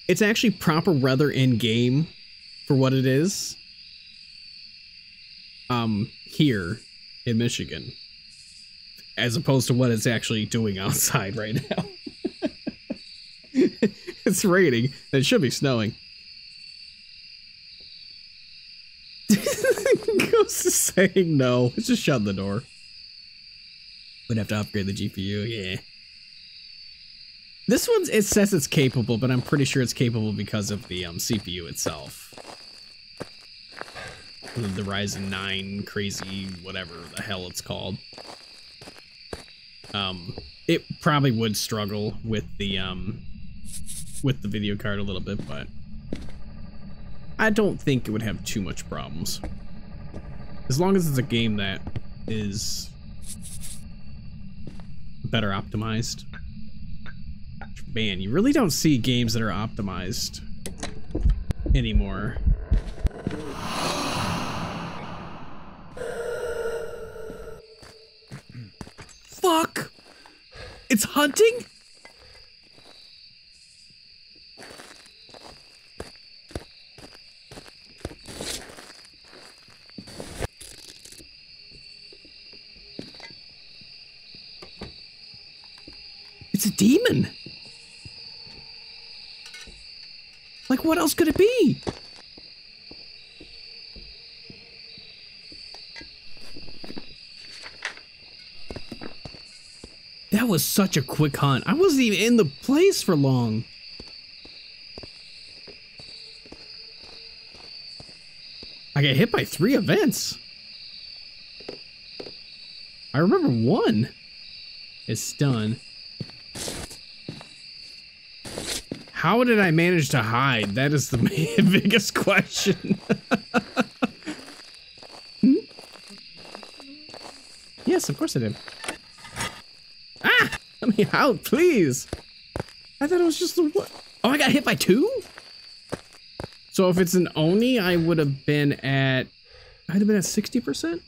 It's actually proper weather in game. For what it is, here in Michigan, as opposed to what it's actually doing outside right now. It's raining. It should be snowing. Ghost is saying no. It's just shut the door. We'd have to upgrade the GPU. Yeah. This one, it says it's capable, but I'm pretty sure it's capable because of the CPU itself. The Ryzen 9 crazy whatever the hell it's called. It probably would struggle with the video card a little bit, but I don't think it would have too much problems. As long as it's a game that is better optimized. Man, you really don't see games that are optimized anymore. Fuck! It's hunting? It's a demon! Like, what else could it be? That That was such a quick hunt. I wasn't even in the place for long. I got hit by 3 events. I remember 1 is done. How did I manage to hide? That is the biggest question. Hmm? Yes, of course I did. Ah! Let me out, please! I thought it was just the one. Oh, I got hit by 2? So if it's an Oni, I would have been at... I'd have been at 60%?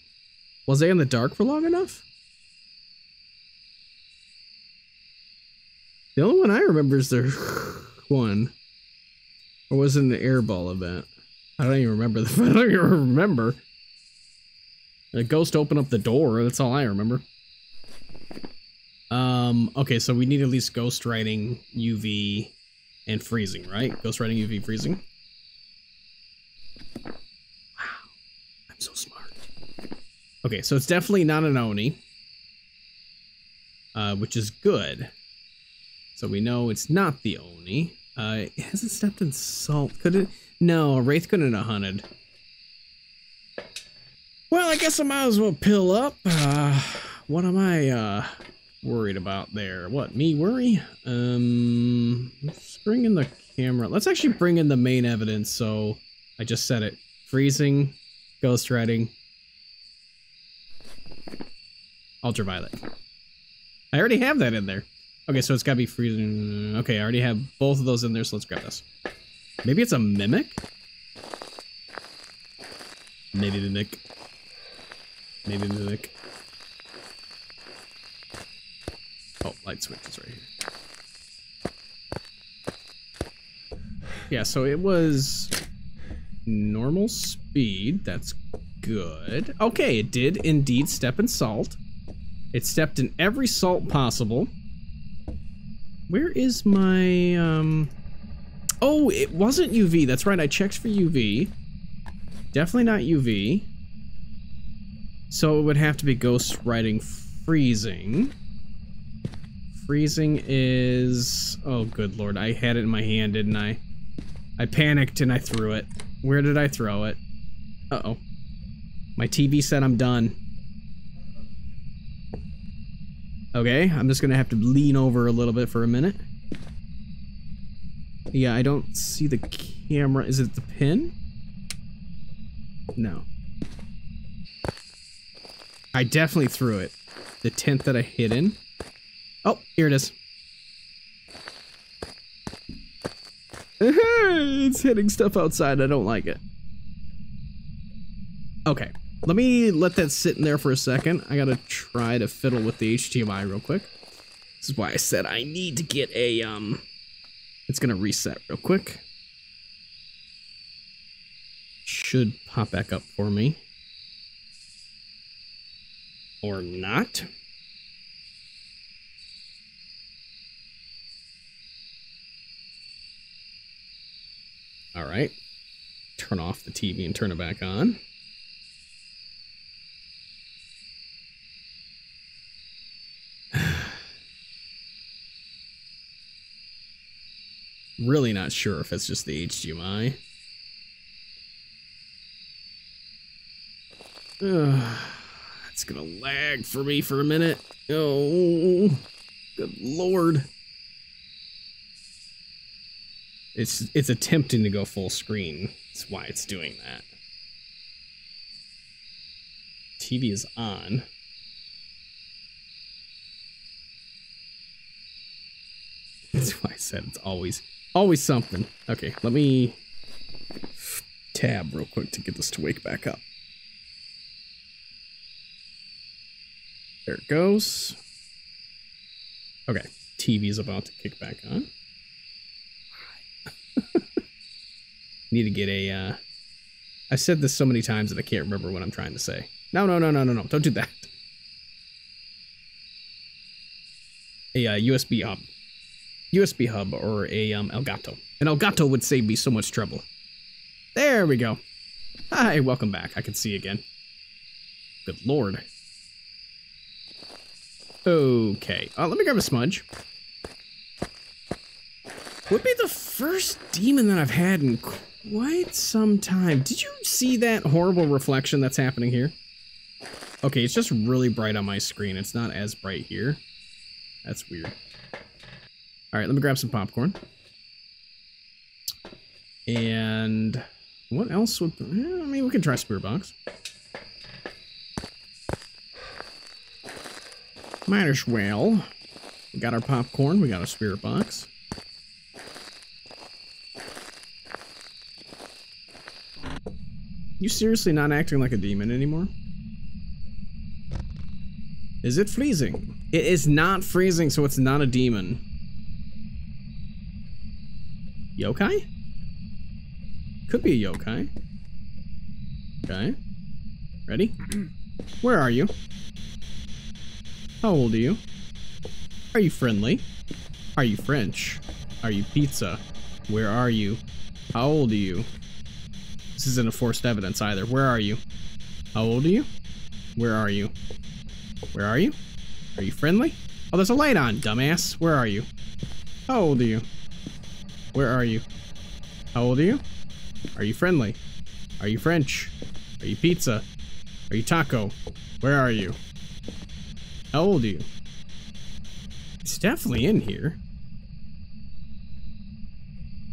Was I in the dark for long enough? The only one I remember is the one. Or was it an airball event? I don't even remember. I don't even remember. The ghost opened up the door. That's all I remember. Okay, so we need at least ghost riding, UV, and freezing, right? Ghost riding, UV, freezing. Wow, I'm so smart. Okay, so it's definitely not an Oni, which is good. So we know it's not the Oni. It hasn't stepped in salt. Could it? No, Wraith couldn't have hunted. Well, I guess I might as well pill up. What am I worried about there? What, me worry? Let's bring in the camera. Let's actually bring in the main evidence, so... I just said it. Freezing, ghost riding, ultraviolet. I already have that in there. Okay, so it's gotta be freezing. Okay, I already have both of those in there, so let's grab this. Maybe it's a mimic? Maybe mimic. Maybe mimic. Oh, light switch is right here. Yeah, so it was... normal speed, that's good. Okay, it did indeed step in salt. It stepped in every salt possible. Where is my, oh, it wasn't UV, that's right, I checked for UV. Definitely not UV. So it would have to be ghost riding freezing. Freezing is, oh good lord, I had it in my hand, didn't I? I panicked and I threw it. Where did I throw it? Uh-oh. My TV said I'm done. Okay, I'm just gonna have to lean over a little bit for a minute. Yeah, I don't see the camera. Is it the pin? No. I definitely threw it. The tent that I hid in. Oh, here it is. It's hitting stuff outside. I don't like it. Okay, let me let that sit in there for a second. I gotta try to fiddle with the HDMI real quick. This is why I said I need to get a it's gonna reset real quick. Should pop back up for me. Or not. All right, turn off the TV and turn it back on. Really not sure if it's just the HDMI. It's gonna lag for me for a minute. Oh, good lord. It's attempting to go full screen. That's why it's doing that. TV is on. That's why I said it's always something. Okay, let me tab real quick to get this to wake back up. There it goes. Okay, TV is about to kick back on. Need to get a, I've said this so many times that I can't remember what I'm trying to say. No, don't do that. A USB hub. USB hub or a Elgato. An Elgato would save me so much trouble. There we go. Hi, welcome back. I can see again. Good lord. Okay, let me grab a smudge. Would be the first demon that I've had in quite some time. Did you see that horrible reflection that's happening here? Okay, it's just really bright on my screen. It's not as bright here. That's weird. All right, let me grab some popcorn. And what else would... I mean, we can try Spear Box. Might as well. We got our popcorn. We got a spirit box. You seriously not acting like a demon anymore? Is it freezing? It is not freezing, so it's not a demon. Yokai? Could be a yokai. Okay. Ready? Where are you? How old are you? Are you friendly? Are you French? Are you pizza? Where are you? How old are you? This isn't a forced evidence either. Where are you? How old are you? Where are you? Where are you? Are you friendly? Oh, there's a light on, dumbass. Where are you? How old are you? Where are you? How old are you? Are you friendly? Are you French? Are you pizza? Are you taco? Where are you? How old are you? It's definitely in here.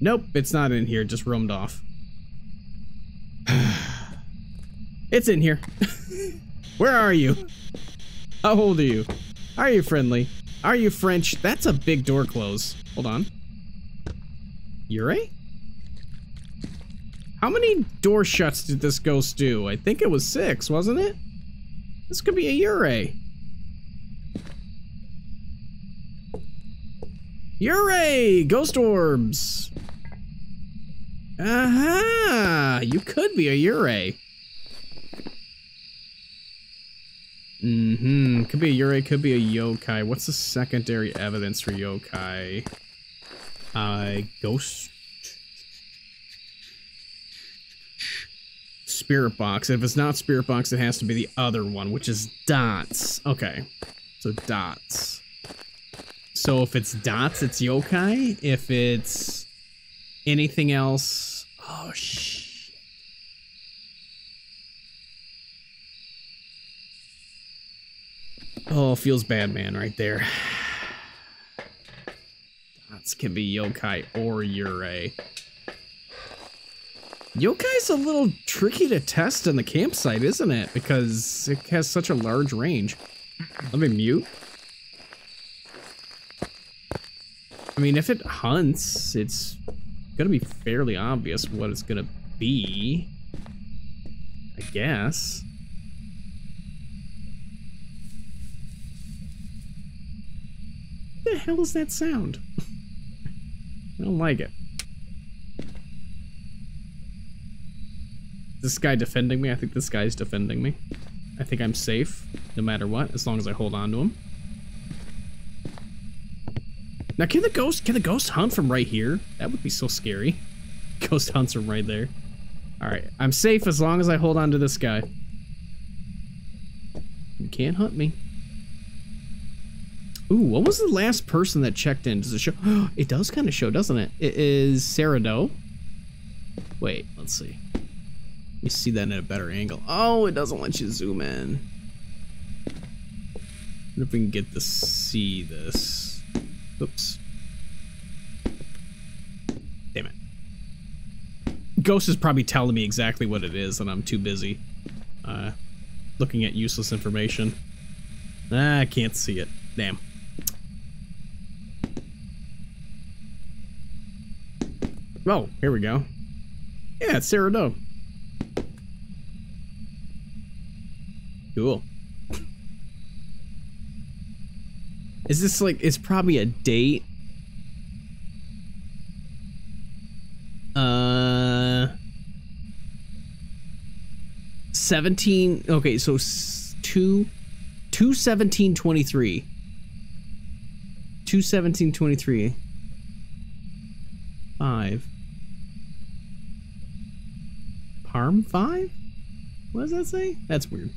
Nope, it's not in here, just roamed off. It's in here. Where are you? How old are you? Are you friendly? Are you French? That's a big door close. Hold on. Yurei? How many door shuts did this ghost do? I think it was 6, wasn't it? This could be a Yurei. Yurei! Ghost orbs! Aha! You could be a Yurei. Mm-hmm. Could be a Yurei, could be a yokai. What's the secondary evidence for yokai? Ghost? Spirit box. If it's not spirit box, it has to be the other one, which is dots. Okay. So dots. So if it's dots, it's yokai. If it's anything else... Oh, shit. Oh, feels bad, man, right there. Dots can be yokai or yurei. Yokai's a little tricky to test on the campsite, isn't it? Because it has such a large range. Let me mute. I mean, if it hunts, it's gonna be fairly obvious what it's gonna be, I guess. What the hell is that sound? I don't like it. Is this guy defending me? I think this guy's defending me. I think I'm safe, no matter what, as long as I hold on to him. Now, can the ghost hunt from right here? That would be so scary. Ghost hunts from right there. All right, I'm safe as long as I hold on to this guy. You can't hunt me. Ooh, what was the last person that checked in? Does it show? It does kind of show, doesn't it? It is Sarado. Wait, let's see. You see that at a better angle. Oh, it doesn't let you zoom in. I wonder if we can get to see this. Oops. Damn it. Ghost is probably telling me exactly what it is, and I'm too busy looking at useless information. Ah, I can't see it. Damn. Oh, here we go. Yeah, it's Sarah Doe. Cool. Is this like, it's probably a date? Okay, so 2/17/23. 2/17/23. 5. Parm 5? What does that say? That's weird.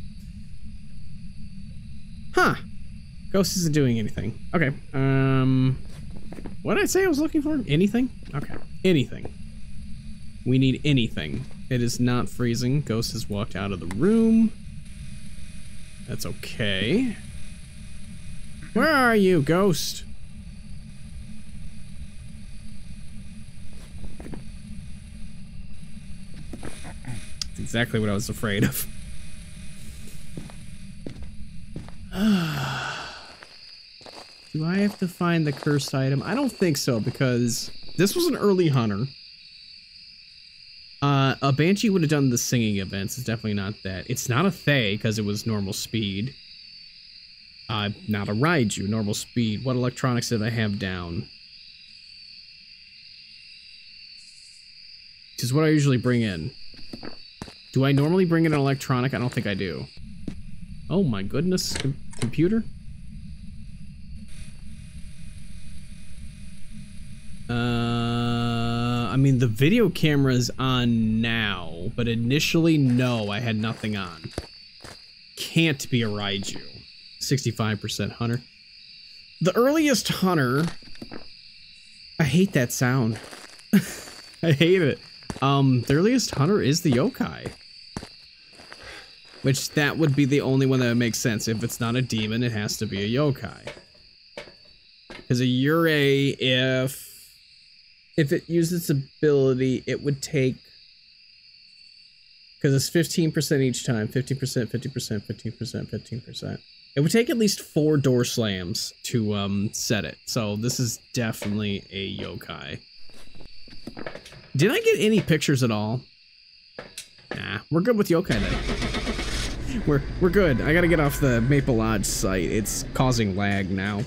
Huh. Ghost isn't doing anything. Okay. What did I say I was looking for? Anything? Okay. Anything. We need anything. It is not freezing. Ghost has walked out of the room. That's okay. Where are you, Ghost? That's exactly what I was afraid of. Do I have to find the cursed item? I don't think so, because this was an early hunter. A banshee would have done the singing events. It's definitely not that. It's not a Thay because it was normal speed. Not a Raiju, normal speed. What electronics did I have down? Which is what I usually bring in. Do I normally bring in an electronic? I don't think I do. Oh my goodness, computer. I mean, the video camera's on now, but initially, no, I had nothing on. Can't be a Raiju. 65% hunter. The earliest hunter... I hate that sound. I hate it. The earliest hunter is the yokai. Which, that would be the only one that would make sense. If it's not a demon, it has to be a yokai. Because a yurei, if it used its ability, it would take... Because it's 15% each time. 15%, 50%, 15%, 15%. It would take at least 4 door slams to set it. So this is definitely a yokai. Did I get any pictures at all? Nah, we're good with yokai then. We're good. I gotta get off the Maple Lodge site. It's causing lag now.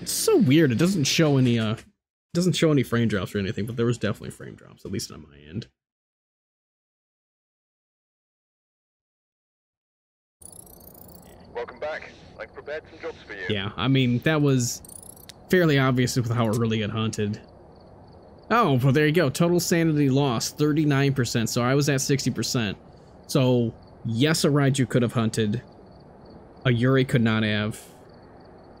It's so weird. It doesn't show any doesn't show any frame drops or anything, but there was definitely frame drops, at least on my end. Welcome back. I've prepared some jobs for you. Yeah, I mean, that was fairly obvious with how early it hunted. Oh, well, there you go. Total sanity loss, 39%, so I was at 60%. So, yes, a Raiju could have hunted. A Yuri could not have.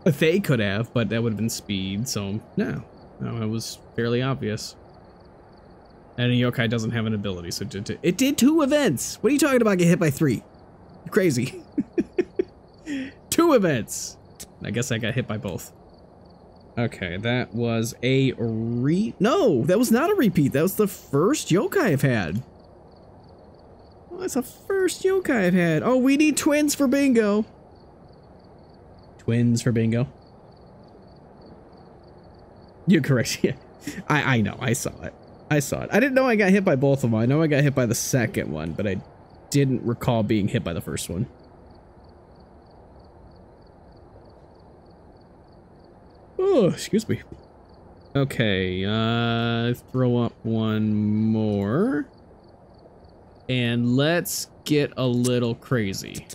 A Thay could have, but that would have been speed, so no. No, it was fairly obvious. And a yokai doesn't have an ability, so it did 2 events! What are you talking about? Get hit by 3. You're crazy. 2 events! I guess I got hit by both. Okay, that was a No, that was not a repeat. That was the first yokai I've had. Oh, that's the first yokai I've had. Oh, we need twins for bingo. Twins for bingo. You're correct. Yeah, I know. I saw it. I saw it. I didn't know I got hit by both of them. I know I got hit by the second one, but I didn't recall being hit by the first one. Oh, excuse me. Okay, throw up one more. And let's get a little crazy.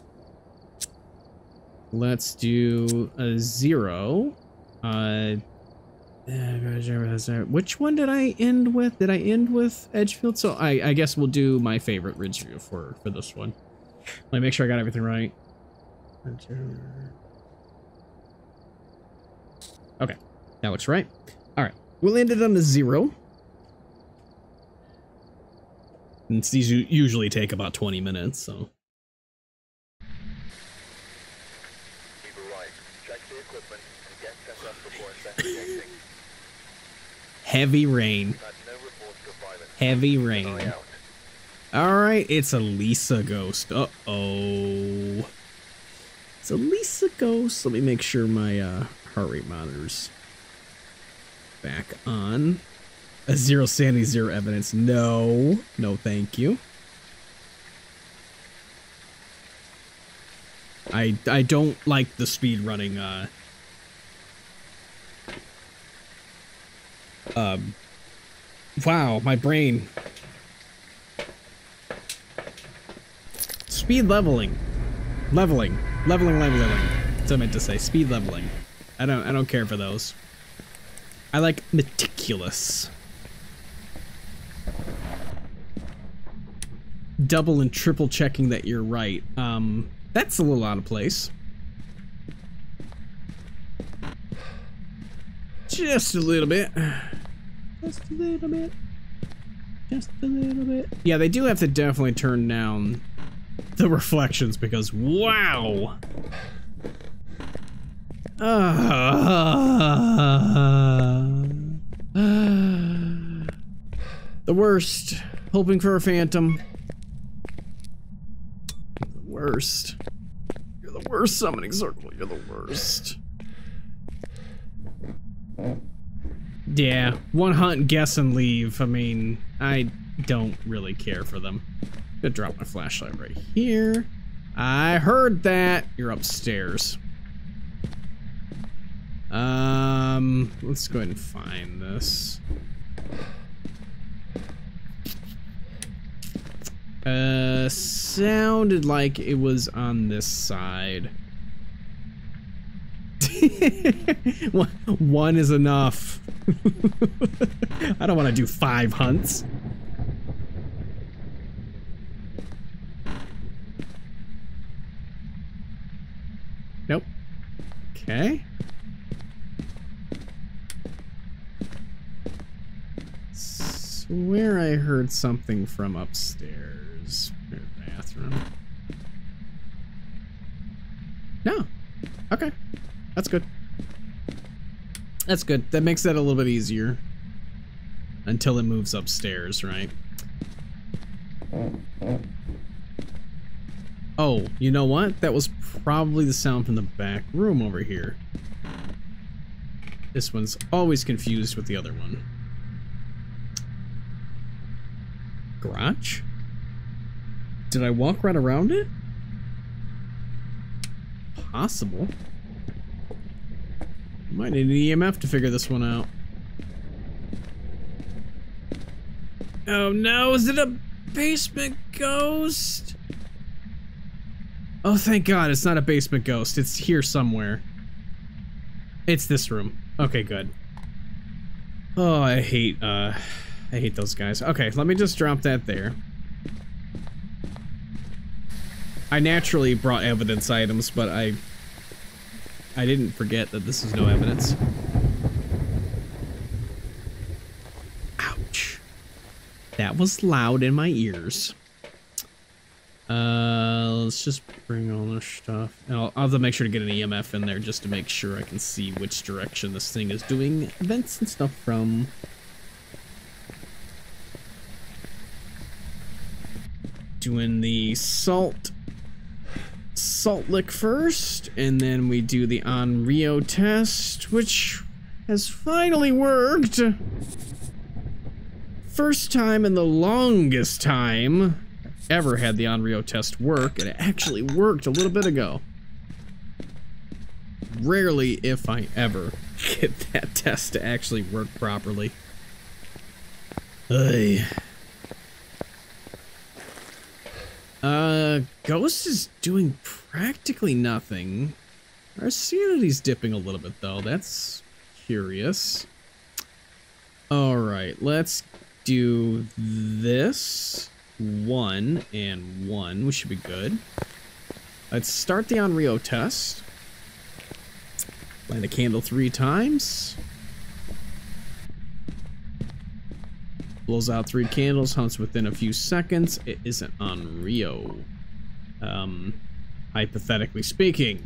Let's do a 0. Which one did I end with? Did I end with Edgefield? So I guess we'll do my favorite Ridgeview for this one. Let me make sure I got everything right. Okay, that looks right. All right, we'll end it on a 0. And these usually take about 20 minutes, so. Heavy rain. Heavy rain. Alright, it's a Lisa ghost. Uh-oh. It's a Lisa ghost. Let me make sure my heart rate monitor's back on. A 0 sanity, 0 evidence. No. No, thank you. I don't like the speed running wow, my brain. Speed leveling. Leveling. That's what I meant to say. Speed leveling. I don't care for those. I like meticulous. Double and triple checking that you're right. That's a little out of place. Just a little bit. Just a little bit. Just a little bit. Yeah, they do have to definitely turn down the reflections because wow. The worst. Hoping for a phantom. You're the worst. You're the worst summoning circle. You're the worst. Yeah, one hunt, guess, and leave. I mean, I don't really care for them. Gonna drop my flashlight right here. I heard that. You're upstairs. Let's go ahead and find this. Sounded like it was on this side. One is enough. I don't want to do 5 hunts. Nope. Okay. Swear I heard something from upstairs. Bathroom. No. Okay. That's good. That's good. That makes that a little bit easier. Until it moves upstairs, right? Oh, you know what? That was probably the sound from the back room over here. This one's always confused with the other one. Garage? Did I walk right around it? Possible. Might need an EMF to figure this one out. Oh no, is it a basement ghost? Oh, thank God, it's not a basement ghost. It's here somewhere. It's this room. Okay, good. Oh, I hate those guys. Okay, let me just drop that there. I naturally brought evidence items, but I didn't forget that this is no evidence. Ouch. That was loud in my ears. Let's just bring all this stuff. And I'll have to make sure to get an EMF in there just to make sure I can see which direction this thing is doing vents and stuff from. Doing the salt lick first, and then we do the Onryo test, which has finally worked. First time in the longest time I've ever had the Onryo test work, and it actually worked a little bit ago. Rarely, if I ever, get that test to actually work properly. Ugh. Ghost is doing practically nothing. Our sanity's dipping a little bit though, that's curious. Alright, let's do this. 1 and 1, we should be good. Let's start the Onryo test. Light a candle 3 times. Blows out 3 candles, hunts within a few seconds. It isn't Onryo. Hypothetically speaking.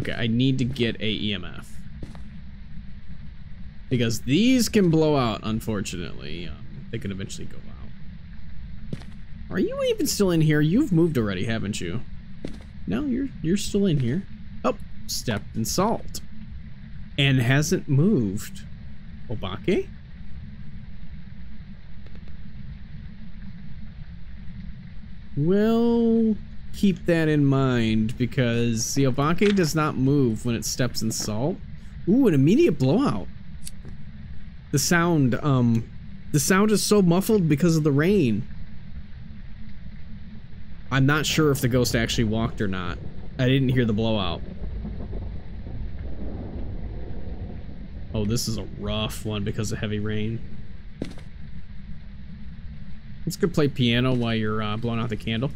Okay, I need to get a EMF. Because these can blow out, unfortunately. They can eventually go out. Are you even still in here? You've moved already, haven't you? No, you're still in here. Oh, stepped in salt. And hasn't moved. Obake? Well, keep that in mind because the Obake does not move when it steps in salt. Ooh, an immediate blowout. The sound is so muffled because of the rain. I'm not sure if the ghost actually walked or not. I didn't hear the blowout. Oh, this is a rough one because of heavy rain. Let's go play piano while you're blowing out the candle.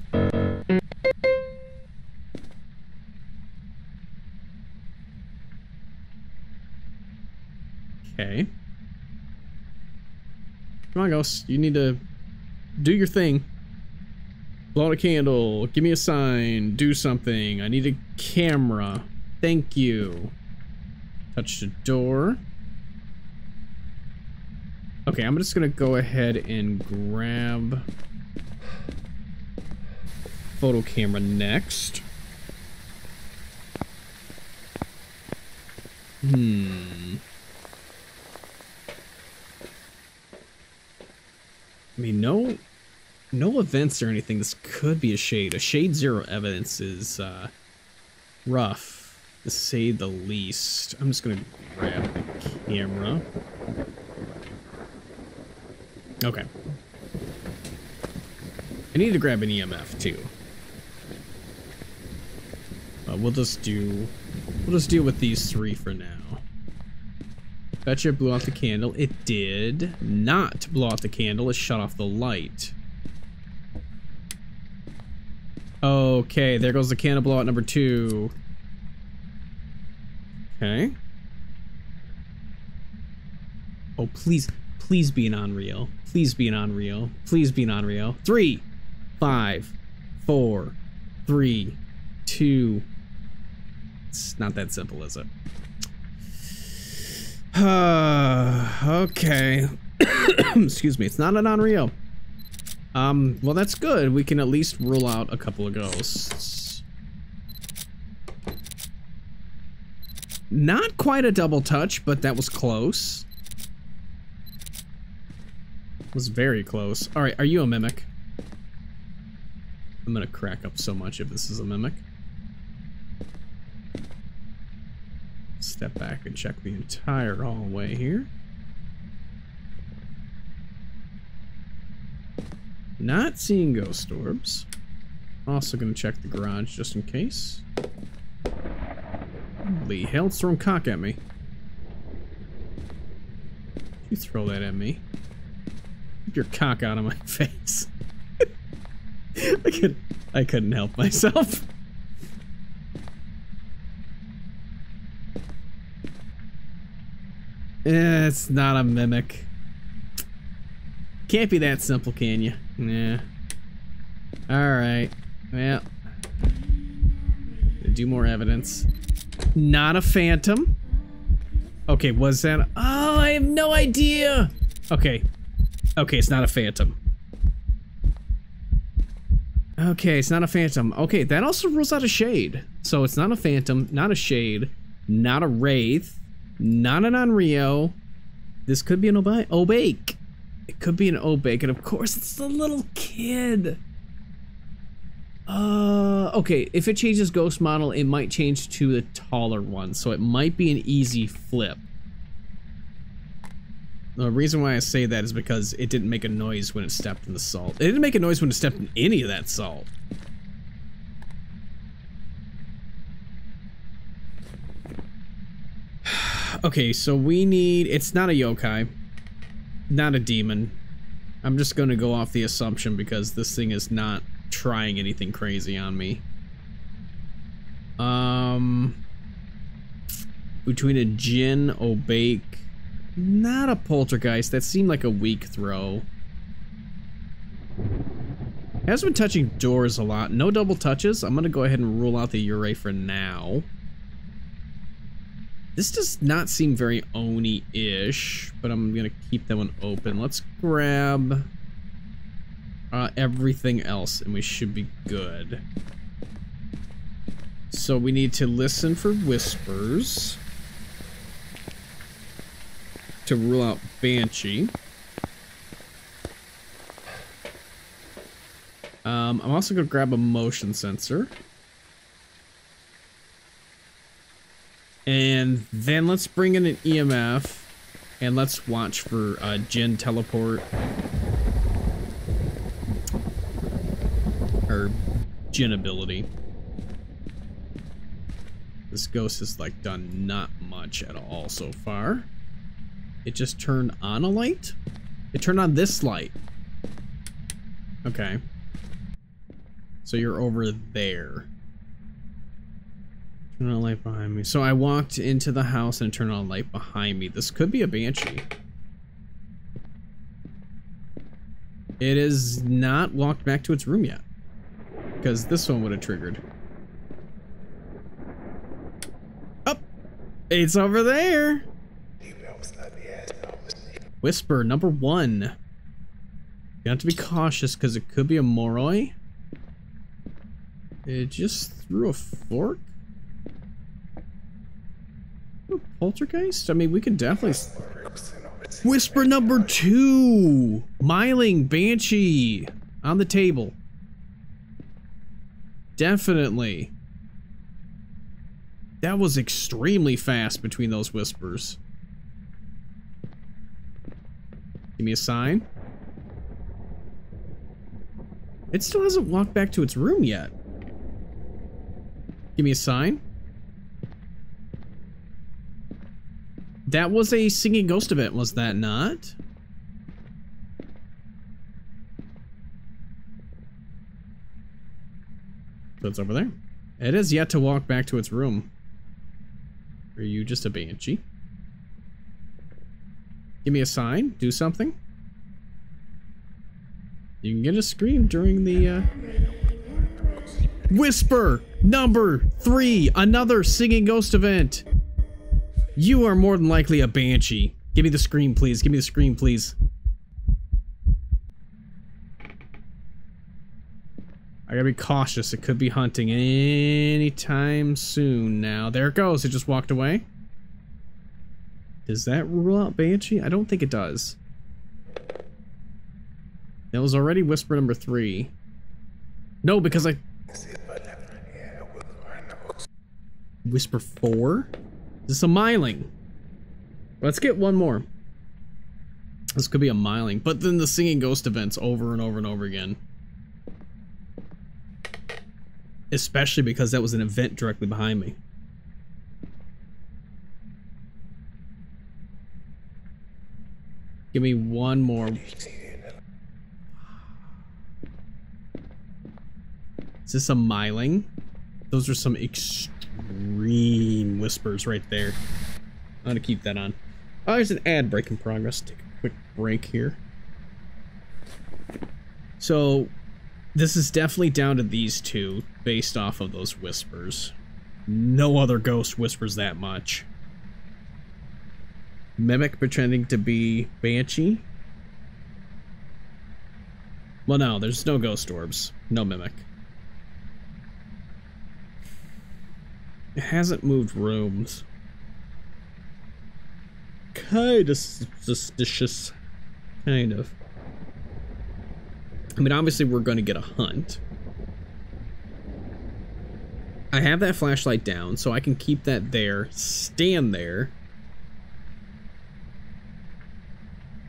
Come on, Ghost. You need to do your thing. Blow out a candle. Give me a sign. Do something. I need a camera. Thank you. Touch the door. Okay, I'm just gonna go ahead and grab photo camera next. I mean, no events or anything. This could be a shade. A shade 0 evidence is rough, to say the least. I'm just gonna grab the camera. Okay. I need to grab an EMF too. We'll just deal with these three for now. Betcha it blew out the candle. It did not blow out the candle. It shut off the light. Okay, there goes the candle blowout number 2. Okay. Oh, please, please be an unreal. Please be an unreal. Please be an unreal. 3, 5, 4, 3, 2. It's not that simple, is it? Okay. Excuse me. It's not an unreal. Well, that's good. We can at least rule out a couple of ghosts. Not quite a double touch, but that was close. It was very close. All right, are you a mimic? I'm gonna crack up so much if this is a mimic. Step back and check the entire hallway here. Not seeing ghost orbs. Also gonna check the garage just in case. Holy hell, it's throwing cock at me. You throw that at me. Keep your cock out of my face. I couldn't help myself. It's not a mimic. Can't be that simple, can you? Nah. Alright. Well. Do more evidence. Not a phantom. Okay, was that... Oh, I have no idea! Okay. Okay, it's not a phantom. Okay, it's not a phantom. Okay, that also rules out a shade. So it's not a phantom, not a shade, not a wraith, not an unreal. This could be an obake. It could be an obake, and of course it's the little kid. Okay, if it changes ghost model, it might change to the taller one, so it might be an easy flip. The reason why I say that is because it didn't make a noise when it stepped in the salt. It didn't make a noise when it stepped in any of that salt. Okay, so we need... It's not a yokai. Not a demon. I'm just gonna go off the assumption because this thing is not trying anything crazy on me. Between a djinn, obake... Not a poltergeist. That seemed like a weak throw. Has been touching doors a lot. No double touches. I'm gonna go ahead and rule out the Ure for now. This does not seem very Oni-ish, but I'm gonna keep that one open. Let's grab everything else, and we should be good. So we need to listen for whispers to rule out Banshee. I'm also gonna grab a motion sensor. And then let's bring in an EMF and let's watch for djinn teleport. Or djinn ability. This ghost has like done not much at all so far. It just turned on a light? It turned on this light. Okay. So you're over there. Turn on a light behind me. So I walked into the house and turned on a light behind me. This could be a banshee. It is not walked back to its room yet, because this one would have triggered. Oh, it's over there. Whisper number one. You have to be cautious because it could be a Moroi. It just threw a fork. Ooh, poltergeist? I mean, we can definitely... Whisper number two! Myling Banshee! On the table. Definitely. That was extremely fast between those whispers. Give me a sign. It still hasn't walked back to its room yet. Give me a sign. That was a singing ghost event, was that not? So it's over there. It is yet to walk back to its room. Are you just a banshee? Give me a sign. Do something. You can get a scream during the... Whisper number three. Another singing ghost event. You are more than likely a banshee. Give me the scream, please. Give me the scream, please. I gotta be cautious. It could be hunting anytime soon now. There it goes. It just walked away. Does that rule out banshee? I don't think it does. That was already whisper number three. No, because I... Whisper four? Is this a myling? Let's get one more. This could be a myling, but then the singing ghost events over and over and over again. Especially because that was an event directly behind me. Give me one more. Is this a myling? Those are some extreme whispers right there. I'm gonna keep that on. Oh, there's an ad break in progress. Take a quick break here. So, this is definitely down to these two based off of those whispers. No other ghost whispers that much. Mimic pretending to be banshee. Well, no, there's no ghost orbs. No mimic. It hasn't moved rooms. Kinda suspicious. Kind of. I mean, obviously we're gonna get a hunt. I have that flashlight down, so I can keep that there. Stand there.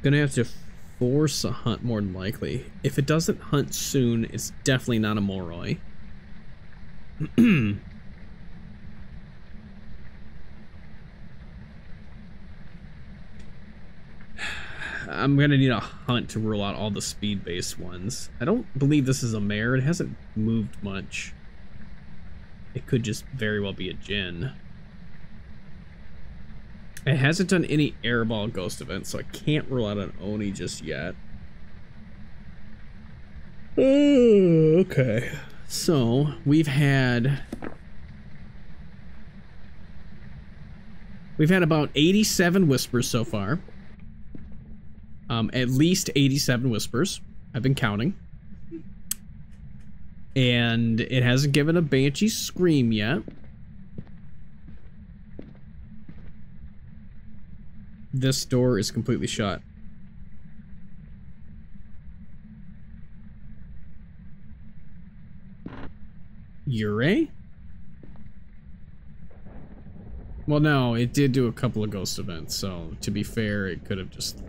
Gonna have to force a hunt more than likely. If it doesn't hunt soon, it's definitely not a Moroi. I'm gonna need a hunt to rule out all the speed-based ones. I don't believe this is a mare. It hasn't moved much. It could just very well be a djinn. It hasn't done any airball ghost events, so I can't rule out an Oni just yet. Okay. So, we've had... about 87 whispers so far. At least 87 whispers. I've been counting. And it hasn't given a banshee scream yet. This door is completely shut. Yurei? Well, no, it did do a couple of ghost events, so to be fair, it could have just...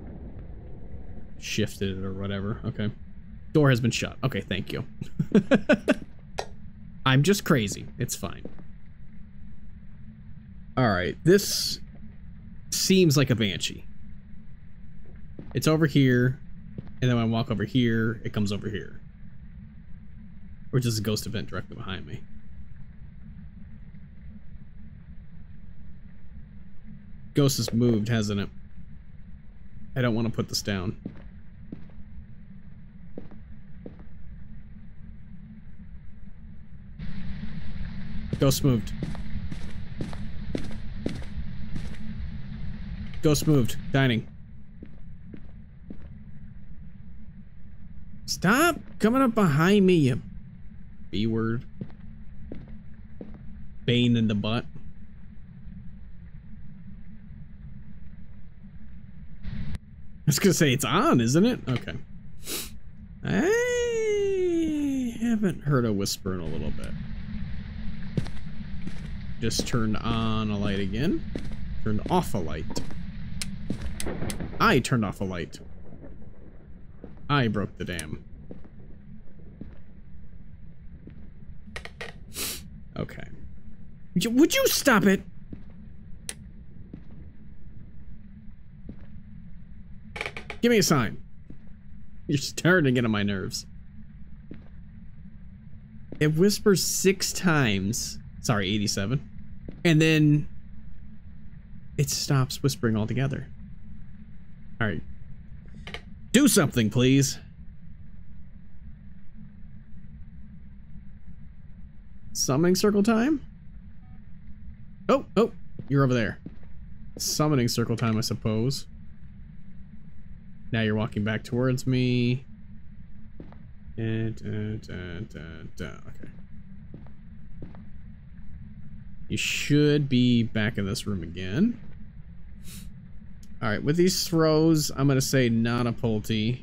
shifted it or whatever. Okay. Door has been shut. Okay, thank you. I'm just crazy. It's fine. Alright, this seems like a banshee. It's over here, and then when I walk over here, it comes over here. Which is a ghost event directly behind me. Ghost has moved, hasn't it? I don't want to put this down. Ghost moved. Ghost moved. Dining. Stop coming up behind me, you B-word. Bane in the butt. I was gonna say it's on, isn't it? Okay. I haven't heard a whisper in a little bit. Just turned on a light again. Turned off a light. I turned off a light. I broke the dam. Okay. Would you stop it? Give me a sign. You're starting to get on my nerves. It whispers 6 times. Sorry, 87. And then it stops whispering altogether. All right. Do something, please. Summoning circle time? Oh, oh, you're over there. Summoning circle time, I suppose. Now you're walking back towards me. Okay. You should be back in this room again. All right, with these throws, I'm gonna say not a Pulte.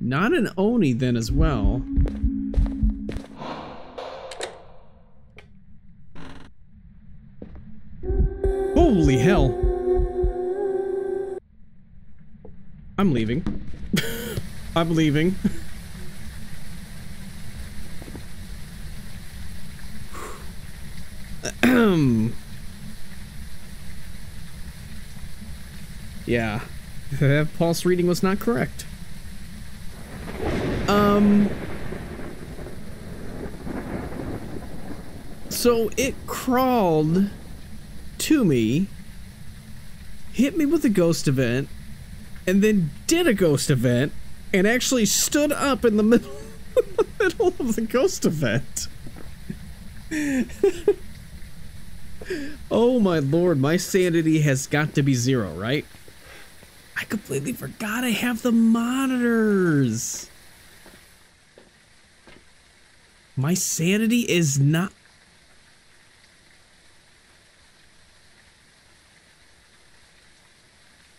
Not an Oni then as well. Holy hell. I'm leaving. I'm leaving. Yeah, that pulse reading was not correct. So it crawled to me, hit me with a ghost event, and then did a ghost event, and actually stood up in the middle, of the ghost event. Oh my lord, my sanity has got to be 0, right? I completely forgot I have the monitors. My sanity is not.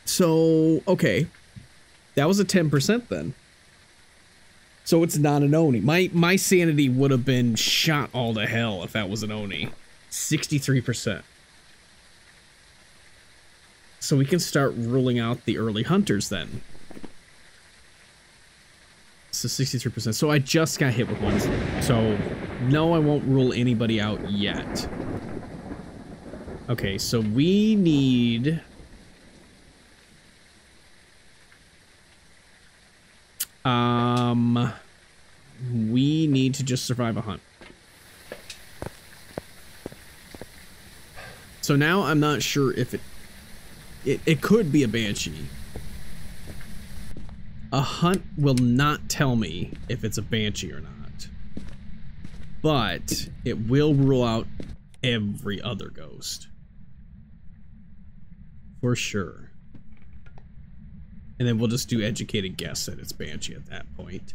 So, okay. That was a 10% then. So it's not an Oni. My sanity would have been shot all to hell if that was an Oni. 63%. So we can start ruling out the early hunters then. So 63%. So I just got hit with one. So no, I won't rule anybody out yet. Okay, so we need... we need to just survive a hunt. So now I'm not sure if it could be a Banshee. A hunt will not tell me if it's a Banshee or not. But it will rule out every other ghost. For sure. And then we'll just do educated guess that it's Banshee at that point.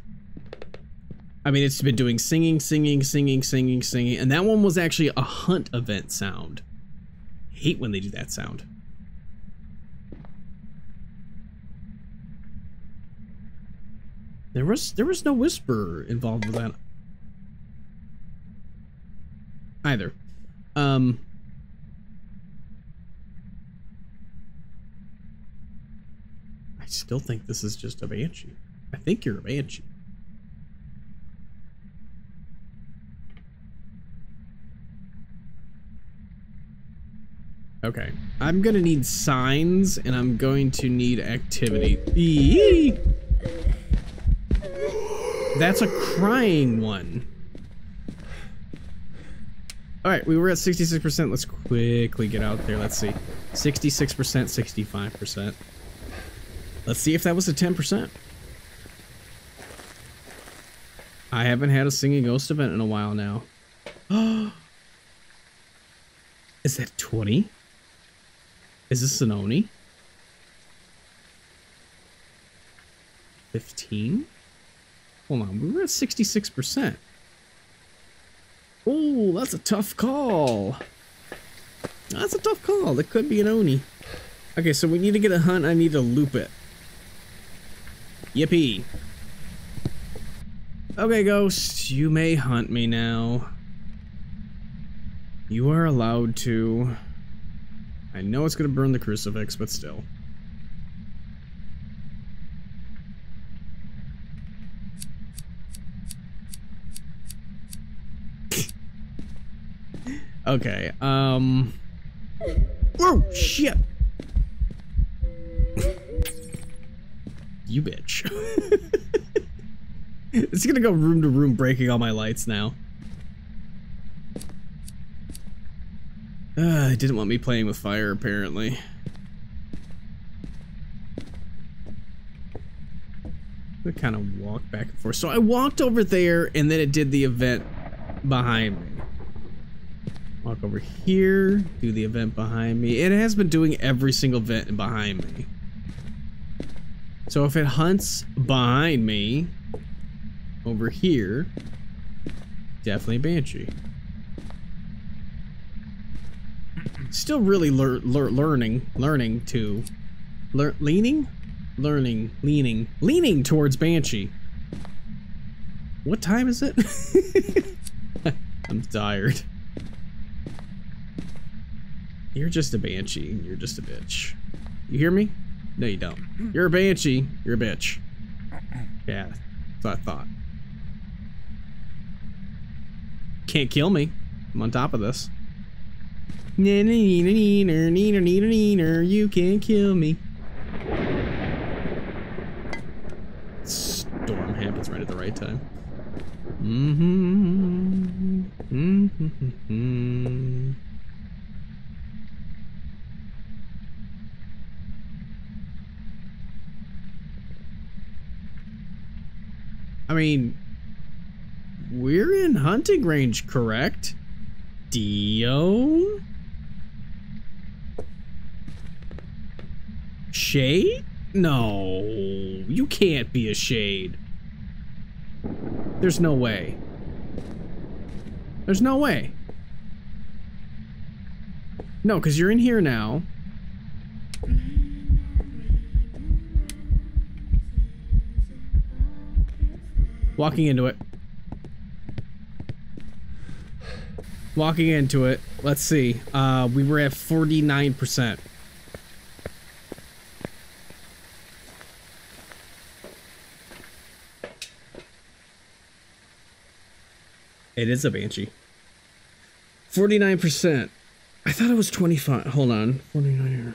I mean, it's been doing singing, and that one was actually a hunt event sound. Hate when they do that sound. There was no whisper involved with that either. I still think this is just a Banshee. I think you're a Banshee. Okay, I'm gonna need signs, and I'm going to need activity. Eee! That's a crying one. All right, we were at 66%. Let's quickly get out there. Let's see, 66%, 65%. Let's see if that was a 10%. I haven't had a singing ghost event in a while now. Is that 20? Is this an Oni? 15? Hold on, we were at 66%. Oh, that's a tough call. That's a tough call. That could be an Oni. Okay, so we need to get a hunt. I need to loop it. Yippee. Okay, Ghost, you may hunt me now. You are allowed to. I know it's going to burn the crucifix, but still. Okay, oh, shit! You bitch. It's gonna go room to room breaking all my lights now. It didn't want me playing with fire, apparently. I kind of walked back and forth. So I walked over there, and then it did the event behind me. Walk over here, do the event behind me. It has been doing every single event behind me. So if it hunts behind me, over here, definitely Banshee. Still really leaning towards Banshee. What time is it? I'm tired. You're just a Banshee, and you're just a bitch. You hear me? No, you don't. You're a Banshee. You're a bitch. Yeah, that's what I thought. Can't kill me. I'm on top of this. You can't kill me. Storm happens right at the right time. I mean, we're in hunting range, correct? Dio? Shade? No, you can't be a shade. There's no way. There's no way. No, because you're in here now. Walking into it. Walking into it. Let's see. We were at 49%. It is a Banshee. 49%. I thought it was 25. Hold on. 49.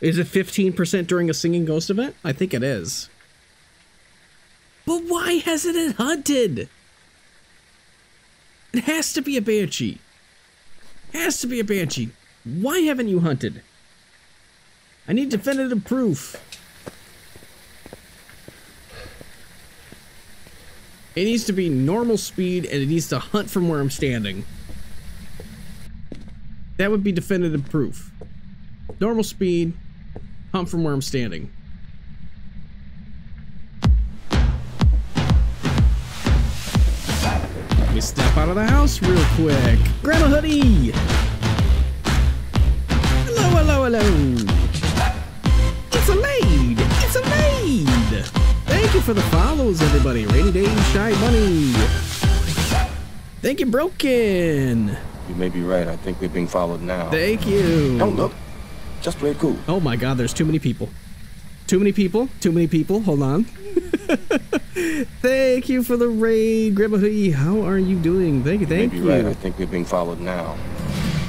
Is it 15% during a singing ghost event? I think it is. But why hasn't it hunted? It has to be a Banshee. Has to be a Banshee. Why haven't you hunted? I need definitive proof. It needs to be normal speed and it needs to hunt from where I'm standing. That would be definitive proof. Normal speed, hunt from where I'm standing. Step out of the house real quick. Grab a hoodie. Hello, hello, hello. It's a maid. It's a maid. Thank you for the follows, everybody. Rainy Day Shy Bunny. Thank you, Broken. You may be right. I think we're being followed now. Thank you. Don't look. Just play it cool. Oh my God, there's too many people. Too many people, too many people. Hold on. Thank you for the raid, Grandma Hoodie. How are you doing? Thank you. Right. I think we're being followed now.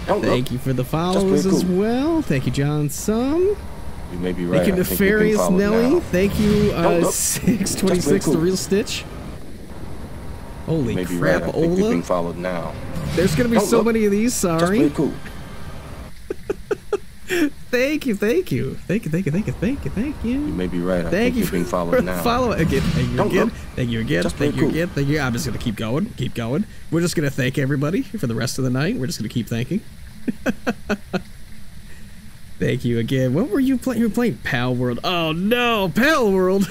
Thank you for the follows as well. Thank you, John Sum. You may be right. Thank you, Nefarious Nelly. Thank you, 626, The Real Stitch. Holy crap, right. Ola. Being followed now. There's gonna be so many of these. Sorry. Just play cool. Thank you. You may be right. Thank you again. I'm just gonna keep going, We're just gonna thank everybody for the rest of the night. We're just gonna keep thanking. Thank you again. What were you playing? You were playing Pal World. Oh no, Pal World.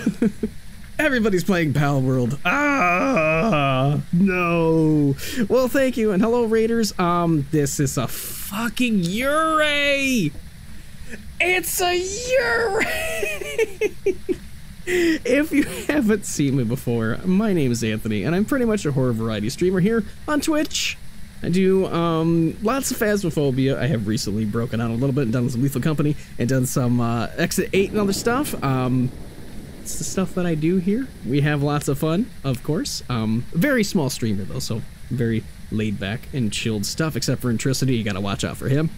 Everybody's playing Pal World. Ah, no. Well, thank you and hello, Raiders. This is a fucking Yurei. It's a Yurei. If you haven't seen me before, my name is Anthony, and I'm pretty much a horror variety streamer here on Twitch. I do lots of Phasmophobia. I have recently broken out a little bit and done some Lethal Company and done some Exit 8 and other stuff. It's the stuff that I do here. We have lots of fun, of course. Very small streamer though, so very laid back and chilled stuff, except for Intricity. You gotta watch out for him.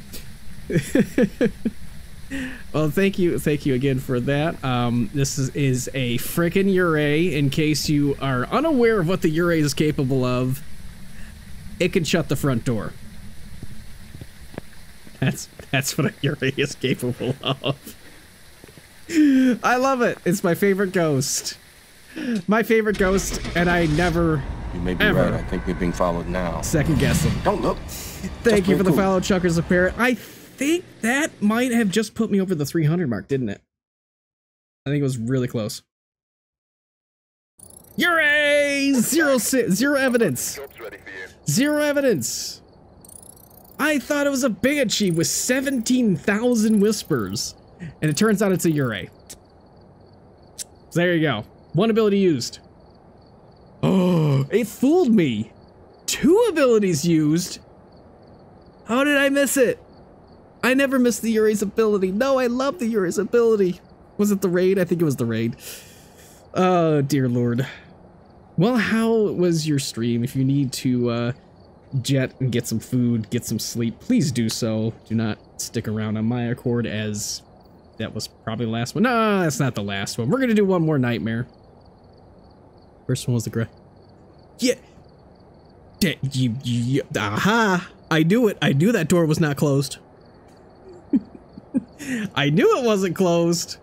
Well, thank you again for that. This is a frickin' Yurei. In case you are unaware of what the Yurei is capable of, it can shut the front door. That's what a Yurei is capable of. I love it. It's my favorite ghost. My favorite ghost, and I never. You may be ever. Right. I think we're being followed now. Second guessing. Don't look. Thank you for the follow, Chuckers of Parrot. I think that might have just put me over the 300 mark, didn't it? I think it was really close. Yurei! Zero evidence. Zero evidence. I thought it was a Banshee with 17,000 whispers. And it turns out it's a Yurei. So there you go. One ability used. Oh, it fooled me. Two abilities used? How did I miss it? I never missed the Yurei's ability. No, I love the Yurei's ability. Was it the raid? I think it was the raid. Oh, dear Lord. Well, how was your stream? If you need to jet and get some food, get some sleep, please do so. Do not stick around on my accord, as that was probably the last one. No, that's not the last one. We're gonna do one more nightmare. First one was the gray. Yeah. Aha! I knew it. I knew that door was not closed. I knew it wasn't closed.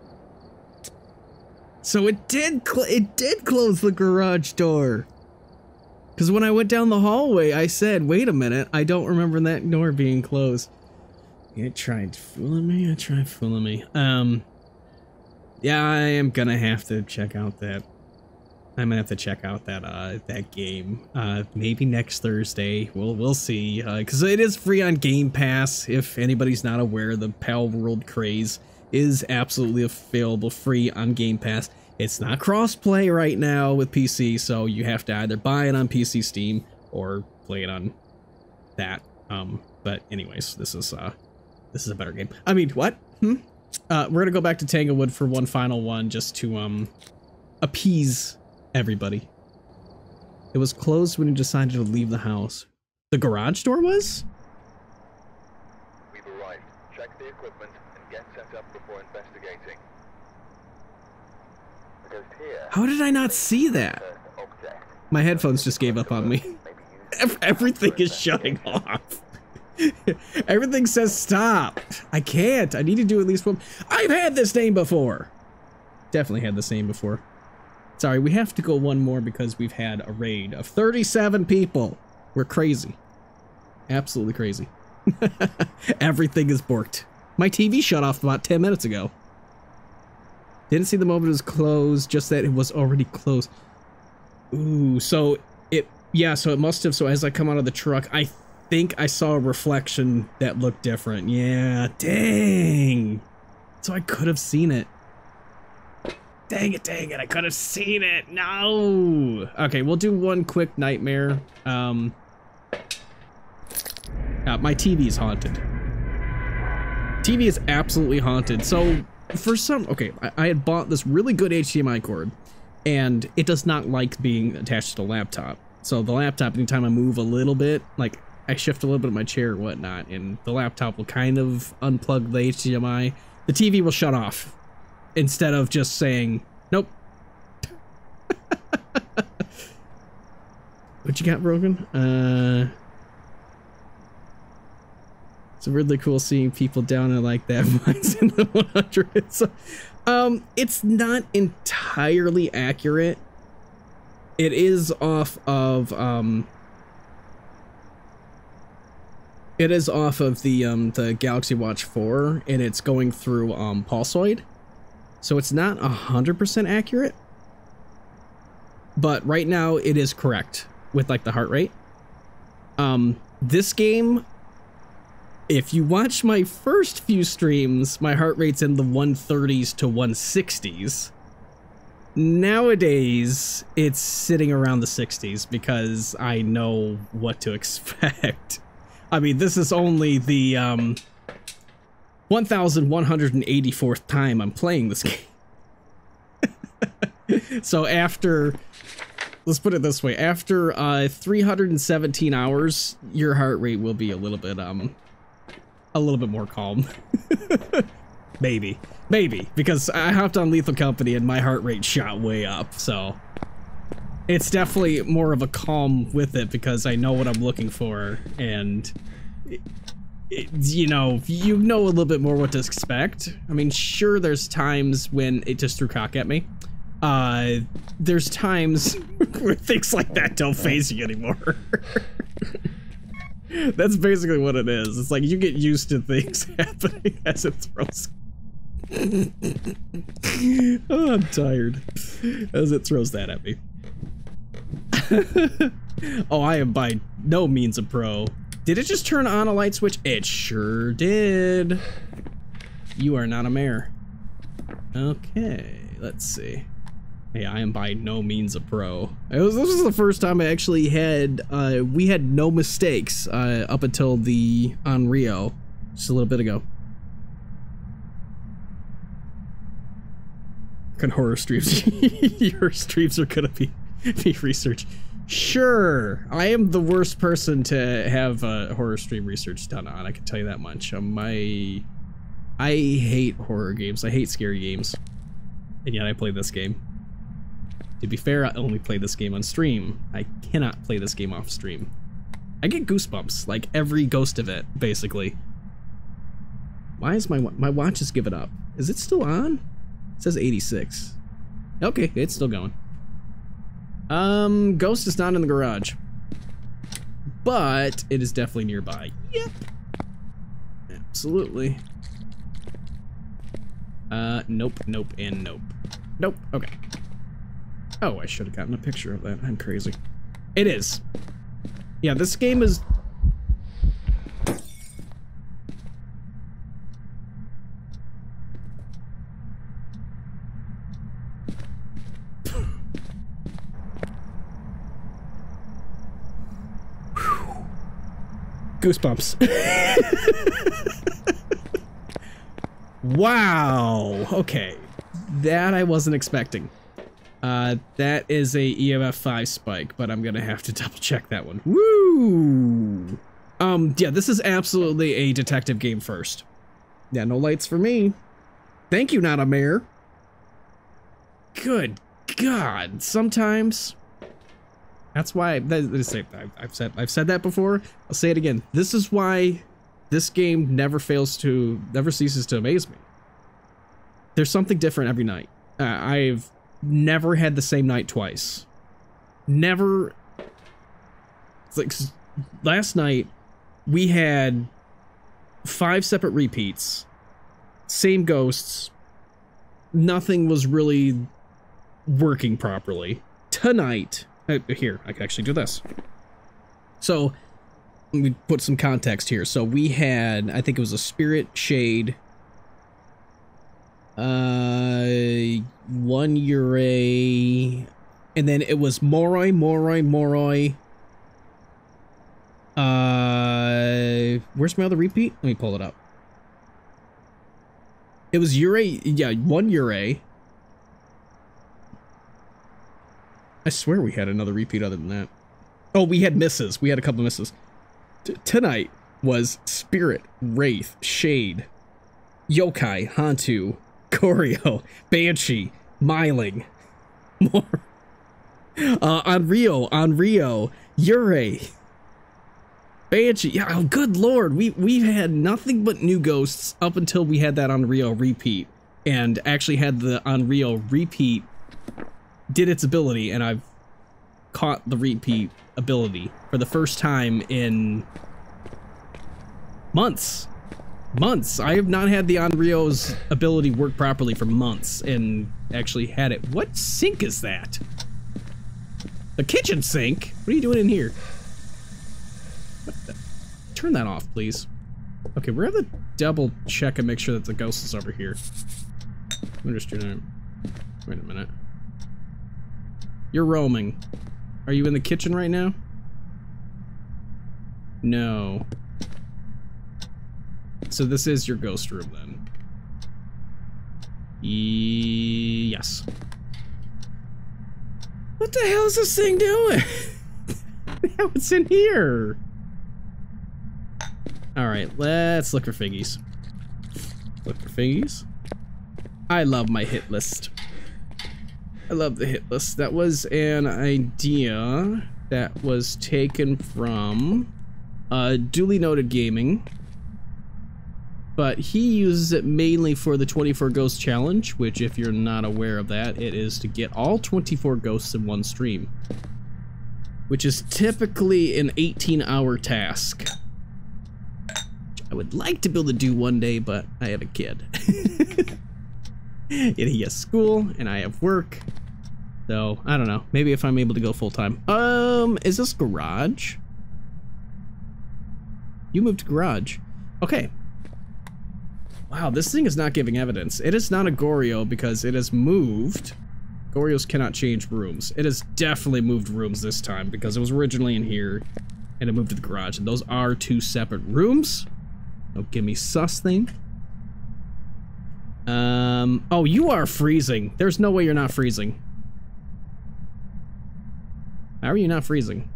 So it did close the garage door. Because when I went down the hallway, I said, "Wait a minute! I don't remember that door being closed." It tried fooling me. Yeah, I am gonna have to check out that. I'm gonna have to check out that that game. Maybe next Thursday. We'll see. Because it is free on Game Pass. If anybody's not aware, the Pal World craze is absolutely available free on Game Pass. It's not cross-play right now with PC, so you have to either buy it on PC Steam or play it on that. But anyways, this is a better game. I mean, what? We're gonna go back to Tanglewood for one final one, just to appease everybody. It was closed when you decided to leave the house. The garage door was? We've arrived. Check the equipment and get set up before investigating. Because here, how did I not see that? My headphones just gave up on me. Everything is shutting off. Everything says stop. I can't. I need to do at least one. I've had this name before. Definitely had this name before. Sorry, we have to go one more because we've had a raid of 37 people. We're crazy. Absolutely crazy. Everything is borked. My TV shut off about 10 minutes ago. Didn't see the moment it was closed, just that it was already closed. Ooh, so it, yeah, so it must have, so as I come out of the truck, I think I saw a reflection that looked different. Yeah, dang. So I could have seen it. Dang it, I could have seen it. No. Okay, we'll do one quick nightmare. My TV is haunted. TV is absolutely haunted. So for some, okay, I had bought this really good HDMI cord, and it does not like being attached to the laptop. So the laptop, anytime I move a little bit, like I shift a little bit of my chair or whatnot, and the laptop will kind of unplug the HDMI. The TV will shut off instead of just saying, nope. What you got broken? It's really cool seeing people down in like that mine's in the 100s. It's not entirely accurate. It is off of the Galaxy Watch 4, and it's going through Pulsoid, so it's not 100% accurate. But right now it is correct with like the heart rate. This game, if you watch my first few streams, my heart rate's in the 130s to 160s. Nowadays, it's sitting around the 60s because I know what to expect. I mean, this is only the 1184th time I'm playing this game. So after, let's put it this way, after 317 hours, your heart rate will be a little bit more calm. Maybe. Maybe, because I hopped on Lethal Company and my heart rate shot way up, so it's definitely more of a calm with it because I know what I'm looking for, and you know a little bit more what to expect. I mean, sure, there's times when it just threw cock at me. There's times where things like that don't faze you anymore. That's basically what it is. It's like you get used to things happening as it throws. Oh, I'm tired. As it throws that at me. Oh, I am by no means a pro. Did it just turn on a light switch? It sure did. You are not a mare. Okay, let's see. Hey, I am by no means a pro. This was the first time I actually had, we had no mistakes up until the Onryo, just a little bit ago. Can horror streams, your streams are gonna be research. Sure, I am the worst person to have horror stream research done on, I can tell you that much. I hate horror games, I hate scary games, and yet I play this game. To be fair, I only play this game on stream. I cannot play this game off stream. I get goosebumps, like every ghost of it, basically. Why is my watch just giving up? Is it still on? It says 86. Okay, it's still going. Ghost is not in the garage. But it is definitely nearby. Yep. Absolutely. Nope, nope, and nope. Nope, okay. Oh, I should have gotten a picture of that. I'm crazy. It is. Yeah, this game is... Goosebumps. Wow. Okay. That I wasn't expecting. That is a EMF 5 spike, but I'm gonna have to double check that one. Woo! Yeah, this is absolutely a detective game first. Yeah, no lights for me. Thank you, not a mare. Good God. Sometimes. That's why, I've said that before. I'll say it again. This is why this game never ceases to amaze me. There's something different every night. I've never had the same night twice. Never. It's like last night we had 5 separate repeats, same ghosts. Nothing was really working properly. Tonight, here I can actually do this. So let me put some context here. So we had, I think it was a spirit shade. 1 Urei, and then it was Moroi. Where's my other repeat? Let me pull it up. It was Urei, yeah, 1 Urei. I swear we had another repeat other than that. Oh, we had misses. We had a couple misses. Tonight was Spirit, Wraith, Shade, Yokai, Hantu, Koryo, Banshee, Myling, more. Onryo, Urei, Banshee. Yeah, oh, good lord. We've had nothing but new ghosts up until we had that Onryo repeat, and actually had the Onryo repeat did its ability, and I've caught the repeat ability for the first time in months. Months. I have not had the Onryo's ability work properly for months, and actually had it. What sink is that? The kitchen sink? What are you doing in here? What the? Turn that off, please. Okay, we're gonna double check and make sure that the ghost is over here. I'm just gonna... Wait a minute. You're roaming. Are you in the kitchen right now? No. So this is your ghost room, then? Yes. What the hell is this thing doing? Now it's in here. All right, let's look for figgies. Look for figgies. I love my hit list. I love the hit list. That was an idea that was taken from Duly Noted Gaming. But he uses it mainly for the 24 Ghost Challenge, which, if you're not aware of that, it is to get all 24 ghosts in one stream, which is typically an 18-hour task. I would like to be able to do one day, but I have a kid. And he has school, and I have work. So, I don't know. Maybe if I'm able to go full-time. Is this garage? You moved to garage. Okay. Wow, this thing is not giving evidence. It is not a Goryo because it has moved. Goryos cannot change rooms. It has definitely moved rooms this time because it was originally in here and it moved to the garage. And those are two separate rooms. Don't give me sus thing. Oh, you are freezing. There's no way you're not freezing. How are you not freezing?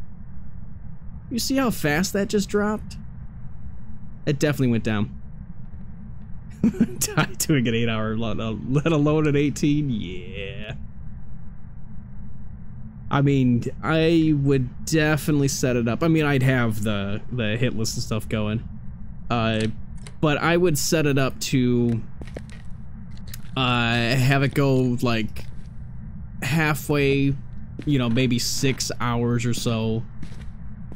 You see how fast that just dropped? It definitely went down. Tied to an 8-hour, let alone an 18. Yeah. I mean, I would definitely set it up. I mean, I'd have the hit list and stuff going, but I would set it up to have it go like halfway, you know, maybe 6 hours or so.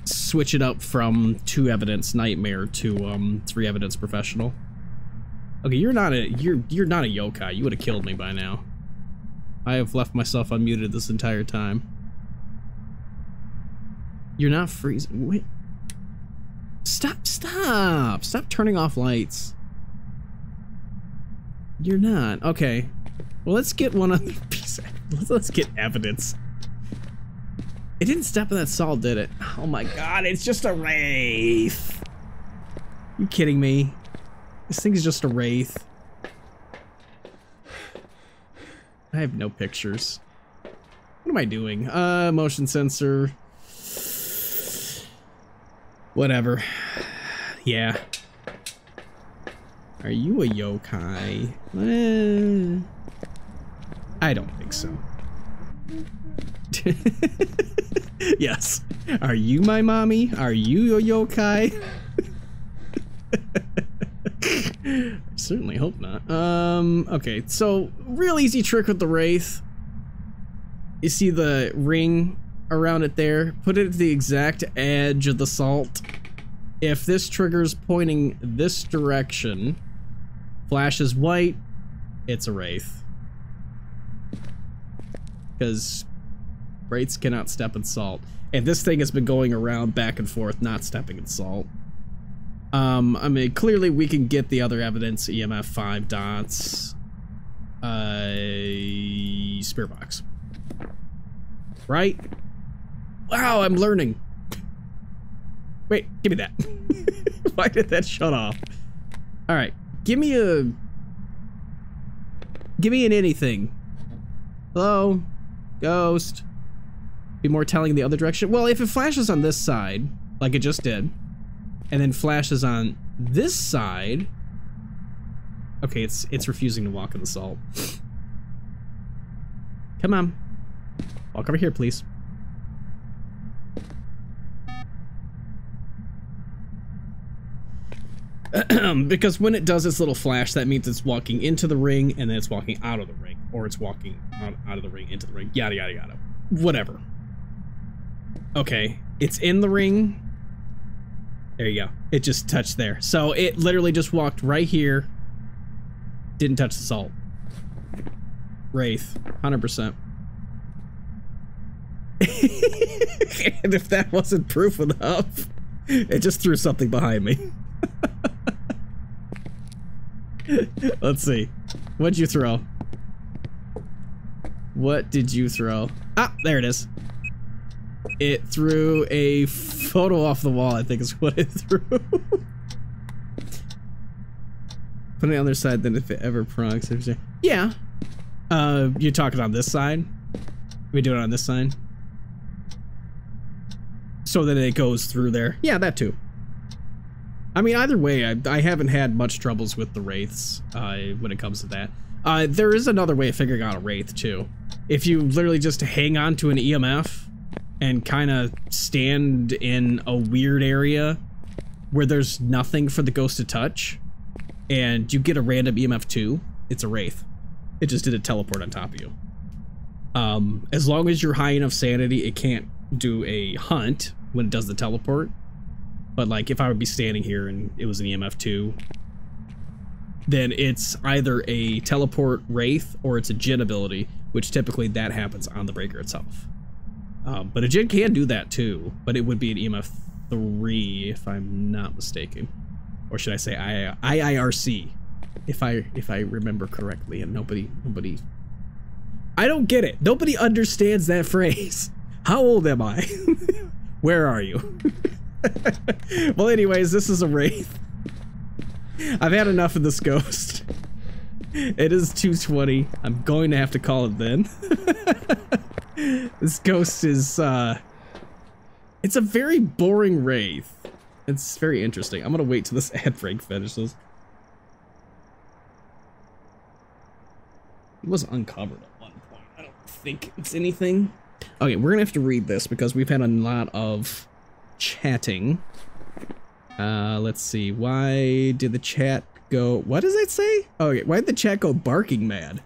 Switch it up from 2 evidence nightmare to 3 evidence professional. Okay, you're not a yokai. You would have killed me by now. I have left myself unmuted this entire time. You're not freezing. Wait. Stop turning off lights. You're not. Okay. Well, let's get one other piece. Let's get evidence. It didn't stop in that saw, did it? Oh my god, it's just a wraith. You kidding me? This thing is just a wraith. I have no pictures. What am I doing? Motion sensor. Whatever. Yeah. Are you a yokai? I don't think so. Yes. Are you my mommy? Are you a yokai? I certainly hope not. Okay, so real easy trick with the wraith. You see the ring around it there? Put it at the exact edge of the salt. If this trigger's pointing this direction, flashes white, it's a wraith. Because wraiths cannot step in salt. And this thing has been going around back and forth, not stepping in salt. I mean, clearly we can get the other evidence, EMF 5 dots, spear box, right? Wow, I'm learning. Wait, give me that. Why did that shut off? All right, give me an anything. Hello, ghost. Be more telling the other direction. Well, if it flashes on this side, like it just did, and then flashes on this side. Okay, it's refusing to walk in the salt. Come on. Walk over here, please. Because when it does its little flash, that means it's walking into the ring and then it's walking out of the ring, or it's walking out of the ring into the ring, yada yada yada, whatever. Okay, it's in the ring. There you go. It just touched there. So it literally just walked right here. Didn't touch the salt. Wraith, 100%. And if that wasn't proof enough, it just threw something behind me. Let's see. What'd you throw? What did you throw? Ah, there it is. It threw a photo off the wall, I think is what it threw. Put it on the other side than if it ever prongs. Yeah. You're talking on this side? We do it on this side? So that it goes through there? Yeah, that too. I mean, either way, I haven't had much troubles with the wraiths when it comes to that. There is another way of figuring out a wraith too. If you literally just hang on to an EMF and kind of stand in a weird area where there's nothing for the ghost to touch, and you get a random EMF too, it's a wraith. It just did a teleport on top of you. As long as you're high enough sanity, it can't do a hunt when it does the teleport. But like, if I would be standing here and it was an EMF too, then it's either a teleport wraith or it's a djinn ability, which typically that happens on the breaker itself. But a djinn can do that too, but it would be an EMF 3 if I'm not mistaken, or should I say IIRC, if I remember correctly. And nobody, I don't get it. Nobody understands that phrase. How old am I? Where are you? Well, anyways, this is a wraith. I've had enough of this ghost. It is 2:20. I'm going to have to call it then. This ghost is, it's a very boring wraith. It's very interesting. I'm gonna wait till this ad break finishes. It was uncovered at one point. I don't think it's anything. Okay, we're gonna have to read this because we've had a lot of chatting. Let's see. Why did the chat go... What does that say? Okay, why did the chat go barking mad?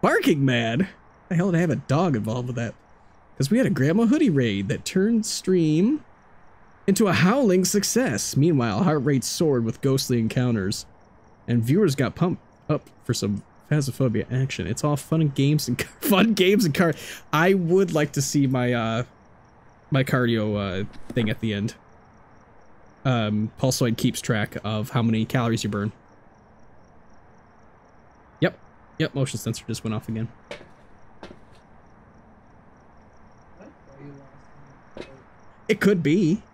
Barking mad? The hell did I have a dog involved with that? Because we had a grandma hoodie raid that turned stream into a howling success. Meanwhile, heart rate soared with ghostly encounters, and viewers got pumped up for some Phasmophobia action. It's all fun and games and cards. I would like to see my my cardio thing at the end. Pulsoid keeps track of how many calories you burn. Yep, yep. Motion sensor just went off again. It could be.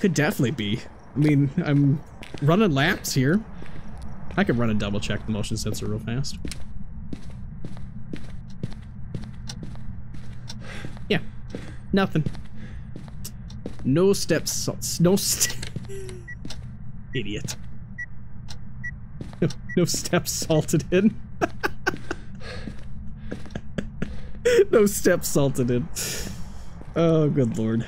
Could definitely be. I mean, I'm running laps here. I could run and double check the motion sensor real fast. Yeah. Nothing. No steps. No step. Idiot. No steps salted in. No steps salted in. Oh, good lord.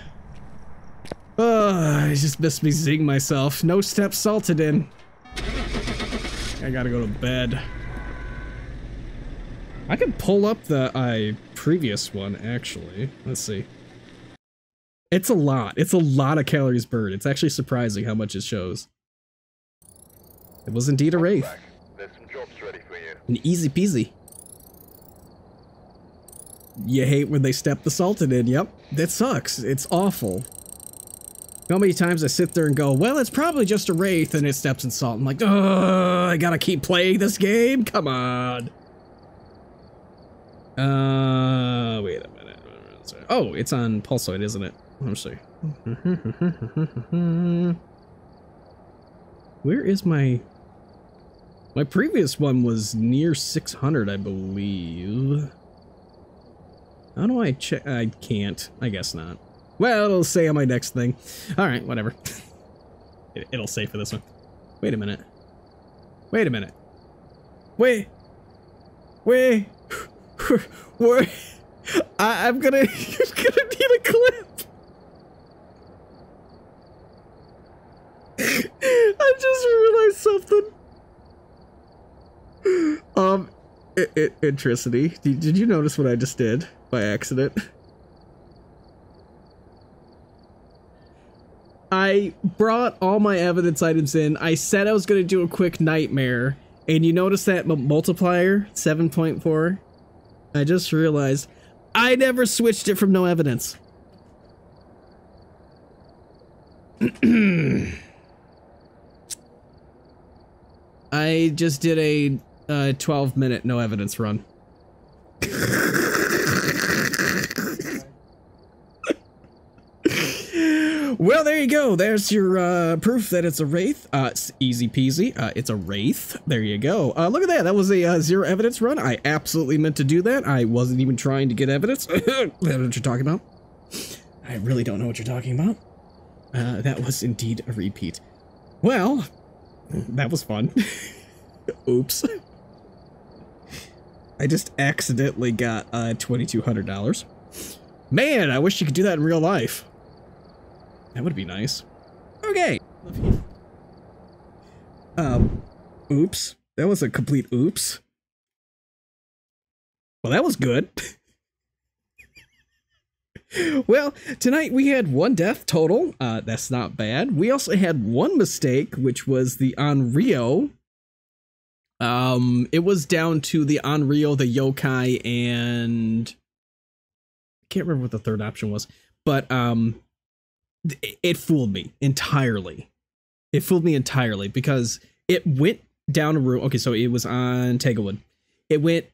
I just missed me zing myself. No steps salted in. I gotta go to bed. I can pull up the previous one, actually. Let's see. It's a lot. It's a lot of calories burned. It's actually surprising how much it shows. It was indeed a wraith. There's some jobs ready for you. An easy peasy. You hate when they step the Sultan in, yep. That sucks. It's awful. How many times I sit there and go, well, it's probably just a wraith, and it steps in salt. I'm like, oh, I gotta keep playing this game? Come on. Wait a minute. Oh, it's on Pulsoid, isn't it? Let me see. Where is my... My previous one was near 600, I believe. How do I check? I can't. I guess not. Well, it'll say on my next thing. Alright, whatever. It'll say for this one. Wait a minute. Wait a minute. Wait. Wait. Wait. I'm gonna... You're gonna need a clip. I'm just something. Electricity. Did you notice what I just did by accident? I brought all my evidence items in. I said I was going to do a quick nightmare, and you notice that multiplier 7.4? I just realized I never switched it from no evidence. I just did a 12-minute no evidence run. Well, there you go. There's your proof that it's a wraith. It's easy peasy. It's a wraith. There you go. Look at that. That was a zero evidence run. I absolutely meant to do that. I wasn't even trying to get evidence. I don't know what you're talking about. I really don't know what you're talking about. That was indeed a repeat. Well, that was fun. Oops. I just accidentally got $2,200. Man, I wish you could do that in real life. That would be nice. Okay. Love you. Oops. That was a complete oops. Well, that was good. Well, tonight we had one death total. That's not bad. We also had one mistake, which was the Onryo. It was down to the Onryo, the Yokai, and I can't remember what the third option was, but it fooled me entirely. It fooled me entirely because it went down a room. Okay, so it was on Tanglewood. It went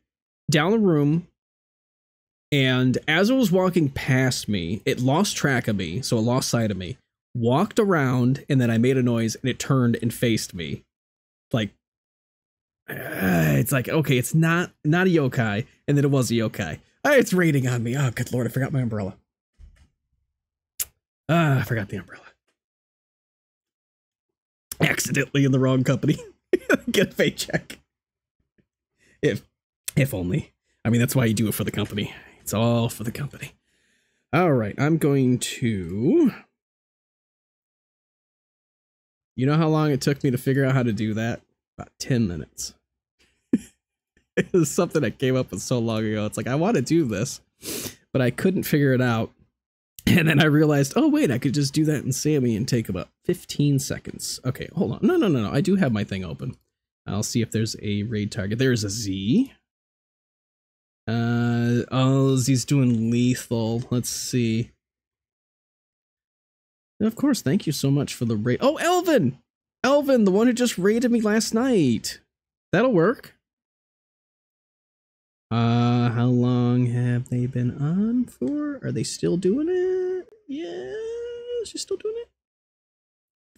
down the room, and as it was walking past me, it lost track of me, so it lost sight of me, walked around, and then I made a noise, and it turned and faced me. Like, it's like, okay, it's not a yokai, and then it was a yokai. Oh, it's raining on me. Oh, good lord, I forgot my umbrella. I forgot the umbrella. Accidentally in the wrong company. Get a paycheck. If only. I mean, that's why you do it for the company. It's all for the company. All right, I'm going to... You know how long it took me to figure out how to do that? About 10 minutes. It was something I came up with so long ago. It's like, I want to do this, but I couldn't figure it out. And then I realized, oh, wait, I could just do that in Sammy and take about 15 seconds. Okay, hold on. No. I do have my thing open. I'll see if there's a raid target. There is a Z. Oh, Z's doing lethal. Let's see. And of course, thank you so much for the raid. Oh, Elvin! Elvin, the one who just raided me last night. That'll work. How long have they been on for? Are they still doing it? Yeah, she's still doing it.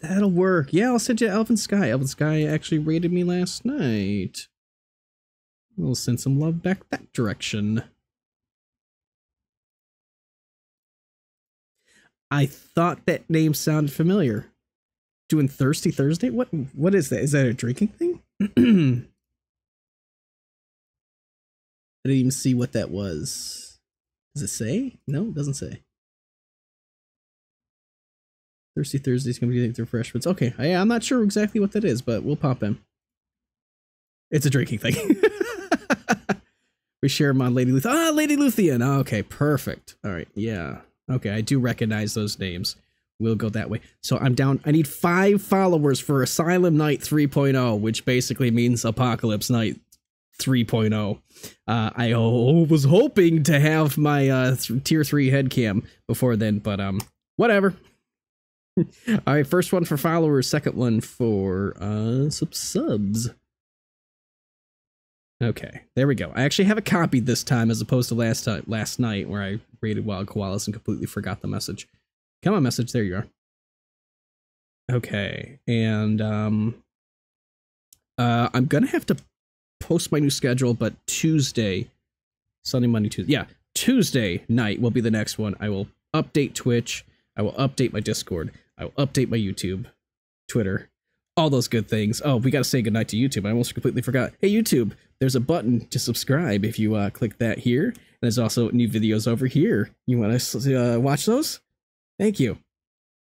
That'll work. Yeah, I'll send you Elvin Sky. Elvin Sky actually raided me last night. We'll send some love back that direction. I thought that name sounded familiar. Doing Thirsty Thursday? What is that? Is that a drinking thing? I didn't even see what that was. Does it say? No, it doesn't say. Thirsty Thursday's gonna be the refreshments. Okay, I'm not sure exactly what that is, but we'll pop in. It's a drinking thing. We share them on Lady Luthien. Ah, Lady Luthien. Oh, okay, perfect. All right, yeah. Okay, I do recognize those names. We'll go that way. So I'm down. I need 5 followers for Asylum Night 3.0, which basically means Apocalypse Night 3.0. I was hoping to have my tier 3 head cam before then, but whatever. All right, first one for followers, second one for subs. Okay, there we go. I actually have it copied this time as opposed to last night where I raided wild koalas and completely forgot the message. Come on, message. There you are. Okay, and I'm gonna have to post my new schedule, but Tuesday, Sunday, Monday, Tuesday. Yeah, Tuesday night will be the next one. I will update Twitch. I will update my Discord. I will update my YouTube, Twitter, all those good things. Oh, we got to say goodnight to YouTube. I almost completely forgot. Hey, YouTube, there's a button to subscribe if you click that here. And there's also new videos over here. You want to watch those? Thank you.